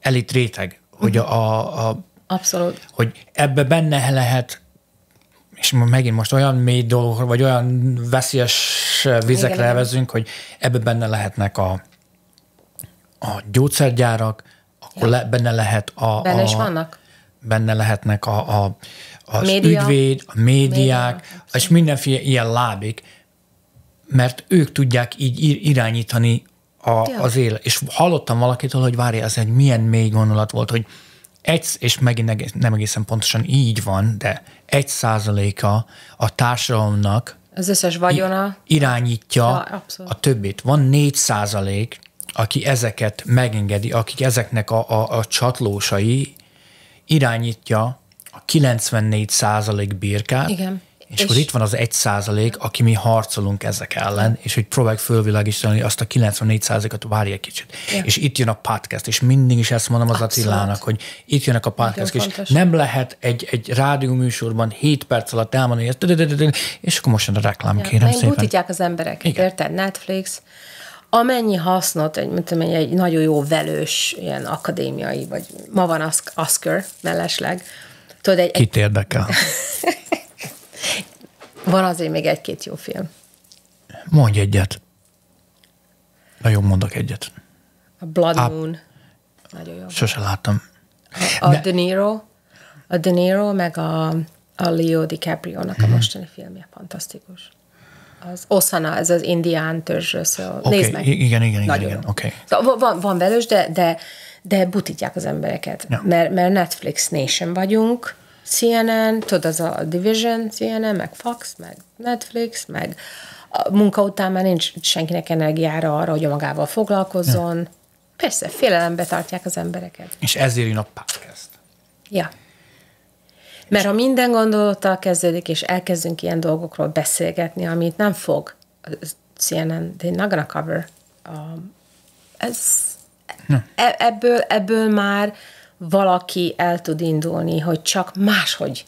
elit réteg, hogy a, a, a Abszolút. Hogy ebbe benne lehet, és megint most olyan mély dolgokra, vagy olyan veszélyes vizekre elvezünk, hogy ebbe benne lehetnek a, a gyógyszergyárak, akkor ja. le, benne lehet a... Benne a, is vannak. Benne lehetnek a, a, az Média. ügyvéd, a médiák, Média. és mindenféle ilyen lábik, mert ők tudják így irányítani a, ja. az élet. És hallottam valakitől, hogy várja, ez egy milyen mély gondolat volt, hogy egy, és megint nem egészen pontosan így van, de egy százaléka a társadalomnak az összes vagyona irányítja a, a többit. Van négy százalék, aki ezeket megengedi, akik ezeknek a, a, a csatlósai irányítja a kilencvennégy százalék birkát. Igen. És, és akkor itt van az egy százalék, aki mi harcolunk ezek ellen, és hogy próbáljuk fölvilágítani azt a kilencvennégy százalékot, várj egy kicsit. Ja. És itt jön a podcast, és mindig is ezt mondom az Abszolút. Attilának, hogy itt jönnek a podcast, és fontos. Nem lehet egy, egy rádióműsorban hét perc alatt elmondani, és akkor most jön a reklám, ja, kérem szépen. Butítják az embereket, érted? Netflix. Amennyi hasznot, egy, mint amennyi, egy nagyon jó velős, ilyen akadémiai, vagy ma van Oscar, mellesleg. Tudod, egy, Kit érdekel? Van azért még egy-két jó film. Mondj egyet. Nagyon mondok egyet. A Blood a... Moon. Nagyon jó. Sose láttam. A, a De... De Niro, a De Niro, meg a, a Leo DiCaprio-nak hmm. a mostani filmje. Fantasztikus. Az Osana, ez az indián törzsről szól. Okay. Nézd meg. Igen, igen, Nagyon igen. Okay. Szóval van, van velős, de, de, de butítják az embereket. Ja. Mert, mert Netflix Nation vagyunk, C N N, tudod, az a Division, C N N, meg Fox, meg Netflix, meg a munka után már nincs senkinek energiára arra, hogy magával foglalkozzon. Ja. Persze, félelembe tartják az embereket. És ezért jön a podcast. Ja. Mert ha minden gondolattal kezdődik, és elkezdünk ilyen dolgokról beszélgetni, amit nem fog C N N, they're not gonna cover. Um, ez, e, ebből, ebből már valaki el tud indulni, hogy csak máshogy,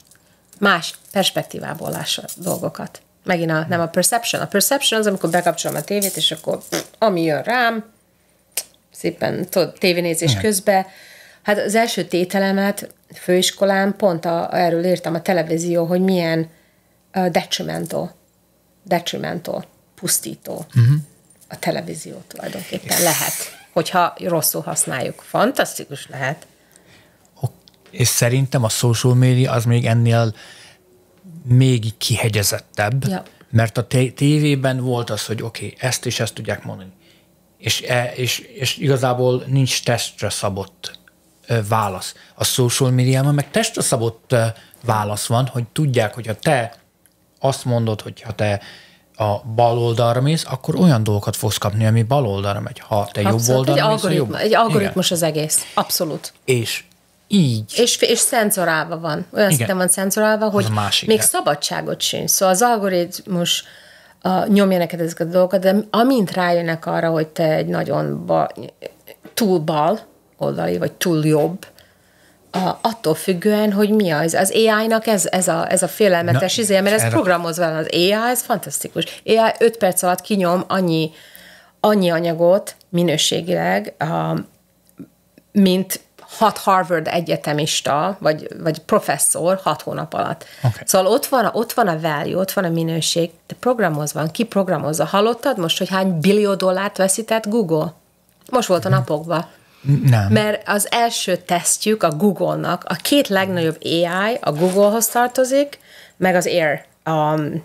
más perspektívából lássa dolgokat. Megint a, nem a perception. A perception az, amikor bekapcsolom a tévét, és akkor pff, ami jön rám, szépen tud, tévénézés közben. Hát az első tételemet főiskolán pont a, erről írtam a televízió, hogy milyen uh, detrimental. detrimental, pusztító uh-huh. a televízió tulajdonképpen lehet, hogyha rosszul használjuk. Fantasztikus lehet. És szerintem a social media az még ennél még kihegyezettebb, ja. mert a tévében volt az, hogy oké, okay, ezt és ezt tudják mondani. És, és, és igazából nincs testre szabott válasz. A social médiában meg testre szabott válasz van, hogy tudják, hogyha te azt mondod, hogy ha te a bal oldalra mész, akkor olyan dolgokat fogsz kapni, ami bal oldalra megy. Ha te abszolút. Jobb oldalra mész, jobb. Egy algoritmus igen. az egész. Abszolút. És így. És, és szenzorálva van. Olyan szinten van szenzorálva, hogy másik, még de. Szabadságot sincs. Szóval az algoritmus a, nyomja neked ezeket a dolgokat, de amint rájönnek arra, hogy te egy nagyon bal, túl bal oldali, vagy túl jobb, a, attól függően, hogy mi az. Az á í-nak ez, ez, a, ez a félelmetes na, izé, mert ez erre... programozva van. Az á í, ez fantasztikus. á í öt perc alatt kinyom annyi, annyi anyagot minőségileg, a, mint hat Harvard egyetemista, vagy, vagy professzor hat hónap alatt. Okay. Szóval ott van, ott van a value, ott van a minőség, de programozva van, ki programozza. Hallottad most, hogy hány billió dollárt veszített Google? Most volt a napokban. Nem. Mert az első tesztjük a Google-nak, a két legnagyobb á í a Google-hoz tartozik, meg az Air, um,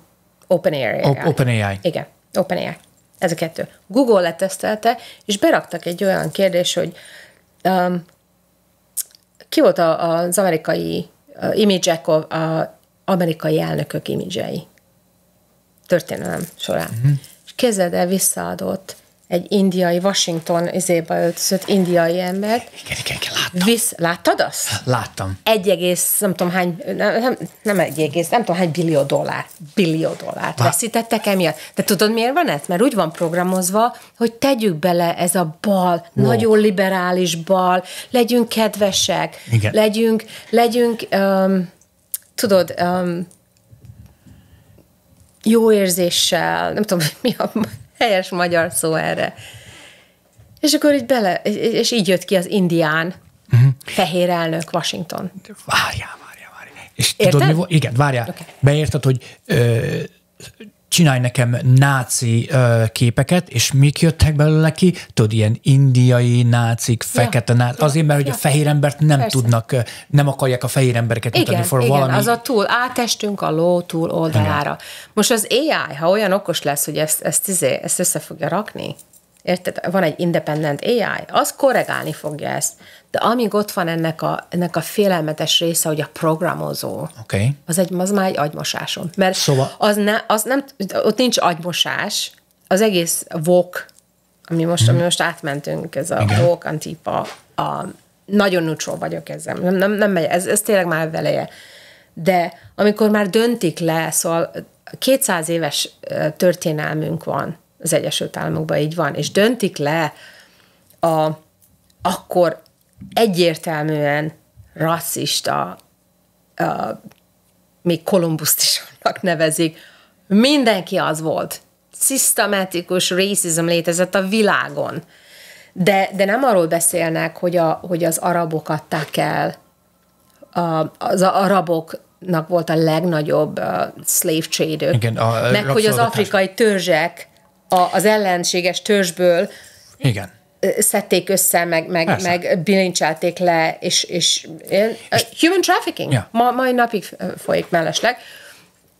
Open Air á í. Open á í. Igen, Open á í. Ez a kettő. Google letesztelte, és beraktak egy olyan kérdés, hogy um, ki volt az amerikai imidzsek, az amerikai elnökök imidzsei történelem során. Uh-huh. És képzeld el, visszaadott egy indiai, Washington izéba öltözött indiai embert. Igen, igen, igen, láttam. Visz, láttad azt? Láttam. Egy egész, nem tudom hány, nem, nem egy egész, nem tudom hány billió dollár, billió dollárt Lá. veszítettek emiatt. De tudod miért van ez? Mert úgy van programozva, hogy tegyük bele ez a bal, wow. nagyon liberális bal, legyünk kedvesek, igen. legyünk, legyünk, um, tudod, um, jó érzéssel, nem tudom, mi a... helyes magyar szó erre. És akkor így bele, és így jött ki az indián uh-huh. fehér elnök Washington. Várjál, várjál, várjál. És érted? Tudod, mi volt? Igen, várjál. Okay. Beérted, hogy ö, csinálj nekem náci ö, képeket, és mik jöttek belőle ki? Tudod, ilyen indiai nácik, fekete ja, nácik. Azért, mert ja, hogy a fehér embert nem persze. tudnak, nem akarják a fehér embereket igen, mutatni. For igen, valami... az a túl, átestünk a ló túl oldalára. Igen. Most az á í, ha olyan okos lesz, hogy ezt, ezt, izé, ezt össze fogja rakni, érted? Van egy independent á í, az korregálni fogja ezt. De amíg ott van ennek a, ennek a félelmetes része, hogy a programozó, okay. az, egy, az már egy agymosáson. Mert szóval... az ne, az nem, ott nincs agymosás, az egész vok, ami most, hmm. ami most átmentünk, ez a vok antipa, a, nagyon neutral vagyok ezzel, nem, nem, nem megy, ez, ez tényleg már veleje. De amikor már döntik le, szóval kétszáz éves történelmünk van, az Egyesült Államokban így van, és döntik le a, akkor egyértelműen rasszista, a, még Kolumbuszt is annak nevezik, mindenki az volt. Szisztematikus racism létezett a világon. De, de nem arról beszélnek, hogy, a, hogy az arabok adták el, a, az arabok volt a legnagyobb a slave trade-ök, igen, a, meg hogy az afrikai törzsek az ellenséges törzsből igen. szedték össze, meg, meg, meg bilincselték le, és, és, és human trafficking ja. ma, mai napig folyik mellesleg.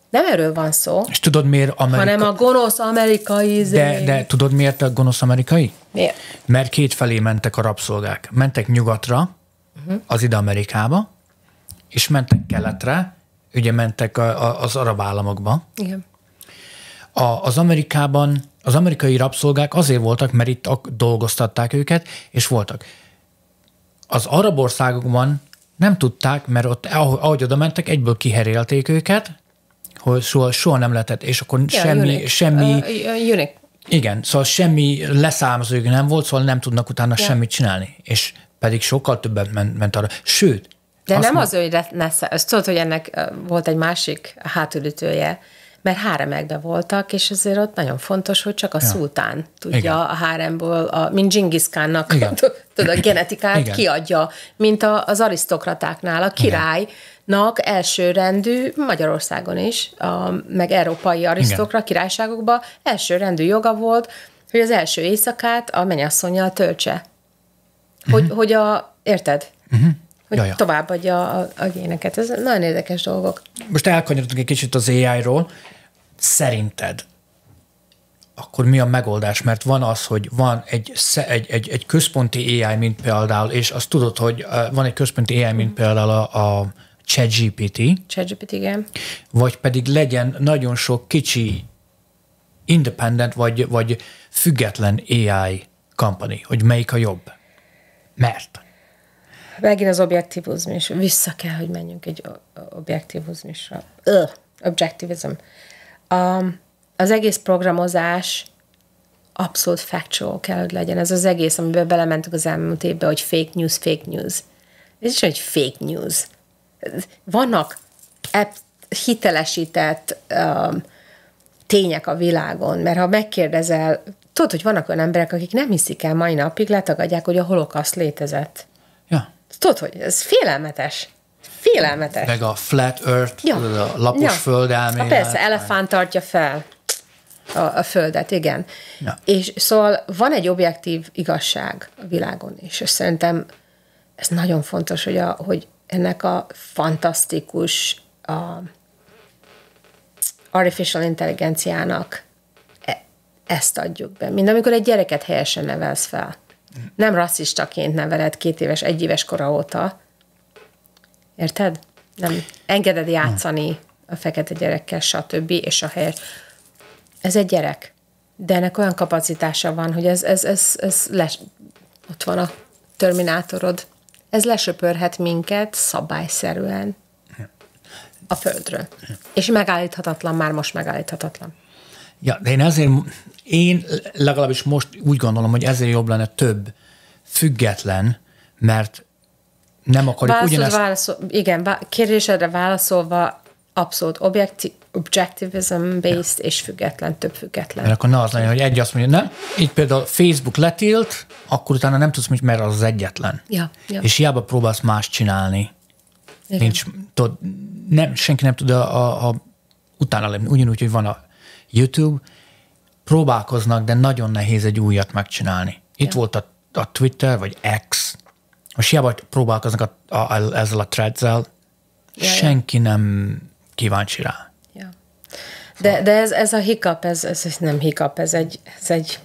Nem erről van szó. És tudod miért amerikai? Hanem a gonosz amerikai. De, de tudod miért a gonosz amerikai? Miért? Mert kétfelé mentek a rabszolgák. Mentek nyugatra, uh-huh. az ide Amerikába, és mentek keletre, ugye mentek a, a, az arab államokba. Igen. A, az Amerikában az amerikai rabszolgák azért voltak, mert itt dolgoztatták őket, és voltak. Az arab országokban nem tudták, mert ott, ahogy oda mentek, egyből kiherélték őket, hogy soha, soha nem lehetett, és akkor ja, semmi... Unique. semmi uh, unique. Igen, szóval semmi leszármazójuk nem volt, szóval nem tudnak utána ja. semmit csinálni, és pedig sokkal többet ment, ment arra. Sőt... De nem az, hogy... Tudod, hogy ennek volt egy másik hátulütője, mert háremekben voltak, és azért ott nagyon fontos, hogy csak a ja. szultán tudja igen. a háremból, a, mint Dzsingisz Kánnak a genetikát igen. kiadja, mint a, az arisztokratáknál, a király, nak elsőrendű Magyarországon is, a, meg európai arisztokra királyságokban elsőrendű joga volt, hogy az első éjszakát a mennyasszonnyal töltse. Hogy, uh-huh. hogy a, érted? Uh-huh. Hogy Jaja. továbbadja a, a géneket. Ez nagyon érdekes dolgok. Most elkanyarodtunk egy kicsit az á í-ról. Szerinted akkor mi a megoldás? Mert van az, hogy van egy, egy, egy, egy központi á í, mint például, és azt tudod, hogy van egy központi á í, mint például a, a ChatGPT. ChatGPT, igen. Vagy pedig legyen nagyon sok kicsi independent, vagy, vagy független á í company, hogy melyik a jobb. Mert? Megint az objektivizmus. Vissza kell, hogy menjünk egy objektivizmusra. Öh, objectivizm. Um, az egész programozás abszolút factual kell, hogy legyen. Ez az egész, amiben belementünk az elmúlt évben, hogy fake news, fake news. Ez is egy fake news. Vannak hitelesített um, tények a világon, mert ha megkérdezel, tudod, hogy vannak olyan emberek, akik nem hiszik el mai napig, letagadják, hogy a holokaszt létezett. Ja. Tudod, hogy ez félelmetes. Félelmetes. Meg a flat earth, ja. a lapos ja. földelmélet. Persze, elefánt tartja fel a, a földet, igen. Ja. És szóval van egy objektív igazság a világon is, és szerintem ez nagyon fontos, hogy, a, hogy ennek a fantasztikus a artificial intelligenciának e, ezt adjuk be. Mind amikor egy gyereket helyesen nevelsz fel. Nem rasszistaként neveled két éves, egy éves kora óta. Érted? Nem engeded játszani a fekete gyerekkel, stb. És a helyes. Ez egy gyerek. De ennek olyan kapacitása van, hogy ez, ez, ez, ez les... ott van a terminátorod. Ez lesöpörhet minket szabályszerűen a földről. És megállíthatatlan, már most megállíthatatlan. Ja, de én azért, én legalábbis most úgy gondolom, hogy ezért jobb lenne több független, mert nem akarjuk válaszol, ugyanezt... Válaszol, igen, kérdésedre válaszolva abszolút objekti, objectivism-based ja. és független, több független. Mert akkor ne az lenni, hogy egy azt mondja, ne? Így például Facebook letilt, akkor utána nem tudsz, mert az az egyetlen. Ja, ja. És hiába próbálsz mást csinálni. Igen. Nincs, tud, nem, senki nem tud a, a, a utána lenni. Ugyanúgy, hogy van a YouTube, próbálkoznak, de nagyon nehéz egy újat megcsinálni. Itt ja. volt a, a Twitter, vagy X. Most hiába próbálkoznak a, a, a, ezzel a threads-el, ja, senki ja. nem kíváncsi rá. Ja. De, de ez, ez a hiccup, ez, ez nem hiccup, ez egy, ez egy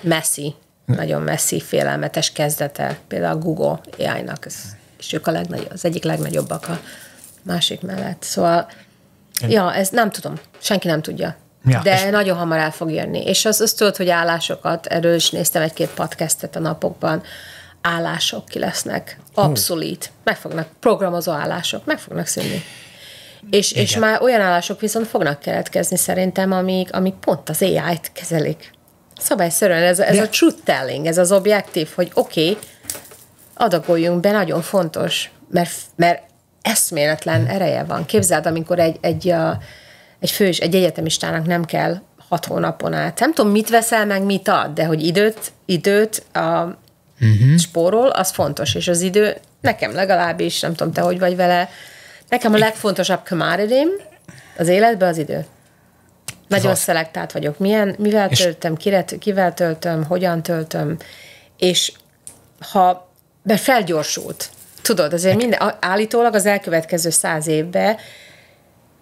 messzi, nagyon messzi, félelmetes kezdete. Például a Google á í-nak, és ők a legnagy, az egyik legnagyobbak a másik mellett. Szóval, Én... ja, ez nem tudom, senki nem tudja. Ja, de nagyon hamar el fog jönni. És azt az tudod, hogy állásokat, erről is néztem egy-két podcastet a napokban, állások ki lesznek. Abszolút. Meg fognak, programozó állások, meg fognak szűnni. És, és már olyan állások viszont fognak keletkezni szerintem, amik, amik pont az á í-t kezelik. Szabályszerűen ez, ez a truth telling, ez az objektív, hogy oké, okay, adagoljunk be, nagyon fontos, mert, mert eszméletlen ereje van. Képzeld, amikor egy, egy a, Egy fős, egy egyetemistának nem kell hat hónapon át. Nem tudom, mit veszel, meg mit ad, de hogy időt, időt a uh-huh. spórol, az fontos. És az idő, nekem legalábbis, nem tudom, te hogy vagy vele, nekem a legfontosabb commodity az életben az idő. Nagyon szelektált vagyok. Milyen, mivel és töltöm, kire, kivel töltöm, hogyan töltöm, és ha be felgyorsult, tudod, azért minden, állítólag az elkövetkező száz évben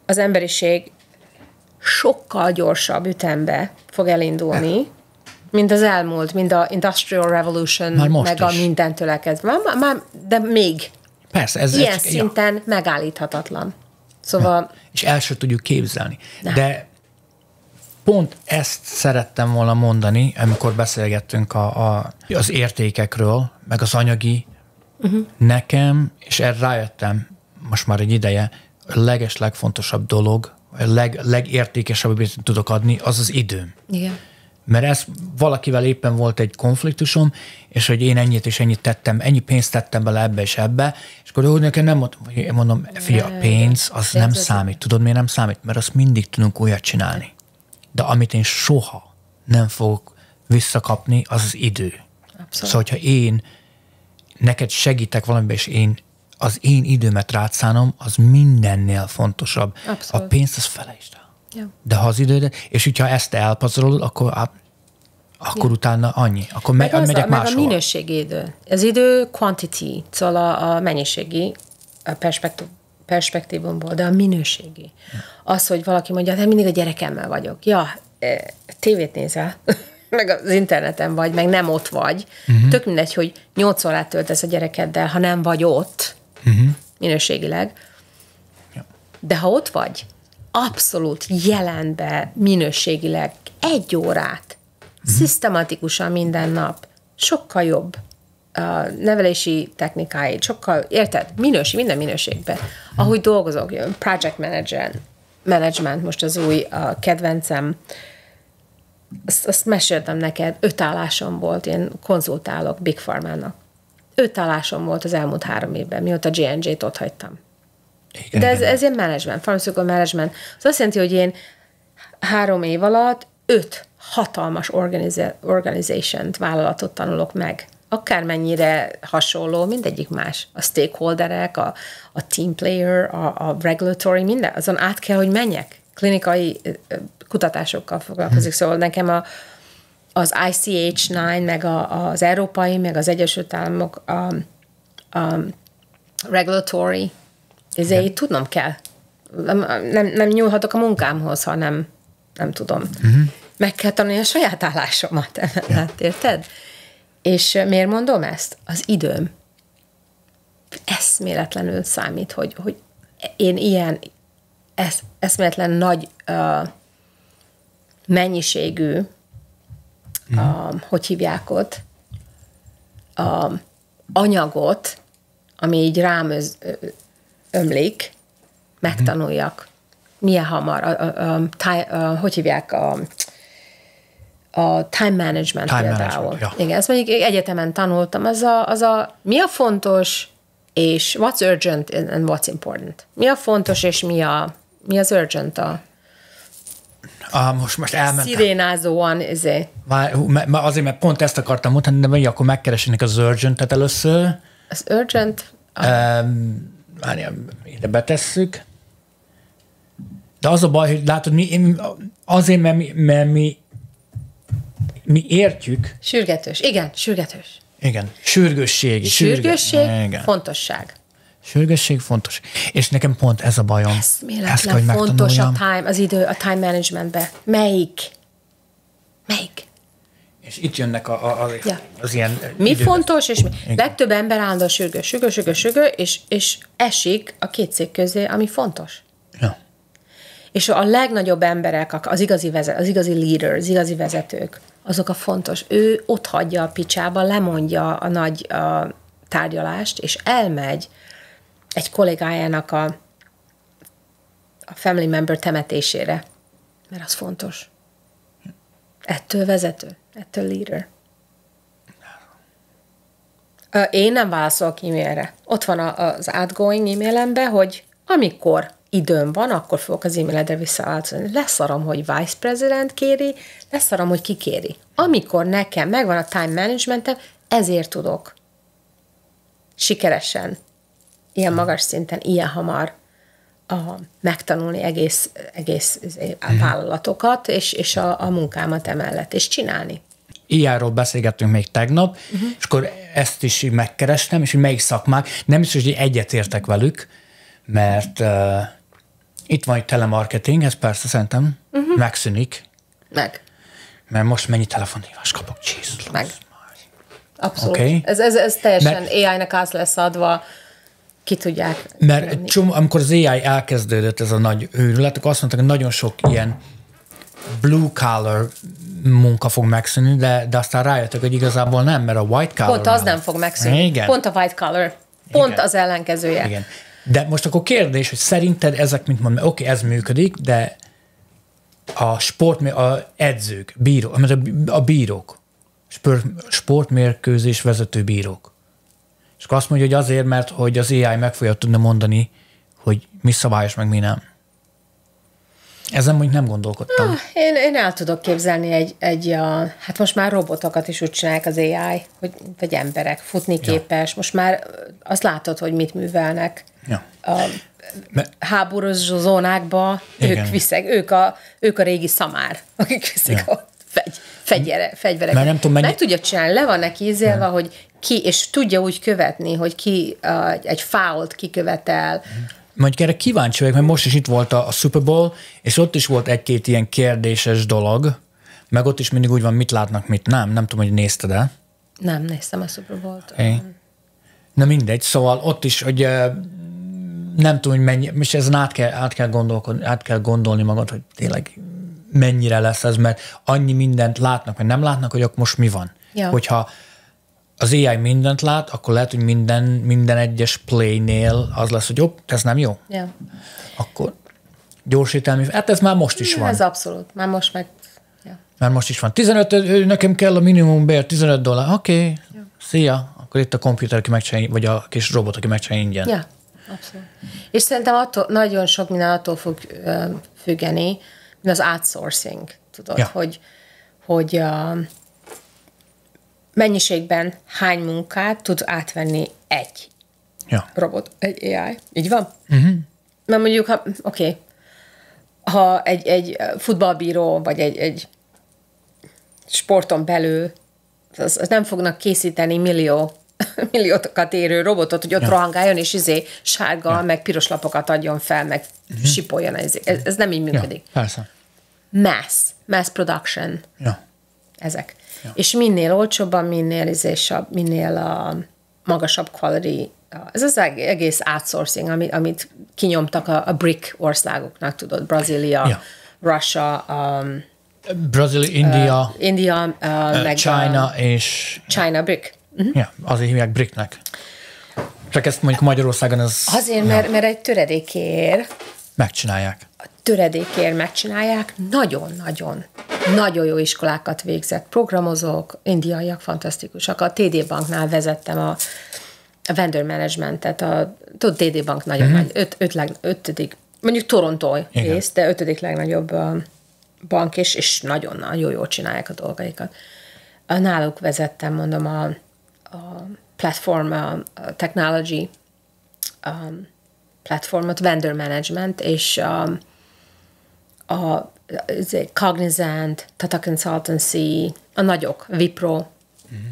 az emberiség sokkal gyorsabb ütembe fog elindulni, mint az elmúlt, mint a Industrial Revolution, meg a mindentől elkezdve. Már, már, de még persze, ez ilyen csak, szinten ja. megállíthatatlan. Szóval... Ja. És el sem tudjuk képzelni. Ne. De pont ezt szerettem volna mondani, amikor beszélgettünk a, a, az értékekről, meg az anyagi. Uh-huh. Nekem, és erre rájöttem most már egy ideje, a leges, legfontosabb dolog, a leg, legértékesebb, amit tudok adni, az az időm. Igen. Mert ez valakivel éppen volt egy konfliktusom, és hogy én ennyit és ennyit tettem, ennyi pénzt tettem bele ebbe és ebbe, és akkor úgy nekem nem mondom, én mondom, fia, a pénz az nem számít. Tudod, miért nem számít? Mert azt mindig tudunk újat csinálni. De amit én soha nem fogok visszakapni, az az idő. Abszolút. Szóval, hogyha én neked segítek valamiben, és én az én időmet rátszánom, az mindennél fontosabb. Abszolút. A pénzt az felejtsd el. Ja. De ha az időd, és hogyha ezt elpazarolod, akkor, akkor ja. utána annyi. Akkor meg, meg megyek a, máshol. Meg a minőségi idő. Az idő quantity, szóval a, a mennyiségi a perspektív, perspektívumból, de a minőségi. Ja. Az, hogy valaki mondja, hát mindig a gyerekemmel vagyok. Ja, tévét nézel, meg az interneten vagy, meg nem ott vagy. Uh-huh. Tök mindegy, hogy nyolc órát töltesz a gyerekeddel, ha nem vagy ott, uh-huh. minőségileg. Ja. De ha ott vagy, abszolút jelenbe, minőségileg egy órát, mm-hmm. szisztematikusan minden nap, sokkal jobb a nevelési technikáid, sokkal, érted? Minőség, minden minőségben. Mm. Ahogy dolgozok, project manager, management, most az új a kedvencem, azt, azt meséltem neked, öt állásom volt, én konzultálok Big Pharmának. Öt állásom volt az elmúlt három évben, mióta J and J-t ott hagytam. Igen, de ez, ez ilyen management, pharmaceutical management. Ez azt jelenti, hogy én három év alatt öt hatalmas organization-t, vállalatot tanulok meg. Akármennyire hasonló, mindegyik más. A stakeholderek, a, a team player, a, a regulatory, minden. Azon át kell, hogy menjek. Klinikai kutatásokkal foglalkozik. Szóval nekem a, az I C H kilenc, meg a, az európai, meg az Egyesült Államok a, a regulatory, ezért így tudnom kell. Nem, nem nyúlhatok a munkámhoz, ha nem, nem tudom. Uh-huh. Meg kell tanulni a saját állásomat. Yeah. Érted? És miért mondom ezt? Az időm. Eszméletlenül számít, hogy, hogy én ilyen esz, eszméletlen nagy uh, mennyiségű, uh-huh. uh, hogy hívják ott, uh, anyagot, ami így rám öz, ömlik, megtanuljak. Milyen hamar. A, a, a, time, a, hogy hívják? A, a time management time például. Management, ja. Igen, ezt mondjuk egyetemen tanultam. Az a, az a, mi a fontos, és what's urgent and what's important. Mi a fontos, és mi, a, mi az urgent a Ah, most, most elmentem. Szirénázóan, ezért. Azért, mert pont ezt akartam mondani, de vagy akkor megkeresenek az urgentet először. Az urgent? Um, ide betesszük. De az a baj, hogy látod, mi, azért, mert mi, mert mi, mi értjük. Sürgetős. Igen, sürgetős. Igen. Sürgősségi. Sürgősség, sürgő. fontosság. Sürgősség, fontos. És nekem pont ez a bajom. Ez miért fontos a time, az idő, a time managementbe. Melyik? Melyik? És itt jönnek a, a, az, ja. az ilyen... Mi idők. Fontos, és mi? Igen. Legtöbb ember állandó sürgő, sürgő, sürgő, sürgő, és, és esik a két cég közé, ami fontos. Ja. És a legnagyobb emberek, az igazi, vezet, az igazi leader, az igazi vezetők, azok a fontos. Ő ott hagyja a picsába, lemondja a nagy a tárgyalást, és elmegy egy kollégájának a, a family member temetésére. Mert az fontos. Ettől vezető. Ettől leader. Én nem válaszolok e-mailre. Ott van az outgoing e-mailemben, hogy amikor időm van, akkor fogok az e-mailedre visszaváltozni. Leszarom, hogy vice president kéri, leszarom, hogy ki kéri. Amikor nekem megvan a time managementem, ezért tudok sikeresen, ilyen magas szinten, ilyen hamar a, megtanulni egész, egész a vállalatokat, és, és a, a munkámat emellett, és csinálni. Ilyenről beszélgettünk még tegnap, uh-huh. és akkor ezt is megkerestem, és hogy melyik szakmák, nem biztos, hogy egyetértek velük, mert uh, itt van egy telemarketing, ez persze szerintem uh-huh. megszűnik. Meg. Mert most mennyi telefonhívást kapok, Jesus. Meg. Abszolút. Okay. Ez, ez, ez teljesen á í-nek át lesz adva. Ki tudják. Mert csomó, amikor az á í elkezdődött ez a nagy őrület, akkor azt mondták, hogy nagyon sok ilyen blue collar munka fog megszűnni, de, de aztán rájöttek, hogy igazából nem, mert a white collar... Pont az nem fog megszűnni. Igen. Pont a white collar. Pont Igen. az ellenkezője. Igen. De most akkor kérdés, hogy szerinted ezek, mint mondom, oké, okay, ez működik, de a sport, a edzők, bíró, a bírók, sportmérkőzés vezető bírók. És azt mondja, hogy azért, mert hogy az á i meg fogja tudni mondani, hogy mi szabályos, meg mi nem. Ezen mondjuk nem gondolkodtam. Ah, én, én el tudok képzelni egy, egy a, hát most már robotokat is úgy csinálják az á i, hogy, vagy emberek, futni képes. Ja. Most már azt látod, hogy mit művelnek. Ja. A háborús zónákba ők viszek, ők a, ők a régi szamár, akik viszik ja. a fegy, fegyere, fegyvereket. Nem tudom, mennyi... Meg tudja csinálni, le van neki ízélve, hogy ki, és tudja úgy követni, hogy ki a, egy foul-t kikövetel. Ja. Mondjuk erre kíváncsi vagyok, mert most is itt volt a, a Super Bowl, és ott is volt egy-két ilyen kérdéses dolog, meg ott is mindig úgy van, mit látnak, mit nem. Nem tudom, hogy nézted-e. Nem, néztem a Super Bowl-t. Okay. Na mindegy, szóval ott is, hogy nem tudom, hogy mennyi, és ezen át kell, át kell gondolkodni, át kell gondolni magad, hogy tényleg mennyire lesz ez, mert annyi mindent látnak, vagy nem látnak, hogy akkor most mi van. Ja. Hogyha az á i mindent lát, akkor lehet, hogy minden, minden egyes play-nél az lesz, hogy jobb, ez nem jó. Yeah. Akkor gyorsítelmi, hát ez már most is ja, van. Ez abszolút, már most meg... Ja. Már most is van. tizenöt, nekem kell a minimum bér, tizenöt dollár, oké, okay. ja. szia, akkor itt a komputer, aki megcsinálja, vagy a kis robot, aki megcsinálja ingyen. Ja, abszolút. És szerintem attól, nagyon sok minden attól fog uh, függeni, mint az outsourcing, tudod, ja. hogy... hogy uh, mennyiségben hány munkát tud átvenni egy ja. robot, egy á i. Így van? Uh-huh. Mert mondjuk, ha, oké, okay, ha egy, egy futballbíró, vagy egy, egy sporton belül, az, az nem fognak készíteni millió, milliókat érő robotot, hogy ott ja. rohangáljon, és izé sárga, ja. meg piros lapokat adjon fel, meg uh-huh. sipoljon. Ez, ez nem így működik. Ja, persze. Mass. Mass production. Ja. Ezek. Ja. És minél olcsóbban, minél izésabb, minél a magasabb quality. Ez az egész outsourcing, amit, amit kinyomtak a, a brick országoknak, tudod, Brazília, ja. Russia, um, Brazil, India, uh, India uh, uh, meg China a, és... China brick. Uh-huh. Ja, azért hívják bricknek. Csak ezt mondjuk Magyarországon ez... Azért, mert, mert egy töredékér... Megcsinálják. A töredékért megcsinálják, nagyon-nagyon, nagyon jó iskolákat végzett programozók, indiaiak fantasztikusak. A té dé Banknál vezettem a, a vendor managementet, a tudod, té dé Bank nagyon mm-hmm. nagy, öt, öt leg, ötödik, mondjuk Torontói rész, de ötödik legnagyobb bank, és, és nagyon-nagyon jól csinálják a dolgaikat. Náluk vezettem, mondom, a, a platform, a, a technology, a, platformot, vendor management, és um, a, a Cognizant, Tata Consultancy, a nagyok, Wipro, mm-hmm.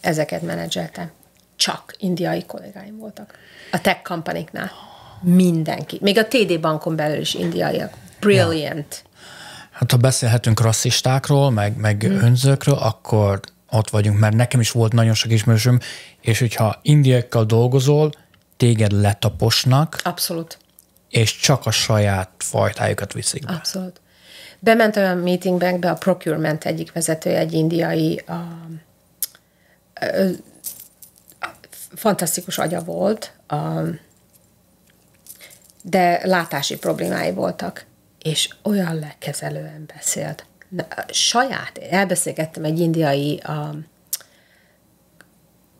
ezeket menedzseltem. Csak indiai kollégáim voltak. A tech company-knál. Mindenki. Még a té dé Bankon belül is indiaiak. Brilliant. Ja. Hát ha beszélhetünk rasszistákról, meg, meg mm. önzőkről, akkor ott vagyunk, mert nekem is volt nagyon sok ismerősöm, és hogyha indiaiakkal dolgozol, téged letaposnak. Abszolút. És csak a saját fajtájukat viszik be. Abszolút. Bementem olyan meetingbe, a procurement egyik vezetője, egy indiai a, a, a, a, fantasztikus agya volt, a, de látási problémái voltak, és olyan lekezelően beszélt. Na, saját, elbeszélgettem egy indiai a,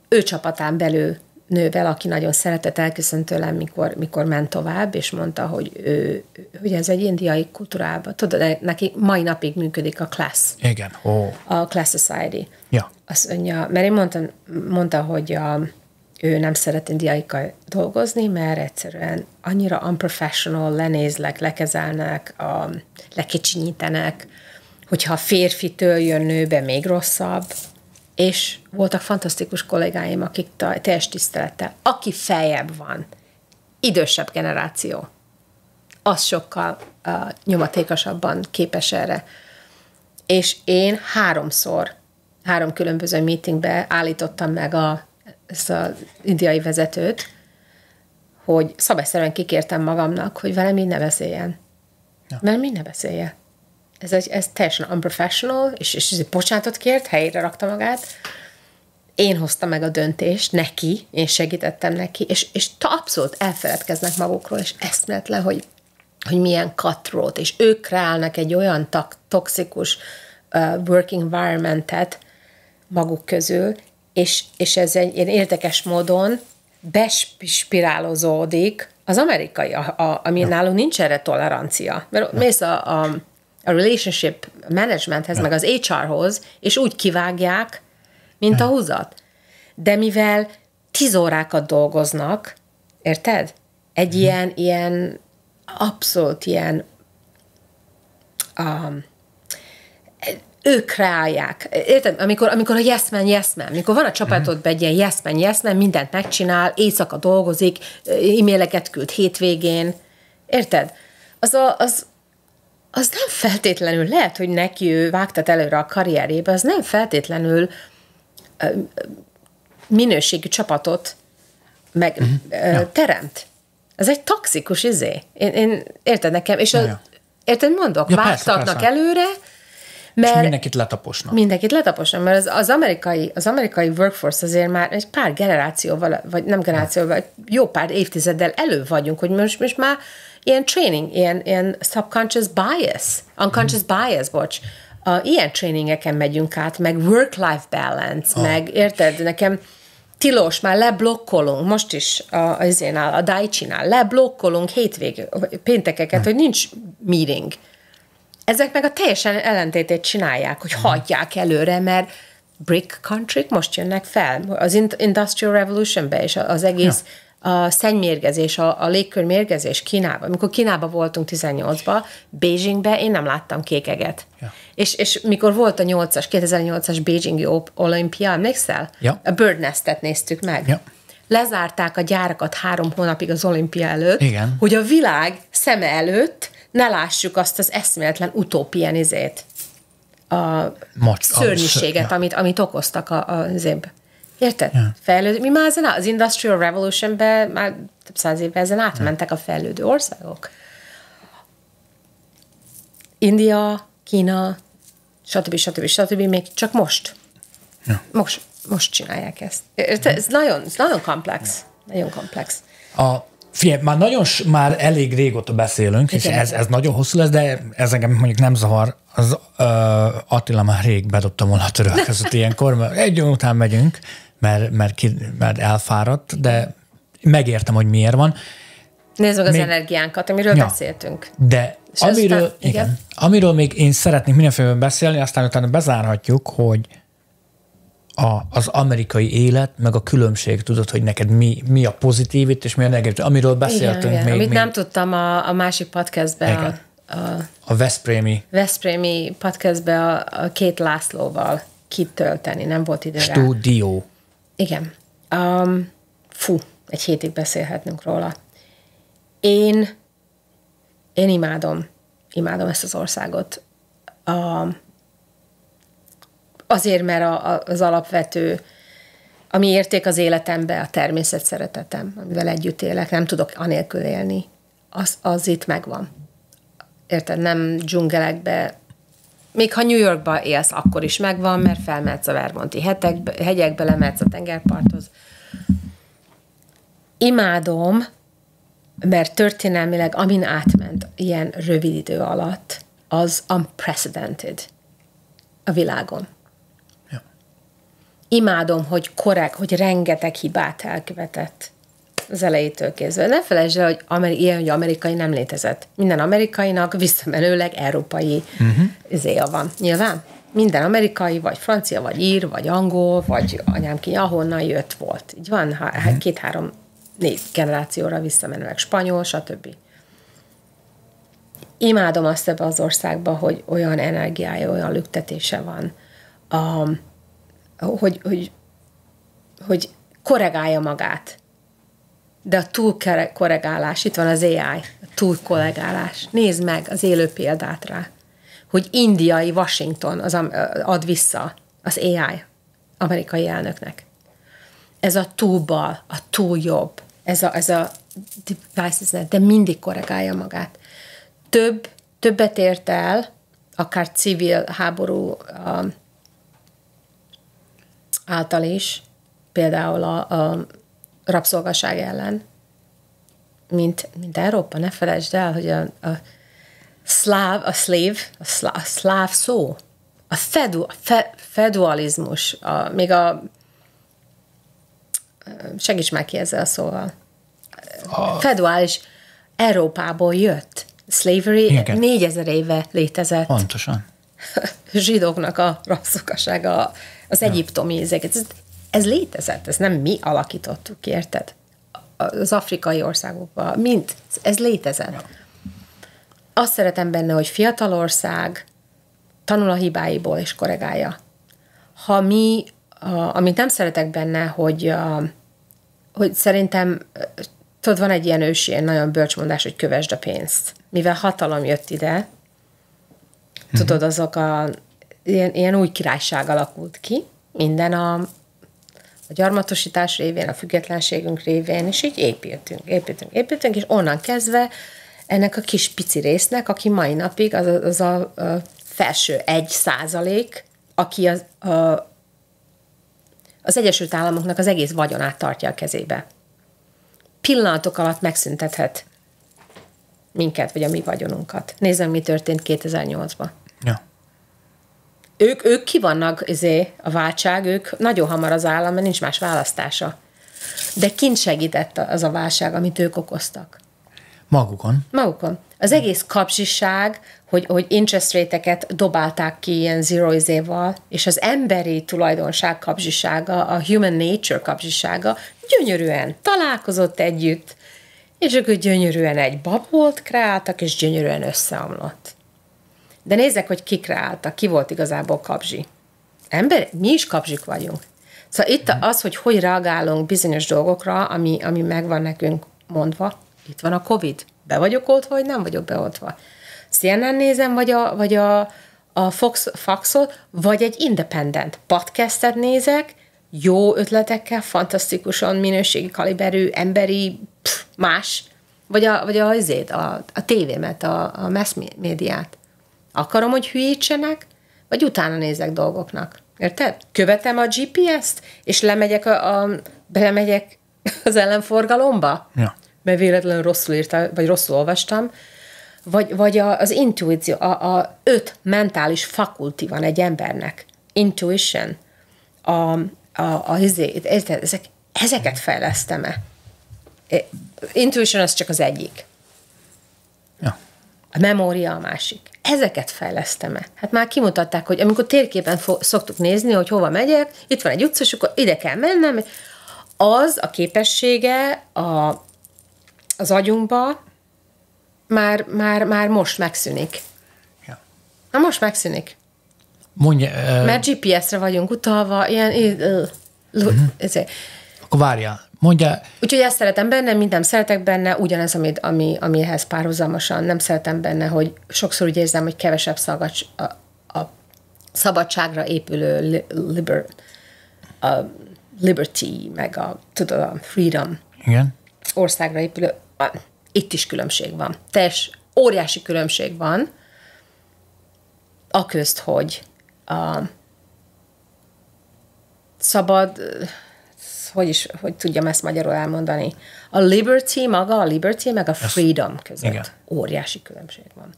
ő csapatán belül nővel, aki nagyon szeretett, elköszönt tőlem, mikor, mikor ment tovább, és mondta, hogy ő, hogy ez egy indiai kultúrában, tudod, neki mai napig működik a class. Igen. Oh. A class society. Ja. Azt mondja, mert én mondtam, mondta, hogy a, ő nem szeret indiaikkal dolgozni, mert egyszerűen annyira unprofessional, lenézlek, lekezelnek, a, lekicsinyítenek, hogyha férfitől jön nőbe, még rosszabb. És voltak fantasztikus kollégáim, akik teljes tisztelettel, aki feljebb van, idősebb generáció, az sokkal uh, nyomatékosabban képes erre. És én háromszor, három különböző meetingbe állítottam meg a, ezt az indiai vezetőt, hogy szabályszerűen kikértem magamnak, hogy velem így ne beszéljen. Ja. Velem így ne beszéljen. Ez, egy, ez teljesen unprofessional, és, és bocsánatot kért, helyére rakta magát. Én hoztam meg a döntést neki, én segítettem neki, és, és abszolút elfeledkeznek magukról, és eszméletlen, hogy hogy milyen cutthroat, és ők kreálnak egy olyan toxikus uh, work environmentet maguk közül, és, és ez egy ilyen érdekes módon bespirálozódik az amerikai, a, a, ami ja. nálunk nincs erre tolerancia. Mert ja. mész a, a, a relationship managementhez, ja. meg az há erhez, és úgy kivágják, mint ja. a húzat. De mivel tíz órákat dolgoznak, érted? Egy ja. ilyen, ilyen abszolút ilyen um, ők kreálják. Érted? Amikor, amikor a yes man, yes man, amikor van a csapatodban egy ilyen yes man, yes man, mindent megcsinál, éjszaka dolgozik, e-maileket küld hétvégén. Érted? Az, a, az, az nem feltétlenül, lehet, hogy neki ő vágtat előre a karrierébe, az nem feltétlenül minőségi csapatot meg uh-huh. ja. teremt. Ez egy toxikus izé. Én, én, érted nekem? És ja, a, ja. érted, mondok, ja, vágtatnak persze, persze. előre, mert és mindenkit letaposnak. Mindenkit letaposnak, mert az, az, amerikai, az amerikai workforce azért már egy pár generációval, vagy nem generációval, ja. jó pár évtizeddel elő vagyunk, hogy most, most már ilyen training, ilyen, ilyen subconscious bias, unconscious hmm. bias, bocs, a, ilyen trainingeken megyünk át, meg work-life balance, oh. meg érted, nekem tilos, már leblokkolunk, most is a, izénál, a Daichi-nál, leblokkolunk hétvég, péntekeket, hmm. hogy nincs meeting. Ezek meg a teljesen ellentétét csinálják, hogy hagyják előre, mert brick countryk most jönnek fel. Az Industrial Revolutionbe és az egész ja. a szennyvmérgezés, a, a légkörmérgezés Kínában. Amikor Kínában voltunk tizennyolcban, Beijingben én nem láttam kékeget. Ja. És, és mikor volt a nyolcas, kétezer-nyolcas Beijingi olimpia, emlékszel? Ja. A Bird Nestet néztük meg. Ja. Lezárták a gyárakat három hónapig az olimpia előtt, igen. hogy a világ szeme előtt ne lássuk azt az eszméletlen utópián izét, a Mac, szörnyűséget, az, amit, ja. amit okoztak a, a zéb. Érted? Ja. Fejlődő, mi már ezen, az Industrial Revolutionben már több száz évvel ezen átmentek ja. a fejlődő országok. India, Kína, stb. stb. stb. Még csak most. Ja. Most, most csinálják ezt. Érted? Ja. Ez nagyon, ez nagyon komplex. Ja. Nagyon komplex. A Figyelj, már, nagyon, már elég régóta beszélünk, és ez, ez nagyon hosszú lesz, de ez engem mondjuk nem zavar. Az uh, Attila már rég bedobta volna a török között ilyenkor, mert egy óra után megyünk, mert, mert, ki, mert elfáradt, de megértem, hogy miért van. Nézd meg az még, energiánkat, amiről ja, beszéltünk. De amiről, aztán, igen, igen. amiről még én szeretnék mindenféleképpen beszélni, aztán utána bezárhatjuk, hogy A, az amerikai élet, meg a különbség, tudod, hogy neked mi, mi a pozitív itt, és mi a negatív, amiről beszéltünk igen, igen. még. Amit még... nem tudtam a, a másik podcastben, a, a, a Veszprémi Veszprémi podcastben a, a Két Lászlóval kitölteni, nem volt idő rá. Stúdió. Igen. Um, fú, egy hétig beszélhetnünk róla. Én, én imádom, imádom ezt az országot. Um, Azért, mert a, a, az alapvető, ami érték az életembe, a természet szeretetem, amivel együtt élek, nem tudok anélkül élni. Az, az itt megvan. Érted? Nem dzsungelekbe. Még ha New Yorkba élsz, akkor is megvan, mert felmehetsz a Vermonti hetekbe, hegyekbe, lemehetsz a tengerparthoz. Imádom, mert történelmileg, amin átment ilyen rövid idő alatt, az unprecedented a világon. Imádom, hogy korrekt, hogy rengeteg hibát elkövetett az elejétől kezdve. Ne felejtsd el, hogy ameri- ilyen, hogy amerikai nem létezett. Minden amerikainak visszamenőleg európai uh-huh. izéja van. Nyilván minden amerikai, vagy francia, vagy ír, vagy angol, vagy anyám ki, ahonnan jött volt. Így van, ha, uh-huh. két-három négy generációra visszamenőleg spanyol, stb. Imádom azt ebbe az országban, hogy olyan energiája, olyan lüktetése van. A Hogy, hogy, hogy korregálja magát. De a túlkorregálás, itt van az á i, a túlkorregálás. Nézd meg az élő példát rá, hogy indiai Washington az ad vissza az á i amerikai elnöknek. Ez a túl bal, a túl jobb, ez a, ez a devices, de mindig korregálja magát. Több, többet ért el, akár civil háború által is, például a, a rabszolgaság ellen, mint, mint Európa, ne felejtsd el, hogy a, a szláv, a szlév, a, szlá, a szláv szó, a, fedu, a fe, fedualizmus, a, még a segíts már ki ezzel a szóval. A feduális Európából jött. Slavery négyezer éve létezett. Pontosan. Zsidóknak a rabszolgasága, az egyiptomi ezeket. Ez, ez létezett, ez nem mi alakítottuk, érted? Az afrikai országokban, mint ez létezett. Ja. Azt szeretem benne, hogy fiatal ország tanul a hibáiból és korrigálja. Ha mi, a, amit nem szeretek benne, hogy, a, hogy szerintem tudod, van egy ilyen ősi, ilyen nagyon bölcsmondás, hogy kövesd a pénzt. Mivel hatalom jött ide, tudod, azok a ilyen, ilyen új királyság alakult ki, minden a, a gyarmatosítás révén, a függetlenségünk révén, és így építünk, építünk, építünk, és onnan kezdve ennek a kis pici résznek, aki mai napig az, az a, a felső egy százalék, aki az, a, az Egyesült Államoknak az egész vagyonát tartja a kezébe. Pillanatok alatt megszüntethet minket, vagy a mi vagyonunkat. Nézzem, mi történt kétezer-nyolcban. Ja. Ők, ők ki vannak izé, a váltság, ők nagyon hamar az állam, mert nincs más választása. De kint segített az a válság, amit ők okoztak. Magukon? Magukon. Az egész kapzsiság, hogy, hogy interest rate-eket dobálták ki ilyen zero izéval, és az emberi tulajdonság kapzsisága, a human nature kapzsisága gyönyörűen találkozott együtt, és akkor gyönyörűen egy babolt kreáltak, és gyönyörűen összeomlott. De nézzek, hogy ki kreáltak, ki volt igazából kapzsi. Ember, mi is kapzsik vagyunk. Szóval itt az, hogy hogy reagálunk bizonyos dolgokra, ami, ami megvan nekünk mondva, itt van a Covid. Be vagyok oltva, vagy nem vagyok beoltva. cé en en nézem, vagy a, vagy a, a Fox, Foxot, vagy egy independent podcastet nézek, jó ötletekkel, fantasztikusan minőségi kaliberű, emberi, pff, más, vagy a, vagy a, azért, a, a tévémet, a, a mass médiát. Akarom, hogy hülyítsenek, vagy utána nézek dolgoknak. Érted? Követem a gé pé es-t, és lemegyek, a, a, belemegyek az ellenforgalomba? Ja. Mert véletlenül rosszul írtam, vagy rosszul olvastam, vagy, vagy az intuíció, a, a öt mentális fakulti van egy embernek. Intuition. A, a, a, érted, ezek, ezeket fejlesztem-e? Intuition az csak az egyik. Ja. A memória a másik. Ezeket fejlesztem-e? Hát már kimutatták, hogy amikor térképen fo- szoktuk nézni, hogy hova megyek, itt van egy utca, és akkor ide kell mennem. Az a képessége a az agyunkba már, már, már most megszűnik. Ja. Na most megszűnik. Mondja, uh, mert gé pé es-re vagyunk utalva, ilyen... Uh, uh-huh. Akkor várjál. Mondja... Úgyhogy ezt szeretem benne, mindent szeretek benne, ugyanez, ami, ami, amihez párhuzamosan nem szeretem benne, hogy sokszor úgy érzem, hogy kevesebb szagacs, a, a szabadságra épülő li, liber, a liberty, meg a, tudod, a freedom. Igen. Országra épülő, itt is különbség van. Teljes, óriási különbség van a közt, hogy a szabad, hogy is, hogy tudjam ezt magyarul elmondani, a liberty, maga a liberty, meg a freedom között. Igen. Óriási különbség van.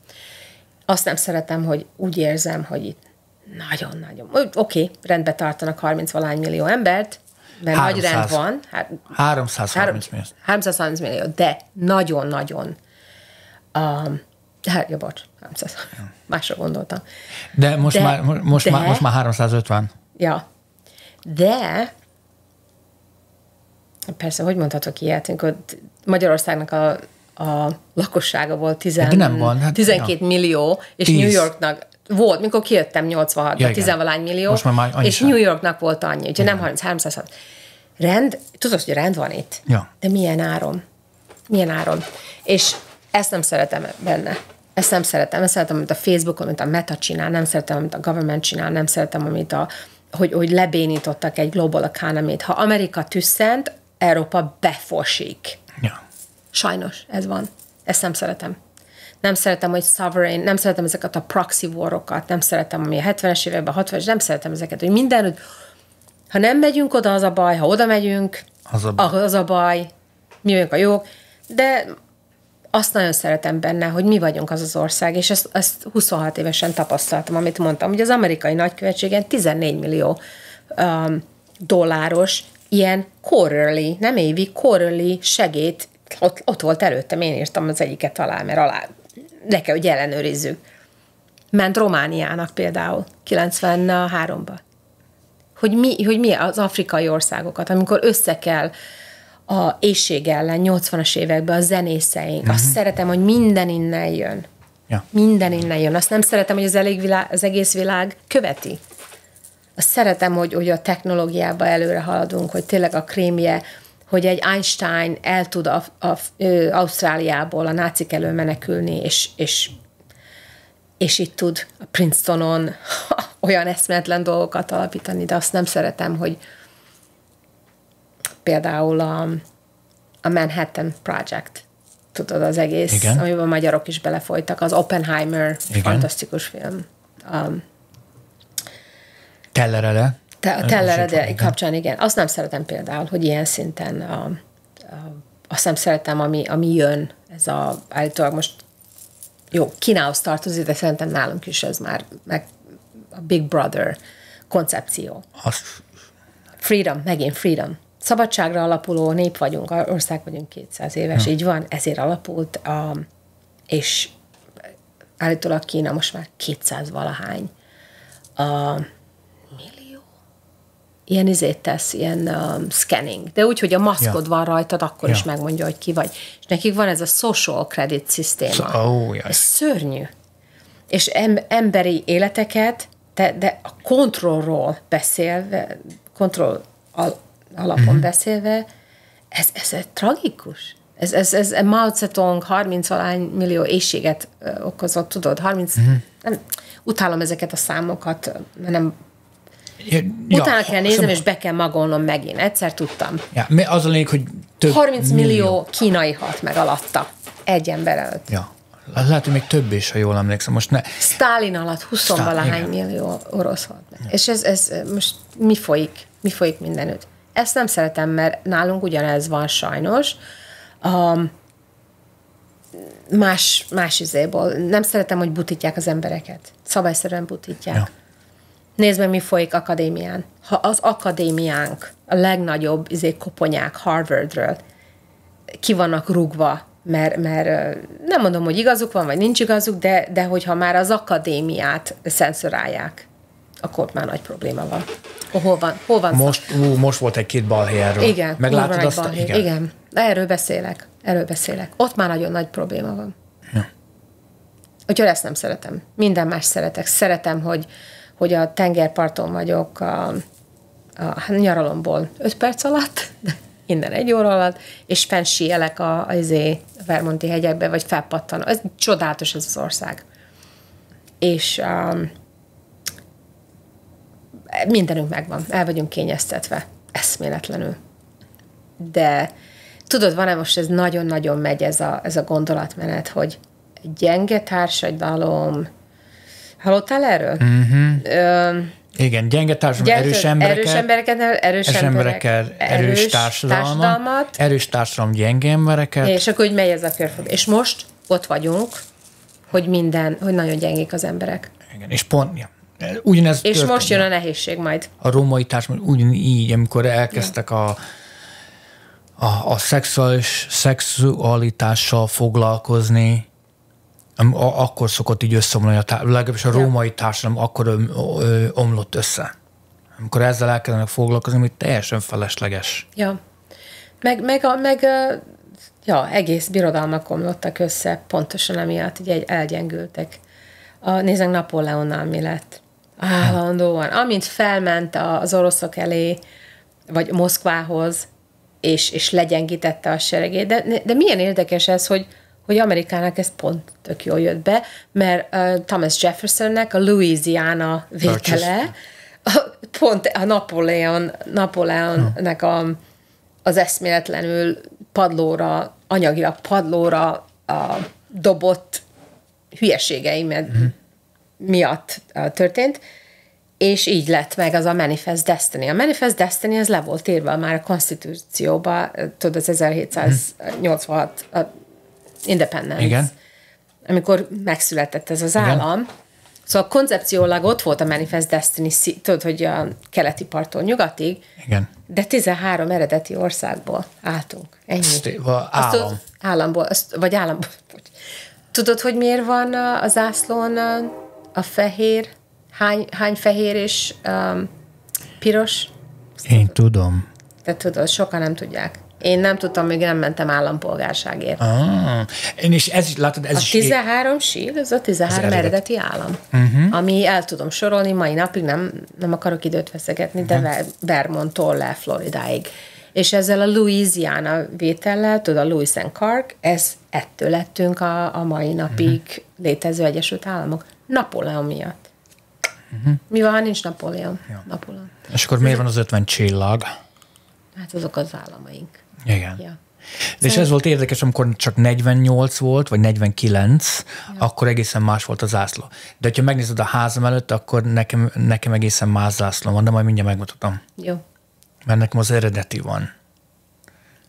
Azt nem szeretem, hogy úgy érzem, hogy itt nagyon-nagyon, oké, okay, rendbe tartanak harminc-valahány millió embert, mert nagy rend van. Hát, háromszázharminc millió. háromszázharminc millió, de nagyon-nagyon. Um, hát, ja, bocs, háromszáz. Ja. Másra gondoltam. De most, de, már, most, de, már, most már háromszázötven. Ja. De, persze, hogy mondhatok ilyet, amikor Magyarországnak a, a lakossága volt tizen, tizenkét millió, és tíz. New Yorknak volt, mikor kijöttem nyolcvanhatban, ja, tizenvalahány millió, és sem. New Yorknak volt annyi, úgyhogy igen. Nem harminc, háromszázhat. Rend, tudod, hogy rend van itt, ja. De milyen áron. Milyen áron. És ezt nem szeretem benne. Ezt nem szeretem. Ezt szeretem, amit a Facebookon, amit a Meta csinál, nem szeretem, amit a government csinál, nem szeretem, amit a, hogy, hogy lebénítottak egy global economy-t. Ha Amerika tüsszent, Európa befosik. Ja. Sajnos, ez van. Ezt nem szeretem. Nem szeretem, hogy sovereign, nem szeretem ezeket a proxy war-okat, nem szeretem, ami a hetvenes években, hatvanas, nem szeretem ezeket, hogy mindenütt, ha nem megyünk oda, az a baj, ha oda megyünk, az a baj, az a baj mi vagyunk a jók, de azt nagyon szeretem benne, hogy mi vagyunk az az ország, és ezt, ezt huszonhat évesen tapasztaltam, amit mondtam, hogy az amerikai nagykövetségen tizennégy millió um, dolláros ilyen quarterly, nem évi, quarterly segéd, ott, ott volt előttem, én írtam az egyiket alá, mert alá le kell, hogy ellenőrizzük. Ment Romániának például kilencvenháromba. Hogy mi, hogy mi az afrikai országokat, amikor össze kell a éhség ellen nyolcvanas években a zenészeink. Mm-hmm. Azt szeretem, hogy minden innen jön. Ja. Minden innen jön. Azt nem szeretem, hogy az, elég világ, az egész világ követi. Azt szeretem, hogy, hogy a technológiába előre haladunk, hogy tényleg a krémje, hogy egy Einstein el tud a, a, ő, Ausztráliából a nácik elől menekülni, és, és, és itt tud a Princetonon olyan eszméletlen dolgokat alapítani, de azt nem szeretem, hogy például a, a Manhattan Project, tudod, az egész, igen, amiben magyarok is belefolytak, az Oppenheimer, igen, fantasztikus film. Um, Tellerele. Te, Tellerele kapcsán, igen. Azt nem szeretem például, hogy ilyen szinten a, a, azt nem szeretem, ami, ami jön, ez a, állítólag most jó, Kínához tartozik, de szerintem nálunk is ez már meg a Big Brother koncepció. Azt... Freedom, megint freedom. Szabadságra alapuló nép vagyunk, ország vagyunk kétszáz éves, hmm. így van, ezért alapult, a, és állítólag Kína most már kétszáz valahány a, millió ilyen izét tesz, ilyen um, scanning, de úgy, hogy a maszkod ja. van rajtad, akkor ja. is megmondja, hogy ki vagy. És nekik van ez a social credit szisztéma. So, oh, yes. Ez szörnyű. És em, emberi életeket, de, de a kontrollról beszélve, kontroll alapon mm-hmm. beszélve, ez, ez, ez tragikus. Ez, ez, ez Mao Zedong harminc millió éhséget okozott, tudod, harminc mm-hmm. nem, utálom ezeket a számokat, mert nem ja, utána ja, kell néznem, szóval... és be kell magolnom megint. Egyszer tudtam. Ja, az a lényeg, hogy több harminc millió kínai halt meg alatta. Egy ember előtt. Ja. Lehet, hogy még több is, ha jól emlékszem. Most ne... Sztálin alatt húsz valahány millió orosz halt meg. Ja. És ez, ez most mi folyik? Mi folyik mindenütt? Ezt nem szeretem, mert nálunk ugyanez van sajnos. Um, más, más izéból. Nem szeretem, hogy butítják az embereket. Szabályszerűen butítják. Ja. Nézd meg, mi folyik akadémián. Ha az akadémiánk, a legnagyobb izé, koponyák Harvardről ki vannak rúgva, mert, mert nem mondom, hogy igazuk van, vagy nincs igazuk, de, de hogyha már az akadémiát censzorálják, akkor már nagy probléma van. Hol van, hol van most, ú, most volt egy-két balhé erről. Igen. Meglátod azt? Balhé. Igen. Igen. Erről beszélek. Erről beszélek. Ott már nagyon nagy probléma van. Ja. Úgyhogy ezt nem szeretem. Minden más szeretek. Szeretem, hogy, hogy a tengerparton vagyok a, a nyaralomból öt perc alatt, innen egy óra alatt, és fenn síelek a, a Vermonti hegyekbe, vagy felpattan. Ez csodálatos ez az ország. És um, mindenünk megvan, el vagyunk kényeztetve, eszméletlenül. De tudod, van-e most ez nagyon-nagyon megy ez a, ez a gondolatmenet, hogy gyenge társadalom. Hallottál erről? Mm-hmm. Ö, Igen, gyenge társadalom, erős embereket, erős embereket, erős, erős, embereket, erős társadalmat, társadalmat, erős társadalom, gyenge embereket. És akkor úgy megy ez a körfordulat. És most ott vagyunk, hogy minden, hogy nagyon gyengék az emberek. Igen, és pont, ja. Ugyanez és történik. Most jön a nehézség majd. A római társadalom ugyanígy, amikor elkezdtek a, a, a szexuális, szexualitással foglalkozni, akkor szokott így összeomlani, a tá- legalábbis a római társadalom akkor öm, öm, omlott össze. Amikor ezzel elkezdenek foglalkozni, hogy teljesen felesleges. Ja. Meg, meg, a, meg a, ja, egész birodalmak omlottak össze, pontosan emiatt, így elgyengültek. A, nézzünk Napóleonnal mi lett. Állandóan. Amint felment az oroszok elé, vagy Moszkvához, és, és legyengítette a seregét. De, de milyen érdekes ez, hogy, hogy Amerikának ez pont tök jól jött be, mert uh, Thomas Jeffersonnek a Louisiana vétele a, pont a Napóleon, Napóleonnek a, az eszméletlenül padlóra, anyagilag padlóra a, dobott hülyeségeimet mm-hmm. miatt történt, és így lett meg az a Manifest Destiny. A Manifest Destiny, ez le volt írva már a konstitúcióba, tudod, az ezerhétszáznyolcvanhat a Independence. Igen. Amikor megszületett ez az Igen. állam. Szóval koncepciólag ott volt a Manifest Destiny, tudod, hogy a keleti parttól nyugatig, Igen. de tizenhárom eredeti országból álltunk. Ennyi. Állam. Azt, államból, azt, vagy államból. Tudod, hogy miért van a zászlón a fehér, hány, hány fehér és um, piros? Azt Én tudod. tudom. Te tudod, sokan nem tudják. Én nem tudtam, még nem mentem állampolgárságért. Ah, én is ez, látod, ez a is tizenhárom sír, ez a tizenhárom eredet. eredeti állam, uh-huh. ami el tudom sorolni, mai napig nem, nem akarok időt veszegetni, uh-huh. de Vermonttól le Floridáig. És ezzel a Louisiana vétellel, tudod, a Lewis and Clark, ez ettől lettünk a, a mai napig uh-huh. létező Egyesült Államok. Napóleon miatt. Uh-huh. Mi van, ha nincs Napóleon? Ja. Napóleon. És akkor miért van az ötven csillag? Hát azok az államaink. Igen. Ja. És Szerint... ez volt érdekes, amikor csak negyvennyolc volt, vagy negyvenkilenc, ja. akkor egészen más volt a zászló. De ha megnézed a házam előtt, akkor nekem, nekem egészen más zászló van, de majd mindjárt megmutatom. Jó. Mert nekem az eredeti van.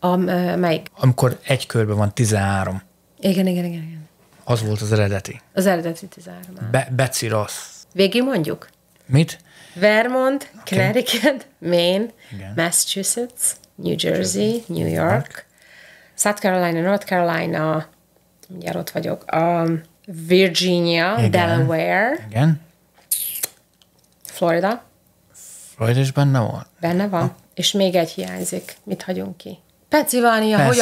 A, melyik? Amikor egy körben van tizenhárom. Igen, igen, igen. igen. Az volt az eredeti. Az eredeti tizenhárom. Be, Betsy Ross. Végig mondjuk? Mit? Vermont, okay. Connecticut, Maine, igen. Massachusetts, New Jersey, New York, South Carolina, North Carolina, mindjárt ott vagyok, um, Virginia, igen. Delaware, igen. Florida. Florida is benne van? Benne van, ha. És még egy hiányzik. Mit hagyunk ki? Pennsylvania, hogy,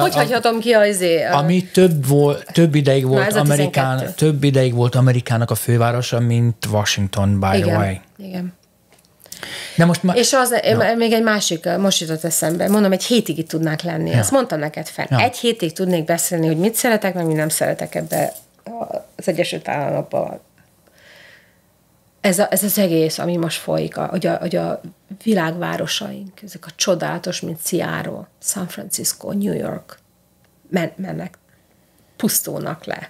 hogy hagyhatom ki azért? Ami több, volt, több, ideig volt Amerikán, több ideig volt Amerikának a fővárosa, mint Washington, by igen, the way. Igen. De most ma... És az, no. még egy másik, most jutott eszembe, mondom, egy hétig itt tudnánk lenni. Ja. Ezt mondtam neked fel. Ja. Egy hétig tudnék beszélni, hogy mit szeretek, meg mit nem szeretek ebbe az Egyesült Államokban. Ez, a, ez az egész, ami most folyik, a, hogy, a, hogy a világvárosaink, ezek a csodálatos, mint Seattle, San Francisco, New York, men, mennek, pusztulnak le.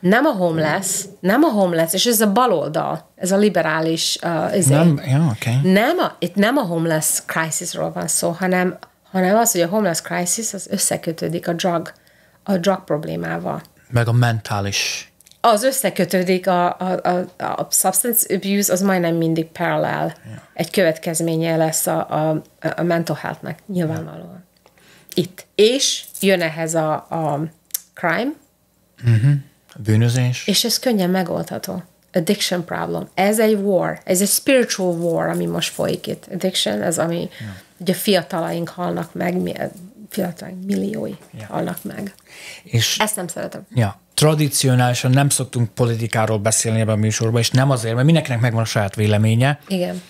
Nem a homeless, nem a homeless, és ez a baloldal, ez a liberális, uh, ez nem, egy, yeah, okay. nem a, itt nem a homeless crisisról van szó, hanem, hanem az, hogy a homeless crisis az összekötődik a drug, a drug problémával. Meg a mentális. Az összekötődik, a, a, a, a substance abuse az majdnem mindig parallel. Yeah. Egy következménye lesz a, a, a mental health-nek, nyilvánvalóan. Itt. És jön ehhez a, a crime. Uh-huh. A bűnözés. És ez könnyen megoldható. Addiction problem. Ez egy war. Ez egy spiritual war, ami most folyik itt. Addiction, ez ami, yeah. ugye fiatalaink halnak meg, fiatalaink milliói yeah. halnak meg. És ezt nem szeretem. Yeah. Tradicionálisan nem szoktunk politikáról beszélni ebben a műsorban, és nem azért, mert mindenkinek megvan a saját véleménye. Igen.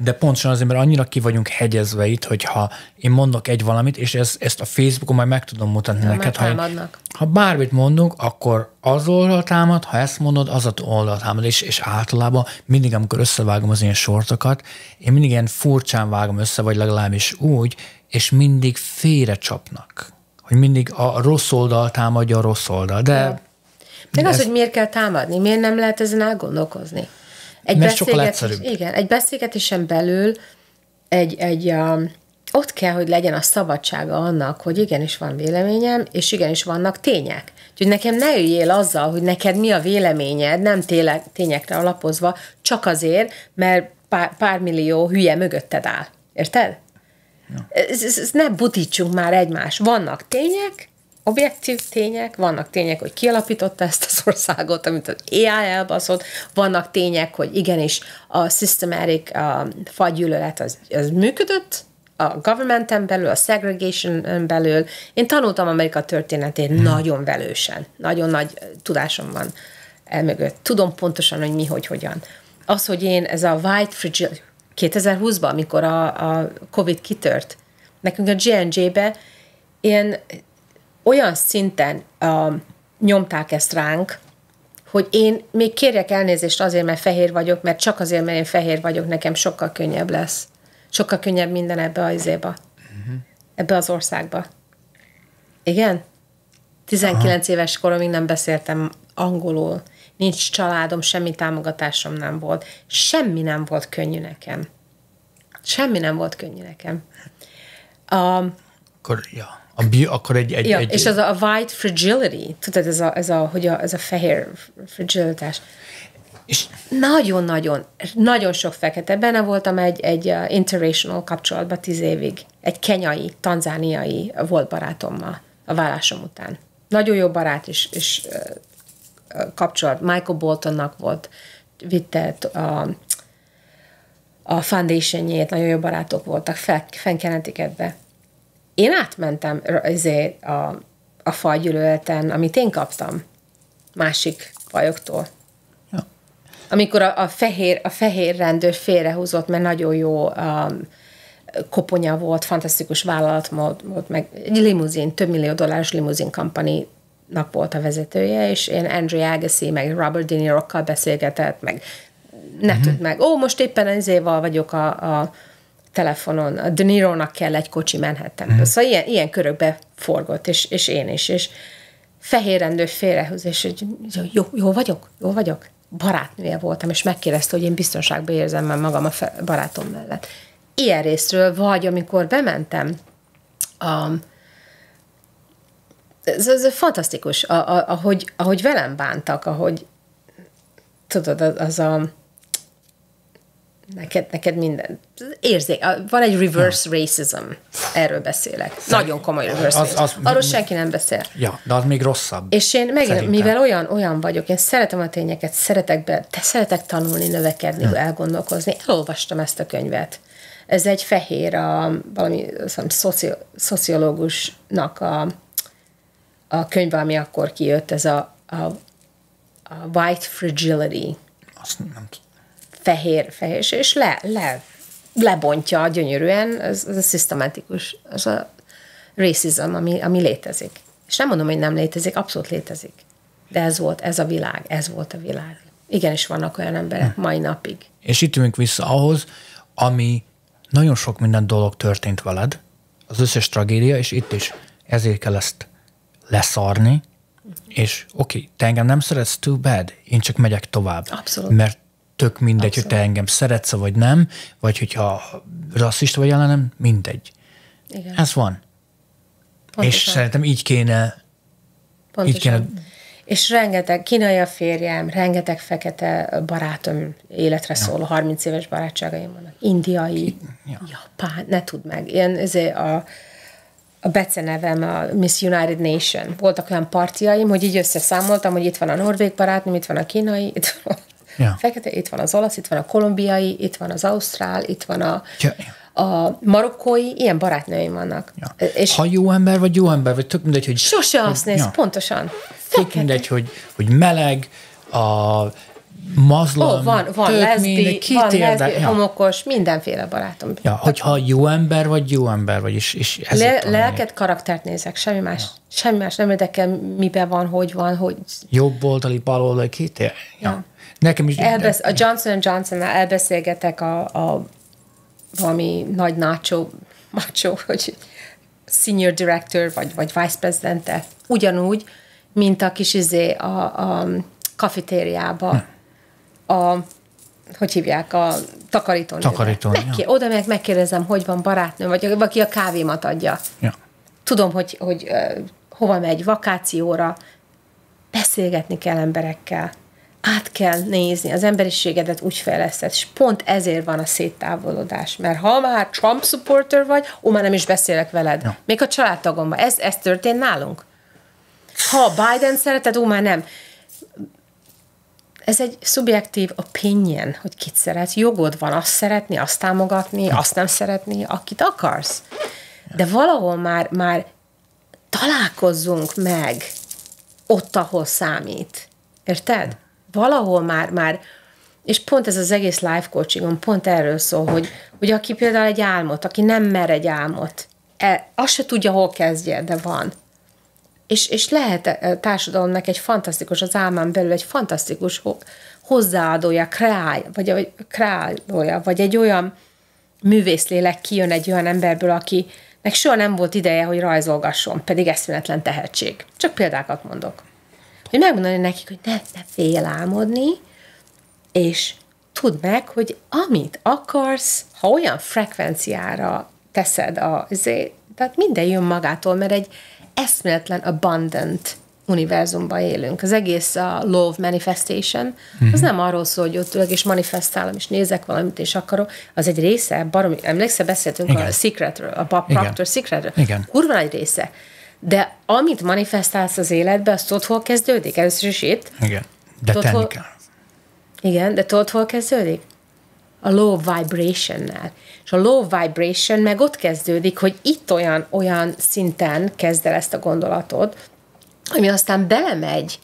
De pontosan azért, mert annyira ki vagyunk hegyezve itt, hogyha én mondok egy valamit, és ez, ezt a Facebookon majd meg tudom mutatni nem neked. Ha, én, ha bármit mondunk, akkor az oldal támad, ha ezt mondod, az az oldal támad, és, és általában mindig, amikor összevágom az ilyen sortokat, én mindig ilyen furcsán vágom össze, vagy legalábbis úgy, és mindig félrecsapnak. Hogy mindig a rossz oldal támadja a rossz oldal. De ja. Meg ez... az, hogy miért kell támadni, miért nem lehet ezen elgondolkozni. Egy mert sokkal egyszerűbb. Igen, egy beszélgetésen belül egy, egy, um, ott kell, hogy legyen a szabadsága annak, hogy igenis van véleményem, és igenis vannak tények. Úgyhogy nekem ne üljél azzal, hogy neked mi a véleményed, nem tényleg, tényekre alapozva, csak azért, mert pár, pár millió hülye mögötted áll. Érted? No. Ez, ez, ez ne butítsunk már egymás. Vannak tények, objektív tények, vannak tények, hogy kialapította ezt az országot, amit az á i elbaszott, vannak tények, hogy igenis a systematic a fajgyűlölet az, az működött, a governmenten belül, a segregation belül. Én tanultam Amerika történetét hmm. nagyon velősen, nagyon nagy tudásom van elmögött. Tudom pontosan, hogy mi, hogy, hogyan. Az, hogy én ez a white fragility, kétezer-húszban, amikor a, a Covid kitört, nekünk a dzsé és dzsébe ilyen olyan szinten uh, nyomták ezt ránk, hogy én még kérjek elnézést azért, mert fehér vagyok, mert csak azért, mert én fehér vagyok, nekem sokkal könnyebb lesz. Sokkal könnyebb minden ebbe az izéba. Uh-huh. Ebbe az országba. Igen? tizenkilenc Aha. éves koromig nem beszéltem angolul. nincs családom, semmi támogatásom nem volt. Semmi nem volt könnyű nekem. Semmi nem volt könnyű nekem. A, akkor, ja. A bi, akkor egy, egy, ja, egy... És az a white fragility, tudod, ez a, ez a, hogy a, ez a fehér fragilitás. Nagyon-nagyon, nagyon sok fekete. Benne voltam egy, egy interracial kapcsolatban tíz évig. Egy kenyai, tanzániai volt barátommal a válásom után. Nagyon jó barát is, és kapcsolat. Michael Boltonnak volt, vitte a, a foundationjét, nagyon jó barátok voltak, fenn Connecticutbe. Én átmentem azért a, a fajgyűlöleten, amit én kaptam másik fajoktól. Ja. Amikor a, a, fehér, a fehér rendőr félrehúzott, mert nagyon jó um, koponya volt, fantasztikus vállalat volt, meg egy limuzin, több millió dolláros limuzin kampaninak volt a vezetője, és én Andrew Agassi, meg Robert De Nirokkal beszélgetett, meg ne mm-hmm. tud meg, ó, most éppen ezéval vagyok a, a telefonon, a De Nironak kell egy kocsi Manhattanből. Mm. Szóval ilyen, ilyen körökbe forgott, és, és én is, és fehér rendőr félrehúz, és jó, jó vagyok, jó vagyok. Barátnője voltam, és megkérdezte, hogy én biztonságban érzem már magam a barátom mellett. Ilyen részről, vagy amikor bementem, um, ez, ez fantasztikus, a, a, ahogy, ahogy velem bántak, ahogy tudod, az, az a Neked, neked minden. Érzék. Van egy reverse ja. racism. Erről beszélek. Nagyon komoly reverse az, racism. Arról senki nem beszél. Ja, de az még rosszabb. És én, meg, mivel olyan, olyan vagyok, én szeretem a tényeket, szeretek, be, te szeretek tanulni, növekedni, hmm. elgondolkozni. Elolvastam ezt a könyvet. Ez egy fehér, a, valami szoci, szociológusnak a, a könyv, ami akkor kijött, ez a, a, a White Fragility. Azt nem tudom. Fehér, fehér, és le, le, lebontja gyönyörűen, ez, ez a szisztematikus, az a racism, ami, ami létezik. És nem mondom, hogy nem létezik, abszolút létezik. De ez volt, ez a világ, ez volt a világ. Igenis vannak olyan emberek hm. mai napig. És itt ülünk vissza ahhoz, ami nagyon sok minden dolog történt veled, az összes tragédia, és itt is ezért kell ezt leszarni, hm. és oké, okay, te engem nem szeretsz, too bad, én csak megyek tovább. Abszolút. Mert tök mindegy, abszolút. Hogy te engem szeretsz, vagy nem, vagy hogyha rasszista vagy ellenem, mindegy. Igen. Ez van. Pontosan. És szerintem így kéne... Pontosan. Így kéne... És rengeteg kínai a férjem, rengeteg fekete barátom, életre ja. szóló, harminc éves barátságaim vannak. Indiai, ja. japán, ne tudd meg. Ilyen ezért a, a becenevem, a Miss United Nation. Voltak olyan partiaim, hogy így összeszámoltam, hogy itt van a norvég barátnőm, itt van a kínai, itt van... Ja. Fekete, itt van az olasz, itt van a kolumbiai, itt van az ausztrál, itt van a, ja, ja. a marokkói, ilyen barátnőim vannak. Ja. És ha jó ember vagy jó ember, vagy tök mindegy, hogy... Sose azt néz, ja. pontosan. Tök mindegy, hogy, hogy meleg, a mazlam, oh, van, van leszbi, van leszbi, ja. homokos, mindenféle barátom. Ja, hogyha jó ember vagy jó ember vagy, és, és ez Le, lelket, karaktert nézek, semmi más. Ja. Semmi más, nem érdekel, miben van, hogy van, hogy... Jobb oldali, bal oldali, két ér. Ja. Ja. Nekem is Elbesz, a Johnson and Johnson-nál elbeszélgetek a, a valami nagy nacho, macho, hogy senior director, vagy, vagy vice president-e. Ugyanúgy, mint a kis izé a, a kafetériába, a, hogy hívják, a takarítónő. Takarítón, ja. Oda meg megkérdezem, hogy van barátnő, vagy aki a kávémat adja. Ja. Tudom, hogy, hogy uh, hova megy vakációra, beszélgetni kell emberekkel. Át kell nézni, az emberiségedet úgy fejleszted, és pont ezért van a széttávolodás, mert ha már Trump supporter vagy, ó, már nem is beszélek veled. Ja. Még a családtagomban. Ez, ez történt nálunk. Ha Biden szereted, ó, már nem. Ez egy szubjektív opinion, hogy kit szeret. Jogod van azt szeretni, azt támogatni, ja. azt nem szeretni, akit akarsz. De valahol már, már találkozzunk meg ott, ahol számít. Érted? Valahol már, már, és pont ez az egész life coachingon pont erről szól, hogy, hogy aki például egy álmot, aki nem mer egy álmot, azt se tudja, hol kezdje, de van. És, és lehet a társadalomnak egy fantasztikus, az álmán belül egy fantasztikus hozzáadója, kreál, vagy, vagy kreálója, vagy egy olyan művészlélek kijön egy olyan emberből, akinek soha nem volt ideje, hogy rajzolgasson, pedig eszméletlen tehetség. Csak példákat mondok. hogy megmondani nekik, hogy ne, ne félj álmodni, és tudd meg, hogy amit akarsz, ha olyan frekvenciára teszed, a, azért, tehát minden jön magától, mert egy eszméletlen abundant univerzumban élünk. Az egész a law of manifestation, mm-hmm. az nem arról szól, hogy ott ülök és manifestálom, és nézek valamit, és akarok, az egy része, baromi, emlékszel, beszéltünk igen. a Secretről, a Bob Proctor Secretről, kurva nagy része. De amit manifestálsz az életbe, azt tudod, hol kezdődik? Először is itt. Igen, de tenni hol... kell. Igen, de tudod, hol kezdődik? A low vibration-nál. És a low vibration meg ott kezdődik, hogy itt olyan, olyan szinten kezd el ezt a gondolatot, ami aztán belemegy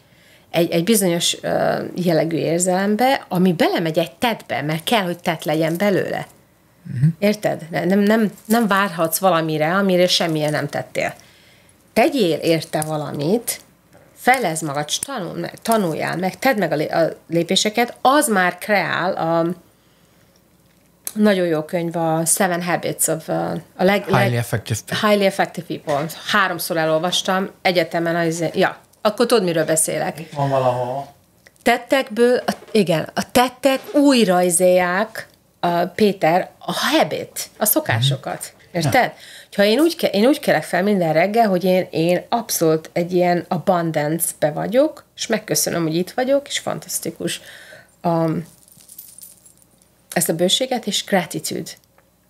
egy, egy bizonyos uh, jellegű érzelembe, ami belemegy egy tettbe, mert kell, hogy tett legyen belőle. Uh-huh. Érted? Nem, nem, nem várhatsz valamire, amire semmilyen nem tettél. Tegyél érte valamit, felezd magad, tanul, tanuljál meg, tedd meg a lépéseket, az már kreál a nagyon jó könyv, a Seven Habits of a leg, highly, leg, effective highly Effective People. Háromszor elolvastam, egyetemen, az, ja, akkor tudod, miről beszélek. Itt van valahol. Tettekből, a, igen, a tettek újraizélják, a Péter, a habit, a szokásokat. Mm. Érted? Ja. Ha én úgy, én úgy kelek fel minden reggel, hogy én, én abszolút egy ilyen abundance-be vagyok, és megköszönöm, hogy itt vagyok, és fantasztikus um, ezt a bőséget, és gratitude.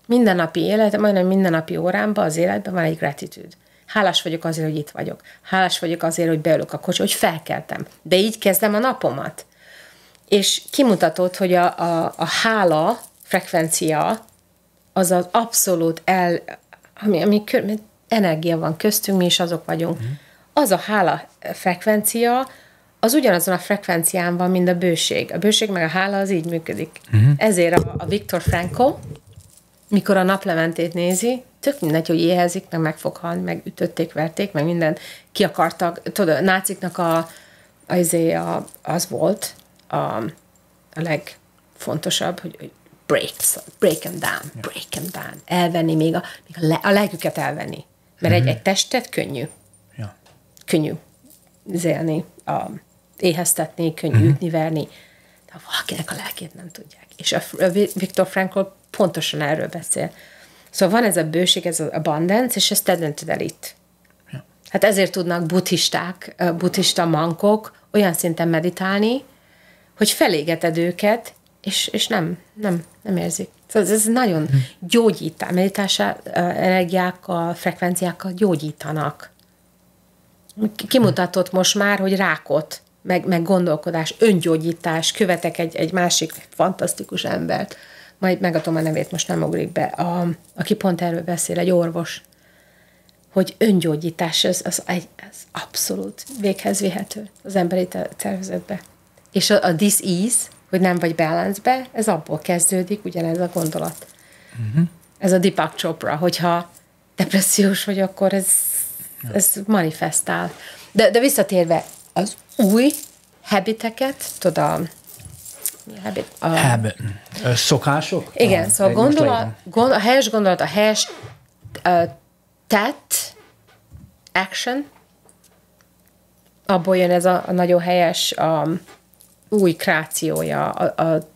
Mindennapi élet, majdnem mindennapi órámban az életben van egy gratitude. Hálás vagyok azért, hogy itt vagyok. Hálás vagyok azért, hogy beülök a kocsi, hogy felkeltem. De így kezdem a napomat. És kimutatott, hogy a, a, a hála frekvencia az az abszolút el... ami, ami kör, energia van köztünk, mi is azok vagyunk. Mm. Az a hála frekvencia, az ugyanazon a frekvencián van, mint a bőség. A bőség meg a hála az így működik. Mm. Ezért a, a Viktor Frankl, mikor a naplementét nézi, tök mindegy, hogy éhezik, meg meg fog halni, meg ütötték, verték, meg minden ki akartak. Tudod, a náciknak a, az, a, az volt a, a legfontosabb, hogy, hogy break, break them down, break them down. Elvenni még a, még a, le, a lelküket elvenni. Mert mm-hmm. egy, egy testet könnyű. Ja. Könnyű zélni, a, éheztetni, könnyű mm-hmm. ütni, verni. De valakinek a lelkét nem tudják. És a, a Viktor Frankl pontosan erről beszél. Szóval van ez a bőség, ez az abundance, és ezt te döntöd el itt. Ja. Hát ezért tudnak buddhisták, buddhista mankok olyan szinten meditálni, hogy felégeted őket, És, és nem, nem, nem érzik. Szóval ez nagyon gyógyítás, meditás energiákkal, frekvenciákkal gyógyítanak. Kimutatott most már, hogy rákot, meg, meg gondolkodás, öngyógyítás, követek egy, egy másik fantasztikus embert, majd megadom a nevét, most nem ugrik be, a, aki pont erről beszél, egy orvos, hogy öngyógyítás, az, az, egy, az abszolút véghez vihető az emberi tervezetbe. És a, a dis-ease, hogy nem vagy balance-be, ez abból kezdődik ugyanez a gondolat. Uh-huh. Ez a Deepak Chopra, hogyha depressziós vagy, akkor ez, ez manifestál. De, de visszatérve az új habiteket, tudod a... Habit, a Hab. Szokások? Igen, ah, szóval gondolat, gondol, a helyes gondolat, a helyes tett, action, abból jön ez a, a nagyon helyes... A, új kreációja a, a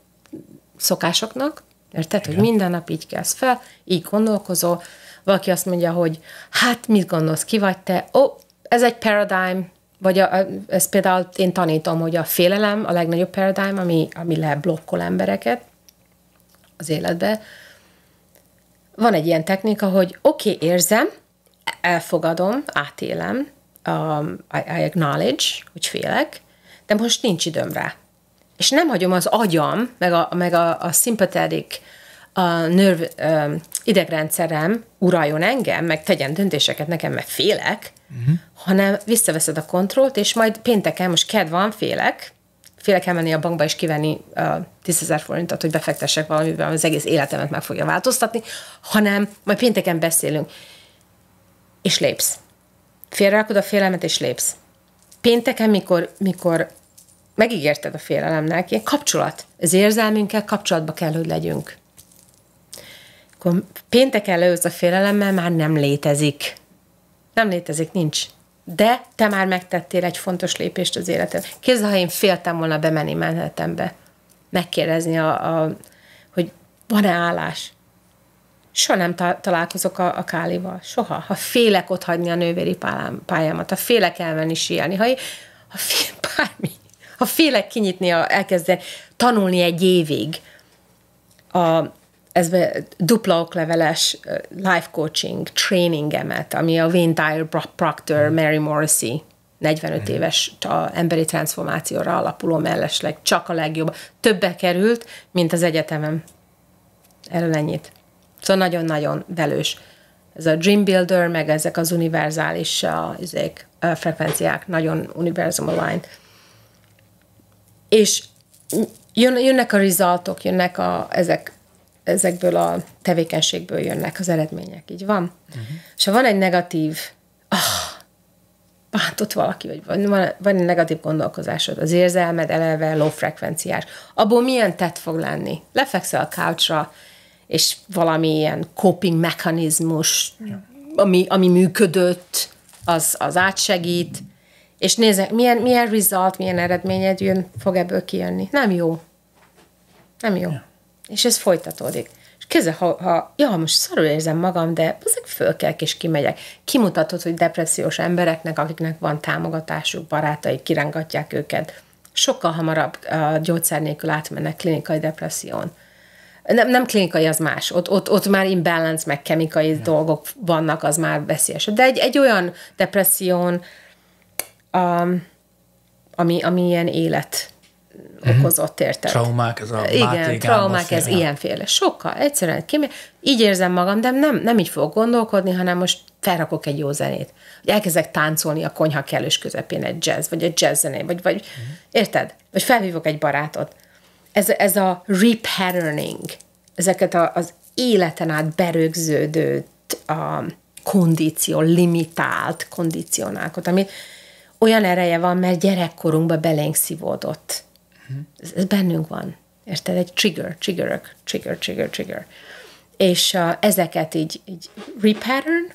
szokásoknak, érted, hogy minden nap így kelsz fel, így gondolkozol, valaki azt mondja, hogy hát mit gondolsz, ki vagy te, ó, oh, ez egy paradigm, vagy a, a, ez például én tanítom, hogy a félelem a legnagyobb paradigm, ami, ami leblokkol embereket az életbe. Van egy ilyen technika, hogy oké, okay, érzem, elfogadom, átélem, um, I, I acknowledge, hogy félek, de most nincs időm rá. És nem hagyom az agyam, meg a, meg a, a szimpatetik a nerv, ö, idegrendszerem uraljon engem, meg tegyen döntéseket nekem, mert félek, uh-huh. hanem visszaveszed a kontrollt, és majd pénteken, most kedv van, félek, félek elmenni a bankba és kivenni tízezer forintot, hogy befektessek valamiben, az egész életemet meg fogja változtatni, hanem majd pénteken beszélünk, és lépsz. Félrerakod a félelmet, és lépsz. Pénteken, mikor, mikor megígérted a félelemnek, ilyen kapcsolat. Az érzelmünkkel kapcsolatba kell, hogy legyünk. Akkor pénteken leülsz a félelemmel, már nem létezik. Nem létezik, nincs. de te már megtettél egy fontos lépést az életedben. Képzeld, ha én féltem volna bemenni Manhattanbe, megkérdezni, a, a, hogy van-e állás. Soha nem ta találkozok a, a Kálival. Soha. Ha félek ott hagyni a nővéri pálám, pályámat, ha félek elmenni síelni, ha, ha, fél, bármi, ha félek kinyitni, a, elkezdeni tanulni egy évig a ez be, dupla okleveles life coaching trainingemet, ami a Wayne Dyer Proctor, Mary Morrissey negyvenöt éves a emberi transformációra alapuló mellesleg, csak a legjobb. Többe került, mint az egyetemem. Erről ennyit. Szóval nagyon-nagyon velős. Ez a Dream Builder, meg ezek az univerzális ezek, frekvenciák, nagyon univerzum aligned. És jön, jönnek a resultok, jönnek a, ezek ezekből a tevékenységből jönnek az eredmények, így van? Uh-huh. És ha van egy negatív, ah, bántott valaki, vagy van, van egy negatív gondolkozásod, az érzelmed eleve low frekvenciás, abból milyen tett fog lenni? Lefekszel a couchra, és valami ilyen coping mechanizmus, yeah. ami, ami működött, az, az átsegít, uh-huh. és nézzek, milyen, milyen result, milyen eredményed jön, fog ebből kijönni. Nem jó. Nem jó. Yeah. És ez folytatódik. És kézzel, ha, ha ja, most szarul érzem magam, de azért fölkelk és kimegyek. Kimutatod, hogy depressziós embereknek, akiknek van támogatásuk, barátaik, kirángatják őket, sokkal hamarabb a gyógyszer nélkül átmennek klinikai depresszión. Nem, nem klinikai, az más. Ott, ott, ott már imbalance, meg kemikai ja. dolgok vannak, az már veszélyes. De egy, egy olyan depresszión, um, ami, ami ilyen élet okozott, érted? Traumák, ez a igen, traumák, ez ilyenféle. Sokkal, egyszerűen kémia. Így érzem magam, de nem, nem így fogok gondolkodni, hanem most felrakok egy jó zenét. Hogy elkezdek táncolni a konyha kellős közepén egy jazz, vagy egy jazz zené, vagy, vagy uh-huh. érted? Vagy felhívok egy barátot. Ez, ez a repatterning, ezeket a, az életen át berögződött a kondíció, limitált kondicionákat, ami olyan ereje van, mert gyerekkorunkban belénk szívódott. Ez, ez bennünk van. Érted? Egy trigger, triggerök, trigger, trigger, trigger. És uh, ezeket így, így repattern,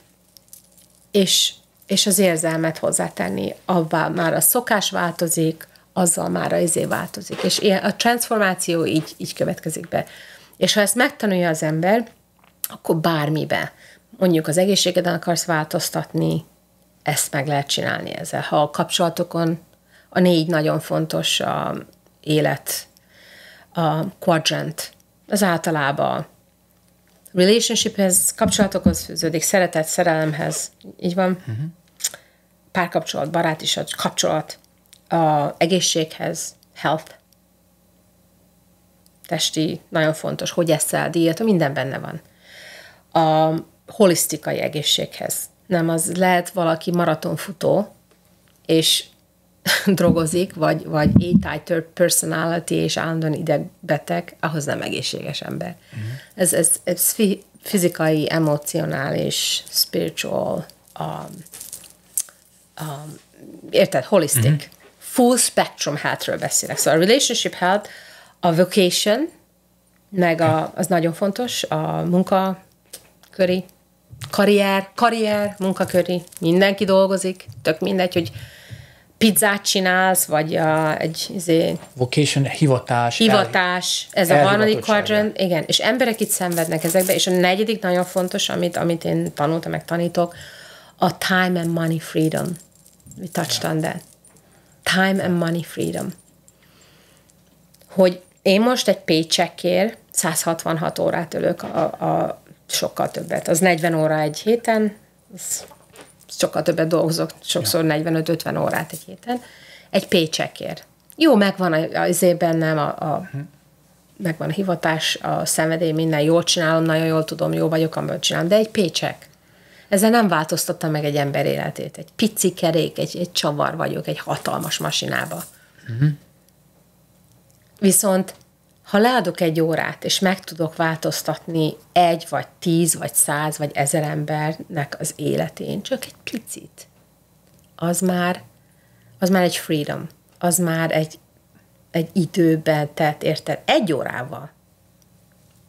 és, és az érzelmet hozzátenni. Abba már a szokás változik, azzal már a izé változik. És ilyen, a transformáció így, így következik be. És ha ezt megtanulja az ember, akkor bármibe. Mondjuk az egészségeden akarsz változtatni, ezt meg lehet csinálni ezzel. Ha a kapcsolatokon a négy nagyon fontos a élet, a quadrant, az általában relationshiphez, kapcsolatokhoz fűződik, szeretet, szerelemhez, így van, uh-huh. párkapcsolat, baráti kapcsolat, a egészséghez, health, testi, nagyon fontos, hogy eszel, diéta, minden benne van. A holisztikai egészséghez. Nem, az lehet valaki maratonfutó, és drogozik, vagy, vagy A-type personality, és állandóan idegbeteg, ahhoz nem egészséges ember. Mm. Ez, ez, ez fizikai, emocionális, spiritual, um, um, érted, holistic. Mm. Full spectrum healthről beszélek. Szóval a relationship health, a vocation, meg a, az nagyon fontos, a munkaköri, karrier, karrier, munkaköri, mindenki dolgozik, tök mindegy, hogy pizzát csinálsz, vagy a, egy... Izé, vocation, hivatás. Hivatás, el, ez a harmadik quadrant, igen, és emberek itt szenvednek ezekbe, és a negyedik nagyon fontos, amit, amit én tanultam, meg tanítok, a time and money freedom. We touched yeah. on that. Time and money freedom. Hogy én most egy paycheckért száz hatvanhat órát ülök, a, a, sokkal többet. Az negyven óra egy héten, az sokkal többet dolgozok, sokszor negyvenöt-ötven órát egy héten, egy paycheckért. Jó, megvan azért bennem, a, a, megvan a hivatás, a szenvedély, minden, jól csinálom, nagyon jól tudom, jó vagyok, amiből csinálom, de egy paycheck. Ezzel nem változtatta meg egy ember életét. Egy pici kerék, egy, egy csavar vagyok, egy hatalmas masinába. Uh-huh. Viszont ha leadok egy órát, és meg tudok változtatni egy, vagy tíz, vagy száz, vagy ezer embernek az életén, csak egy picit, az már, az már egy freedom, az már egy, egy időben tett, érted? Egy órával.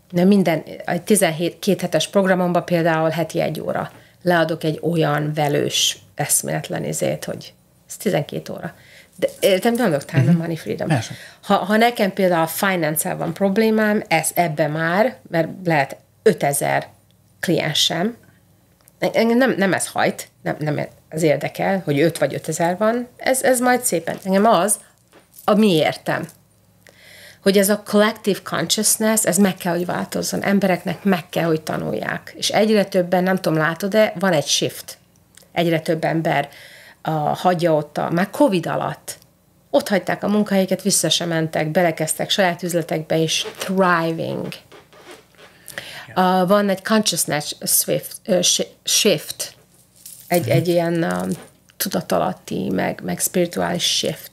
Nem minden, egy tizenkét hetes programomban például heti egy óra. leadok egy olyan velős eszméletlen izét, hogy ez tizenkét óra. De értem, nem tudok tárgyalni a Money Freedom. Ha, ha nekem például a finance-el van problémám, ez ebbe már, mert lehet ötezer kliensem, engem nem, nem ez hajt, nem, nem ez érdekel, hogy öt vagy ötezer van, ez, ez majd szépen. Engem az, a mi értem. Hogy ez a collective consciousness, ez meg kell, hogy változzon. Embereknek meg kell, hogy tanulják. És egyre többen, nem tudom, látod-e, van egy shift. Egyre több ember a, hagyja ott, a, már Covid alatt. Ott hagyták a munkahelyeket, vissza sem mentek, belekezdtek saját üzletekbe, és thriving. Yeah. Uh, van egy consciousness swift, uh, shift. Egy, mm-hmm. egy ilyen uh, tudatalatti, meg, meg spirituális shift.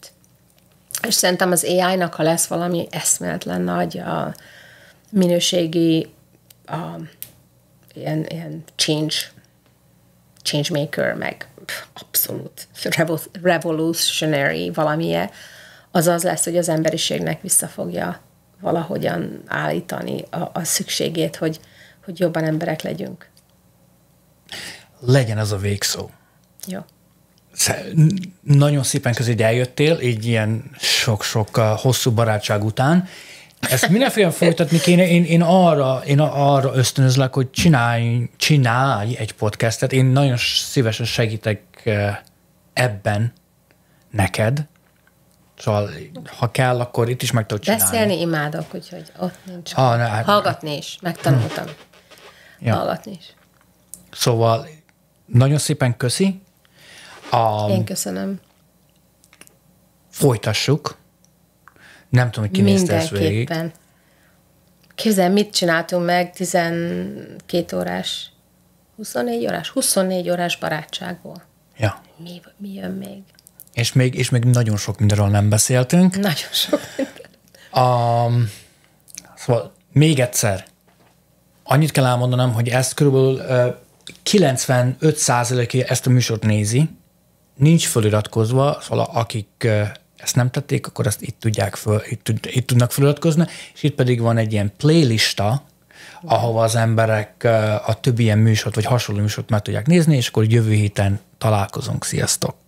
És szerintem az á í-nak, ha lesz valami eszméletlen nagy a minőségi a, ilyen, ilyen change, change maker, meg pff, abszolút revolutionary valamilyen, az az lesz, hogy az emberiségnek vissza fogja valahogyan állítani a, a szükségét, hogy, hogy jobban emberek legyünk. Legyen az a végszó. Jó. Nagyon szépen közé, hogy eljöttél, így ilyen sok-sok hosszú barátság után. Ezt mindenféle folytatni kéne, én, én, arra, én arra ösztönözlek, hogy csinálj, csinálj egy podcastet. Én nagyon szívesen segítek ebben neked. Szóval, ha kell, akkor itt is meg tudod csinálni. Beszélni imádok, úgyhogy ott nincs. Ha, ne, Hallgatni is, megtanultam. Ja. Hallgatni is. Szóval nagyon szépen köszi. A... Én köszönöm. Folytassuk. Nem tudom, hogy kinézte ezt végig. Mindenképpen. Képzelj, mit csináltunk meg tizenkét órás, huszonnégy órás, huszonnégy órás barátságból. Ja. Mi, mi jön még? És még? És még nagyon sok mindenről nem beszéltünk. Nagyon sok mindenről. Um, szóval még egyszer, annyit kell elmondanom, hogy ezt körülbelül uh, kilencvenöt százaléka ezt a műsort nézi, nincs föliratkozva, szóval akik ezt nem tették, akkor ezt itt tudják föl, itt, itt tudnak föliratkozni, és itt pedig van egy ilyen playlista, ahova az emberek a többi ilyen műsort, vagy hasonló műsort meg tudják nézni, és akkor jövő héten találkozunk. Sziasztok!